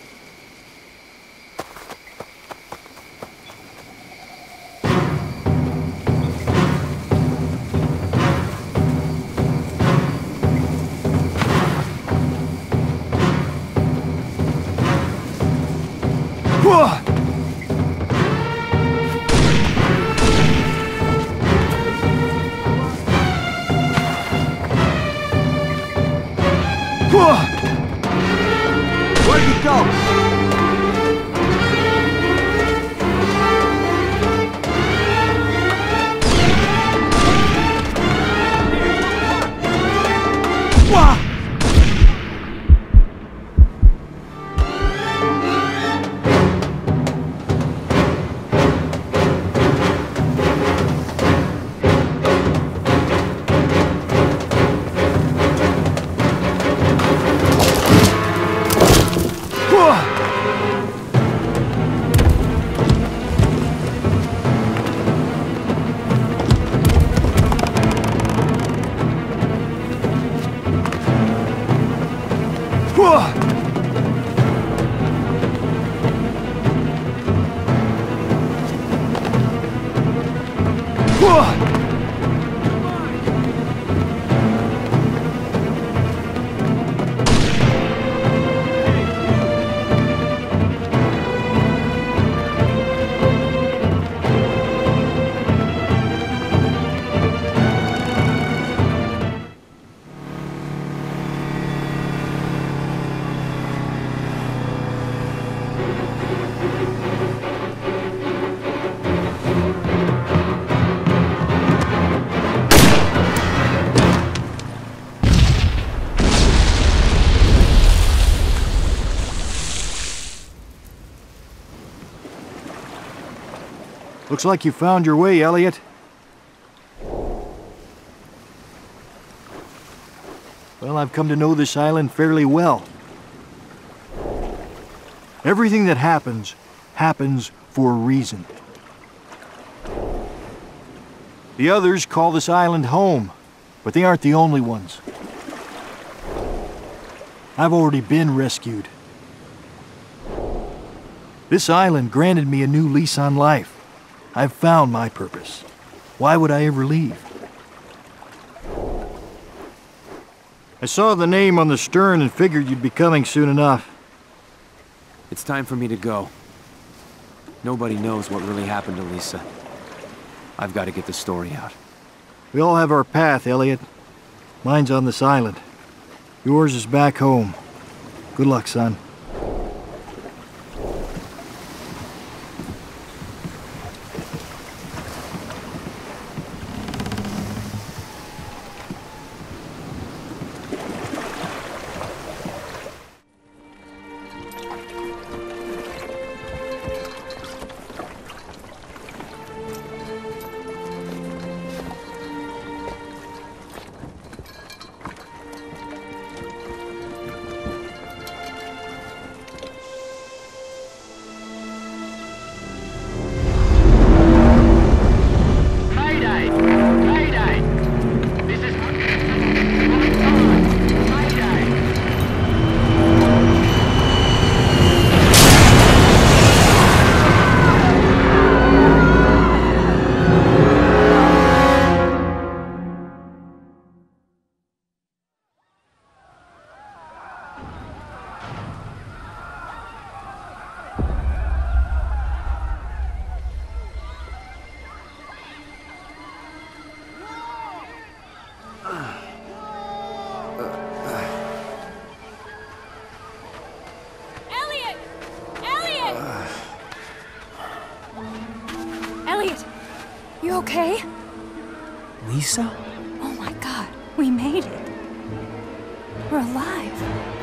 Looks like you found your way, Elliot. Well, I've come to know this island fairly well. Everything that happens, happens for a reason. The others call this island home, but they aren't the only ones. I've already been rescued. This island granted me a new lease on life. I've found my purpose. Why would I ever leave? I saw the name on the stern and figured you'd be coming soon enough. It's time for me to go. Nobody knows what really happened to Lisa. I've got to get the story out. We all have our path, Elliot. Mine's on this island. Yours is back home. Good luck, son. Lisa? Oh my God, we made it. We're alive.